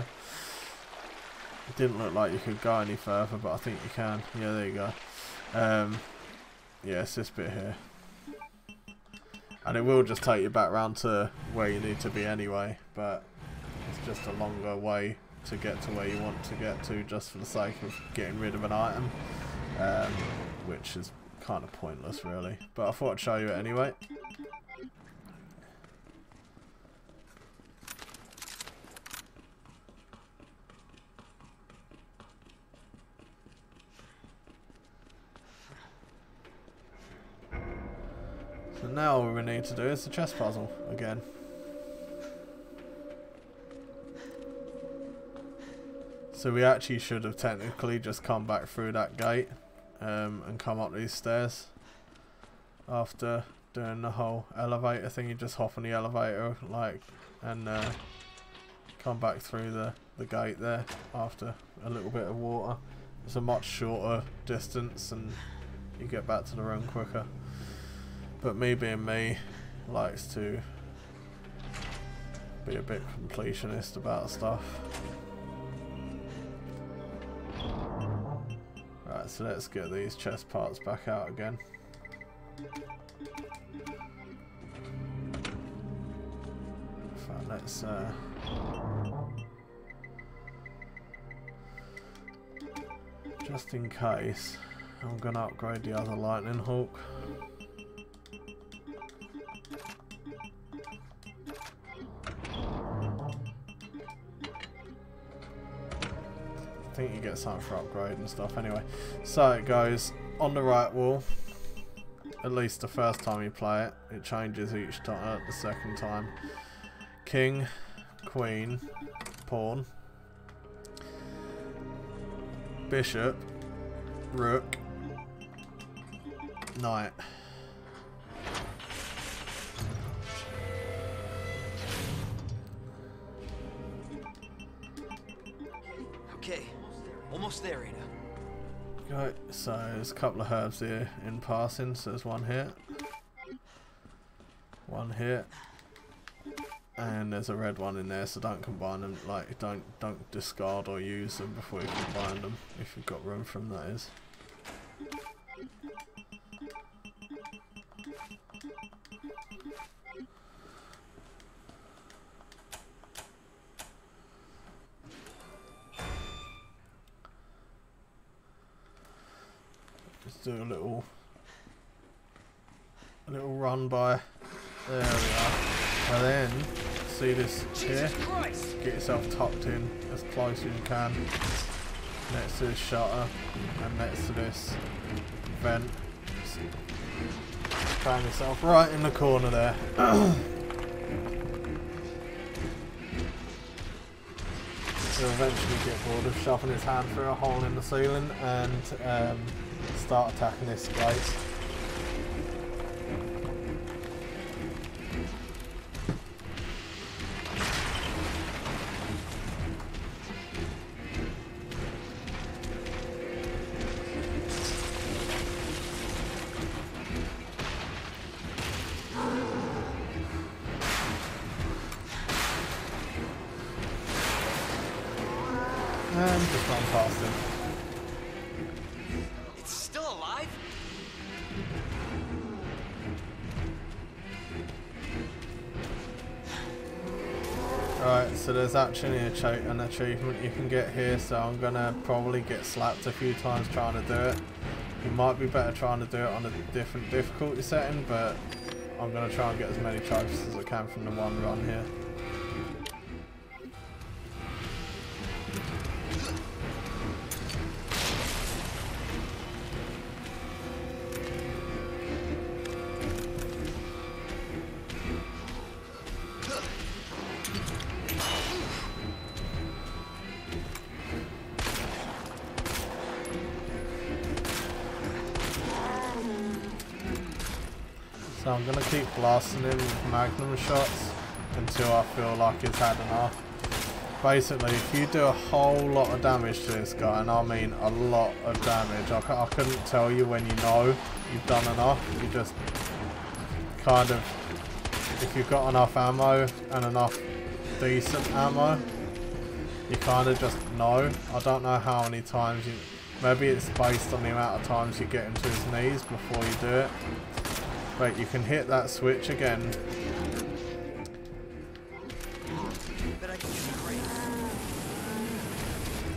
It didn't look like you could go any further, but I think you can. Yeah, there you go. Yeah, it's this bit here, and it will just take you back round to where you need to be anyway, but it's just a longer way to get to where you want to get to, just for the sake of getting rid of an item. which is kind of pointless really, but I thought I'd show you it anyway. So now all we need to do is the chess puzzle again. So we actually should have technically just come back through that gate and come up these stairs after doing the whole elevator thing. You just hop on the elevator like and come back through the gate there after a little bit of water. It's a much shorter distance and you get back to the room quicker. But me being me likes to be a bit completionist about stuff. Right, so let's get these chest parts back out again. In fact, let's just in case, I'm gonna upgrade the other Lightning Hawk. I think you get something for upgrade and stuff anyway. So it goes on the right wall, at least the first time you play it. It changes each time, the second time. King, queen, pawn, bishop, rook, knight. Almost there, Ada. Right, so there's a couple of herbs here in passing. So there's one here, one here, and there's a red one in there. So don't combine them. Like don't discard or use them before you combine them. If you've got room for them, that is. Do a little run by. There we are. And then see this here. Get yourself tucked in as close as you can. Next to this shutter and next to this vent. Found yourself right in the corner there. He'll eventually get bored of shoving his hand through a hole in the ceiling and start attacking this place. And just run past him. So there's actually an achievement you can get here, so I'm gonna probably get slapped a few times trying to do it. You might be better trying to do it on a different difficulty setting, but I'm gonna try and get as many trophies as I can from the one run here. So I'm going to keep blasting him with magnum shots until I feel like he's had enough. Basically, if you do a whole lot of damage to this guy, and I mean a lot of damage, I couldn't tell you when you know you've done enough. You just kind of, if you've got enough ammo and enough decent ammo, you kind of just know. I don't know how many times you, maybe it's based on the amount of times you get him to his knees before you do it. Right, you can hit that switch again.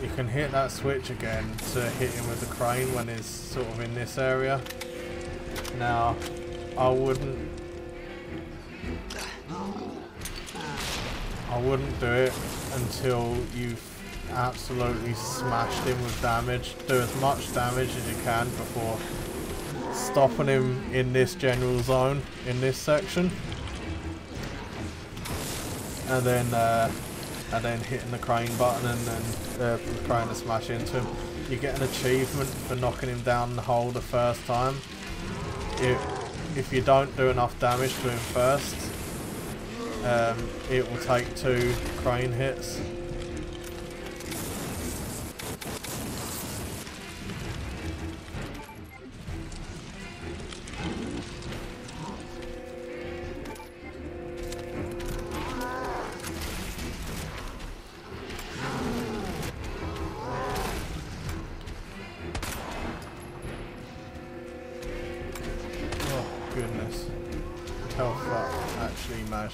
You You can hit that switch again to hit him with the crane when he's sort of in this area. Now, I wouldn't do it until you've absolutely smashed him with damage. Do as much damage as you can before stopping him in this general zone, in this section. And then hitting the crane button and then trying to smash into him. You get an achievement for knocking him down the hole the first time. If you don't do enough damage to him first, it will take 2 crane hits.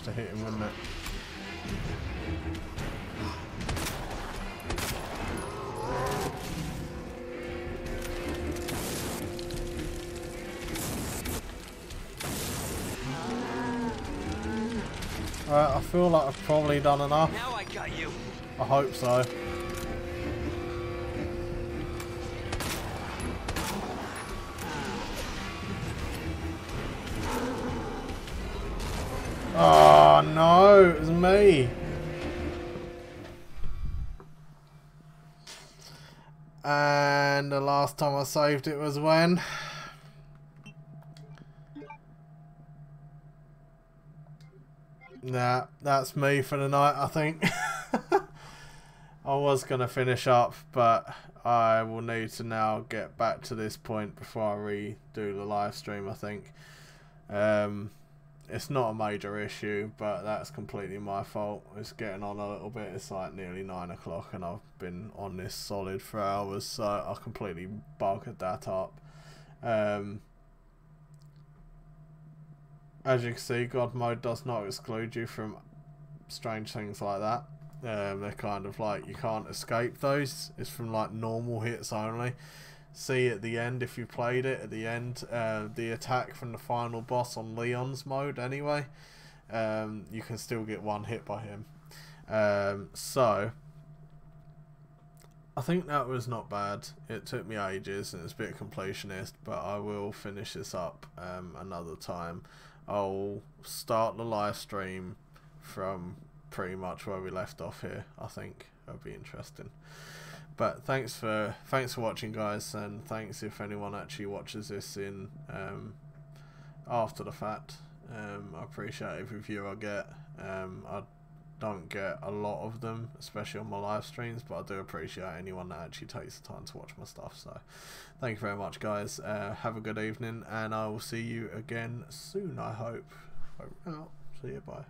To hit him, wouldn't it? Alright, I feel like I've probably done enough. Now I got you. I hope so. Oh no, it was me. And the last time I saved it was when? Nah, that's me for the night, I think. I was gonna finish up, but I will need to now get back to this point before I redo the live stream, I think. It's not a major issue, but that's completely my fault. It's getting on a little bit. It's like nearly 9 o'clock and I've been on this solid for hours, so I completely buggered that up. As you can see, God mode does not exclude you from strange things like that. They're kind of like, you can't escape those. It's from like normal hits only. See at the end, if you played it at the end, the attack from the final boss on Leon's mode anyway, you can still get 1 hit by him. So I think that was not bad. It took me ages and it's a bit completionist, but I will finish this up another time. I'll start the live stream from pretty much where we left off here. I think that'll be interesting. But thanks for watching, guys, and thanks if anyone actually watches this in after the fact. I appreciate every view I get. I don't get a lot of them, especially on my live streams, but I do appreciate anyone that actually takes the time to watch my stuff. So thank you very much, guys. Have a good evening, and I will see you again soon, I hope. Over and out. See you, bye.